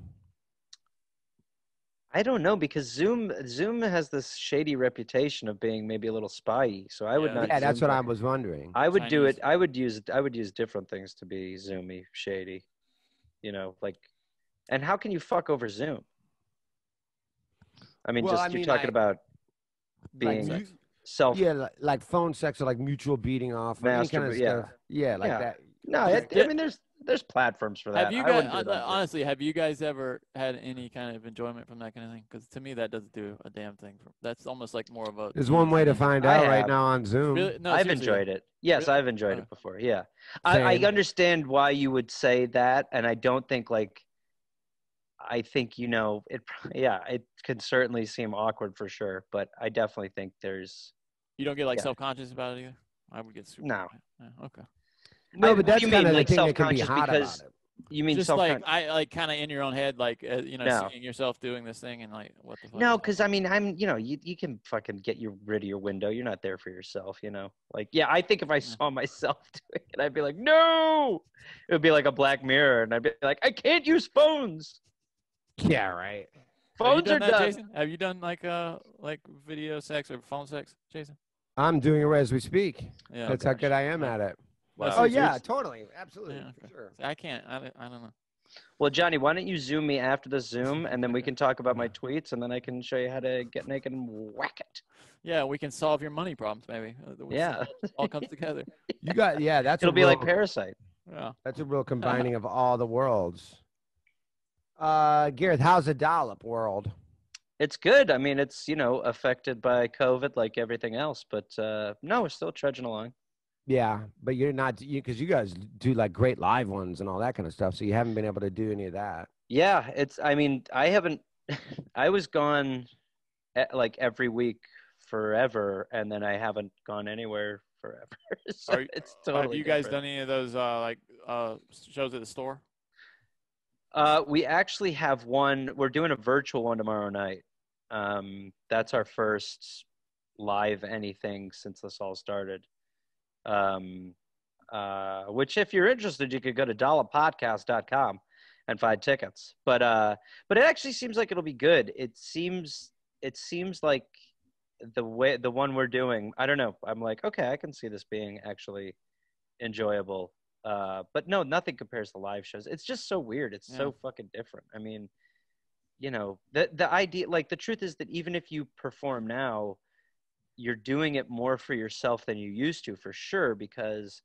I I don't know, because Zoom Zoom has this shady reputation of being maybe a little spy-y, so I yeah. would not. Yeah, that's Zoom what back. I was wondering. I would Chinese. do it. I would use. I would use different things to be Zoomy, shady. You know, like, and how can you fuck over Zoom? I mean, well, just I you're mean, talking I, about being like, self. Yeah, like, like phone sex or like mutual beating off. Master, kind of yeah, stuff. yeah, like yeah. that. No, it, I mean, there's there's platforms for that. Have you guys, I that honestly, have you guys ever had any kind of enjoyment from that kind of thing? Because to me, that doesn't do a damn thing. For, that's almost like more of a. There's one way to find out right now on Zoom. Really? No, I've seriously. enjoyed it. Yes, really? I've enjoyed it before. Yeah, I, I understand why you would say that, and I don't think like. I think you know it. Yeah, it could certainly seem awkward for sure, but I definitely think there's. You don't get like yeah. self-conscious about it either. I would get super. No. Yeah, okay. No, but that's kind of like self-conscious because you mean just like I like kind of in your own head, like uh, you know, no. seeing yourself doing this thing and like what the fuck. No, because I mean, I'm you know, you you can fucking get your rid of your window. You're not there for yourself, you know. Like yeah, I think if I saw myself doing it, I'd be like, no, it would be like a Black Mirror, and I'd be like, I can't use phones. Yeah, right. Phones are done. Jason? Have you done like uh like video sex or phone sex, Jason? I'm doing it right as we speak. Yeah, that's okay. How good I am at it. Wow. Oh yeah, totally, absolutely, yeah, okay. Sure. I can't. I, I don't know. Well, Johnny, why don't you Zoom me after the Zoom, and then we can talk about my tweets, and then I can show you how to get naked and whack it. Yeah, we can solve your money problems, maybe. We'll yeah, it all comes together. You got yeah. That's it'll a be real, like Parasite. Yeah, that's a real combining of all the worlds. Uh, Gareth, how's the dollop world? It's good. I mean, it's you know affected by COVID like everything else, but uh, no, we're still trudging along. Yeah, but you're not you because you guys do like great live ones and all that kind of stuff. So you haven't been able to do any of that. Yeah, it's. I mean, I haven't. I was gone at, like every week forever, and then I haven't gone anywhere forever. So Are, it's totally. Have you different. guys done any of those uh, like uh, shows at the store? Uh, we actually have one. We're doing a virtual one tomorrow night. Um, that's our first live anything since this all started. Um, uh, which if you're interested, you could go to dollop podcast dot com and find tickets, but, uh, but it actually seems like it'll be good. It seems, it seems like the way, the one we're doing, I don't know. I'm like, okay, I can see this being actually enjoyable. Uh, but no, nothing compares to live shows. It's just so weird. It's yeah. so fucking different. I mean, you know, the, the idea, like the truth is that even if you perform now, you're doing it more for yourself than you used to for sure, because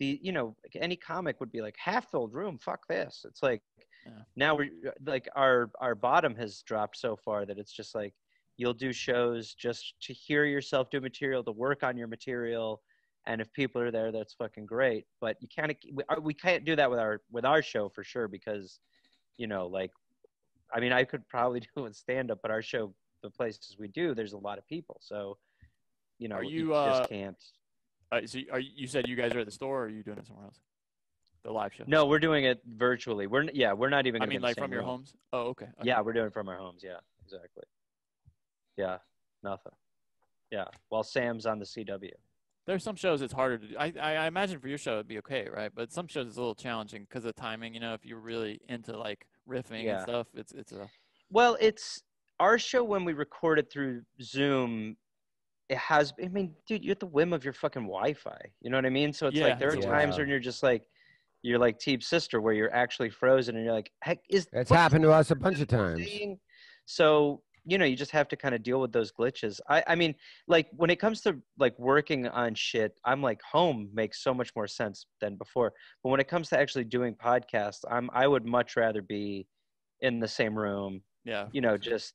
the, you know, any comic would be like half filled room. Fuck this. It's like yeah. now we're like our, our bottom has dropped so far that it's just like, you'll do shows just to hear yourself do material, to work on your material. And if people are there, that's fucking great. But you can't, we, we can't do that with our, with our show for sure. Because, you know, like, I mean, I could probably do it with stand up, but our show, the places we do, there's a lot of people. So, you know, are you, you uh, just can't. Uh, so you, are you, you said you guys are at the store, or are you doing it somewhere else? The live show? No, we're doing it virtually. We're yeah, we're not even. I mean, like from your room. homes. Oh, okay. okay. Yeah, we're doing it from our homes. Yeah, exactly. Yeah, nothing. Yeah, while Sam's on the C W. There's some shows it's harder to do. I, I I imagine for your show it'd be okay, right? But some shows it's a little challenging because of timing. You know, if you're really into like riffing yeah. and stuff, it's it's a. Well, it's our show when we record it through Zoom. It has, I mean, dude, you're at the whim of your fucking Wi-Fi. You know what I mean? So it's yeah, like there are yeah. times when you're just like, you're like Teeb's sister, where you're actually frozen and you're like, heck, is that's happened to us a bunch of times. So, you know, you just have to kind of deal with those glitches. I, I mean, like when it comes to like working on shit, I'm like home makes so much more sense than before. But when it comes to actually doing podcasts, I'm, I would much rather be in the same room. Yeah. You know, just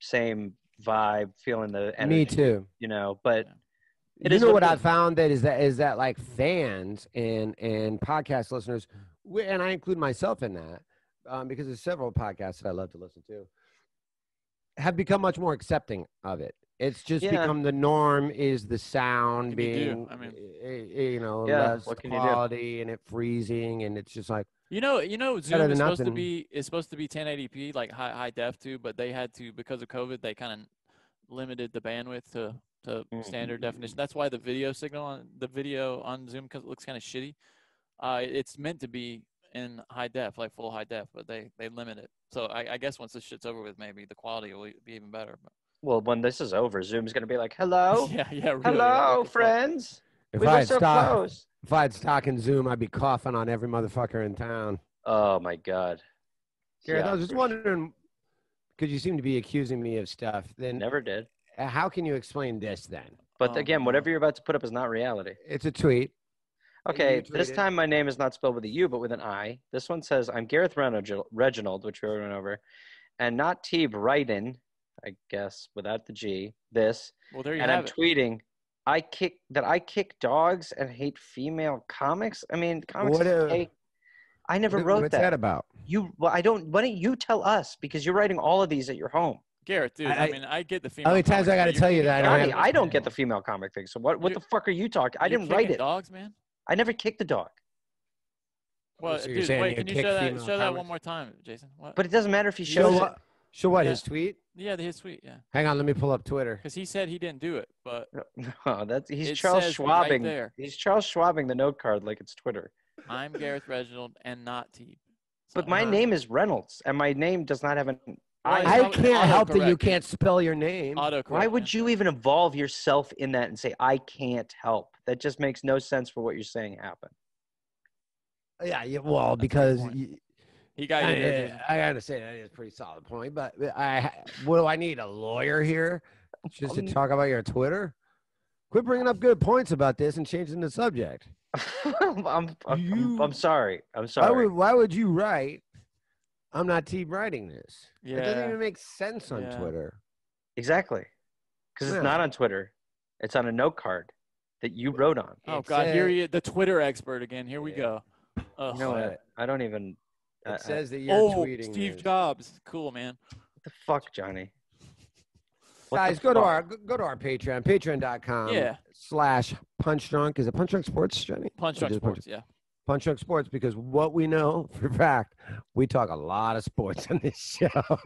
same vibe, feeling the energy, me too, you know. But it you is know what, what I found that is that is that like fans and and podcast listeners, we, and I include myself in that, um because there's several podcasts that I love to listen to, have become much more accepting of it. It's just yeah. become the norm is the sound being you, I mean, you know yeah, less quality you and it freezing, and it's just like, you know, you know, Zoom is supposed to be it's supposed to be ten eighty p, like high high def too, but they had to, because of COVID, they kind of limited the bandwidth to to mm. standard definition. That's why the video signal on the video on Zoom looks kind of shitty. Uh, it's meant to be in high def, like full high def, but they they limit it. So I, I guess once this shit's over with, maybe the quality will be even better. But. Well, when this is over, Zoom's gonna be like, "Hello, yeah, yeah, really, hello, yeah, friends. If we I were so stock, close. If I had stock in Zoom, I'd be coughing on every motherfucker in town." Oh my god, Gareth, yeah, I was just wondering because you seem to be accusing me of stuff. Then never did. How can you explain this then? But oh, again, whatever you're about to put up is not reality. It's a tweet. Okay, this time my name is not spelled with a U, but with an I. This one says, I'm Gareth Reynolds, which we already went over, and not T. Brighton, I guess, without the G, this. Well, there you and have I'm it. tweeting, I kick, that I kick dogs and hate female comics? I mean, comics what a, hate, I never what, wrote what's that. What's that about? You, well, I don't, why don't you tell us, because you're writing all of these at your home. Gareth, dude, I, I mean, I get the female. How many times I got to tell you that? Johnny, I don't get the female comic thing, so what, what the fuck are you talking? I didn't write it. Dogs, man? I never kicked the dog. Well, so dude, wait, can you show that, show that one more time, Jason? What? But it doesn't matter if he shows show, it. Show what, yeah. his tweet? Yeah, his tweet, yeah. Hang on, let me pull up Twitter. Because he said he didn't do it, but... No, that's, he's Charles Schwabing. Right he's Charles Schwabing the note card like it's Twitter. I'm Gareth Reginald and not T. So but my I'm name not. is Reynolds, and my name does not have an... Well, I, I can't help that you can't spell your name. Why would you even involve yourself in that and say, I can't help? That just makes no sense for what you're saying happened. Yeah, yeah well, that's because you, he got. I, you. I, I understand that is a pretty solid point, but I, what do I need, a lawyer here just to talk about your Twitter? Quit bringing up good points about this and changing the subject. I'm, I'm, you, I'm, I'm sorry. I'm sorry. Why would, why would you write? I'm not T writing this. Yeah. It doesn't even make sense on yeah. Twitter. Exactly. Because yeah. it's not on Twitter. It's on a note card that you wrote on. Oh, it's God. A, here you the Twitter expert again. Here we yeah. go. Oh, you know what? I don't even. It uh, says that you're oh, tweeting. Oh, Steve this. Jobs. Cool, man. What the fuck, Johnny? What Guys, go fuck? to our go to our Patreon. Patreon dot com yeah. slash Punch Drunk. Is it Punch Drunk Sports, Johnny? Punch Drunk Sports, Punch yeah. Punch Drunk Sports, because what we know for a fact, we talk a lot of sports on this show.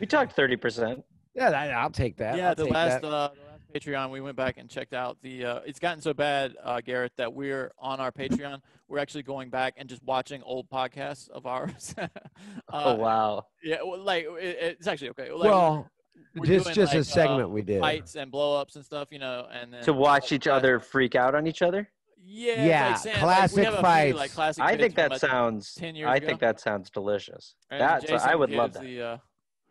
We talked thirty percent. Yeah, I'll take that. Yeah, the last, that. Uh, the last Patreon, we went back and checked out the uh, – it's gotten so bad, uh, Gareth, that we're on our Patreon. We're actually going back and just watching old podcasts of ours. uh, oh, wow. Yeah, well, like it, it's actually okay. Like, well – This is just like, a segment uh, we did. Fights and blow-ups and stuff, you know. And then, to watch uh, each guys. other freak out on each other? Yeah, yeah like saying, classic like, fights. Few, like, classic I think that sounds. I ago. think that sounds delicious. That's so I would love that. The, uh,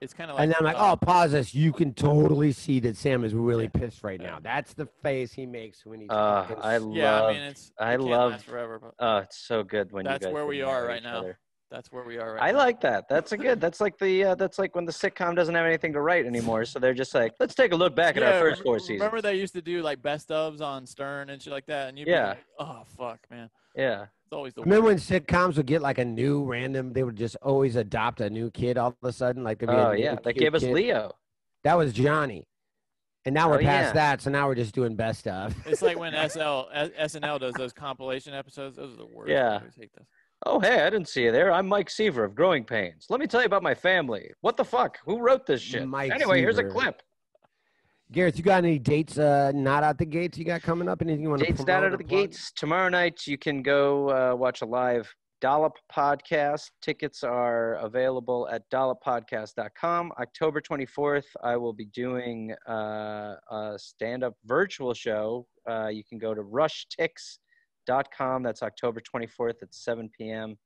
it's kind of like. And then I'm like, uh, oh, pause this. You can totally see that Sam is really yeah. pissed right yeah. now. That's the face he makes when he. Uh, I love. Yeah, I mean, it's. I it love. Forever, but uh, it's so good when. That's you guys where we are right now. Other. That's where we are right I now. like that. That's a good. That's like the. Uh, that's like when the sitcom doesn't have anything to write anymore, so they're just like, let's take a look back at yeah, our first four seasons. Remember they used to do like best ofs on Stern and shit like that, and you'd yeah. be like, oh fuck, man. Yeah. It's always the. Remember worst. when sitcoms would get like a new random? They would just always adopt a new kid all of a sudden, like. Be oh a yeah, that gave us kid. Leo. That was Johnny. And now we're oh, past yeah. that, so now we're just doing best of. It's like when S N L does those compilation episodes. Those are the worst. Yeah. I hate those. Oh, hey, I didn't see you there. I'm Mike Seaver of Growing Pains. Let me tell you about my family. What the fuck? Who wrote this shit? Mike anyway, Seaver. Here's a clip. Gareth, you got any dates uh, not out the gates you got coming up? Anything you want dates to Dates not out of the plug? gates. Tomorrow night, you can go uh, watch a live Dollop podcast. Tickets are available at dollop podcast dot com. October twenty-fourth, I will be doing uh, a stand-up virtual show. Uh, you can go to rush ticks dot com. That's October twenty-fourth at seven p m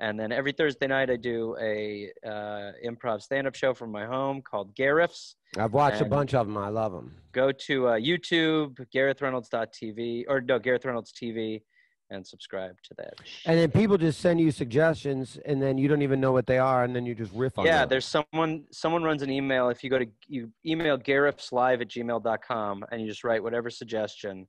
And then every Thursday night I do a uh, improv stand-up show from my home called Gareth's. I've watched and a bunch of them. I love them. Go to uh, YouTube, Gareth Reynolds dot T V, or no, Gareth Reynolds dot T V, and subscribe to that. And then people just send you suggestions, and then you don't even know what they are, and then you just riff on them. Yeah, there's someone someone runs an email. If you go to you email Gareth's live at gmail dot com, and you just write whatever suggestion.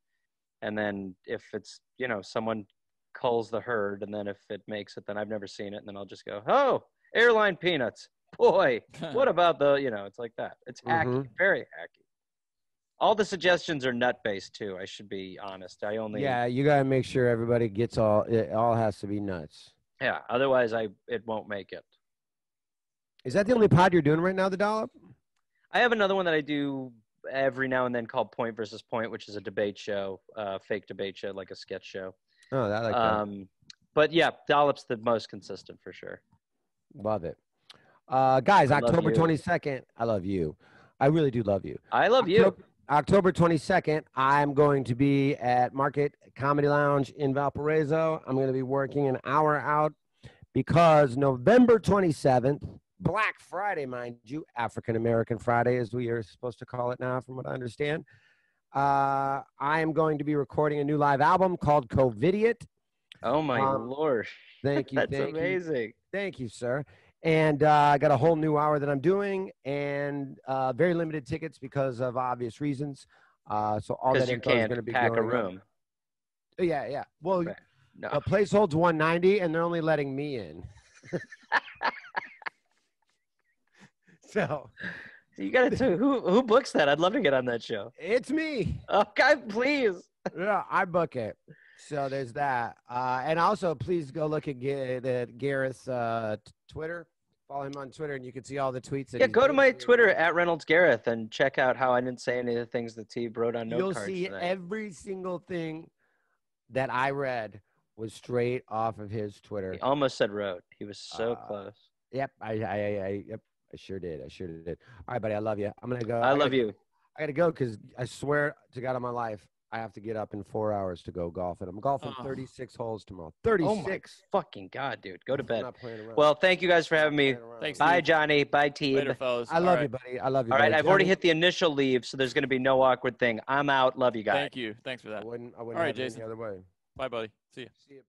And then if it's, you know, someone culls the herd, and then if it makes it, then I've never seen it. And then I'll just go, oh, airline peanuts. Boy, what about the, you know, it's like that. It's hacky, mm-hmm. very hacky. All the suggestions are nut-based, too. I should be honest. I only. Yeah, you got to make sure everybody gets all, it all has to be nuts. Yeah, otherwise I it won't make it. Is that the only pod you're doing right now, The Dollop? I have another one that I do every now and then called Point Versus Point, which is a debate show, uh, fake debate show, like a sketch show. Oh, that like um, But yeah, Dollop's the most consistent for sure. Love it. Uh, guys, I October twenty-second. I love you. I really do love you. I love October, you. October twenty-second, I'm going to be at Market Comedy Lounge in Valparaiso. I'm going to be working an hour out because November twenty-seventh, Black Friday, mind you, African American Friday, as we are supposed to call it now, from what I understand. Uh, I am going to be recording a new live album called Covidiot. Oh, my um, Lord. Thank you. That's thank amazing. You. Thank you, sir. And uh, I got a whole new hour that I'm doing, and uh, very limited tickets because of obvious reasons. Uh, so all that you info can't is going to be pack a room. Up. Yeah, yeah. Well, right. No. The place holds one ninety, and they're only letting me in. so, so you got to who who books that? I'd love to get on that show. It's me. Okay, please. Yeah, I book it. So there's that. Uh, and also, please go look at, at Gareth's uh, Twitter. Follow him on Twitter, and you can see all the tweets. That yeah, go to my here. Twitter, at Reynolds Gareth, and check out how I didn't say any of the things that T wrote on note You'll cards see tonight. Every single thing that I read was straight off of his Twitter. He almost said wrote. He was so uh, close. Yep, I, I, I, yep, I sure did. I sure did. All right, buddy, I love you. I'm going to go. I, I love gotta, you. I got to go because I swear to God on my life, I have to get up in four hours to go golfing. I'm golfing oh. thirty-six holes tomorrow. thirty-six. Oh fucking God, dude. Go to bed. Well, thank you guys for having me. Thanks, Bye, dude. Johnny. Bye, T. Later, fellas. I love All you, right. buddy. I love you, All buddy. right, I've Johnny. already hit the initial leave, so there's going to be no awkward thing. I'm out. Love you guys. Thank you. Thanks for that. I wouldn't, I wouldn't All right, Jason. Any other way. Bye, buddy. See you. See you.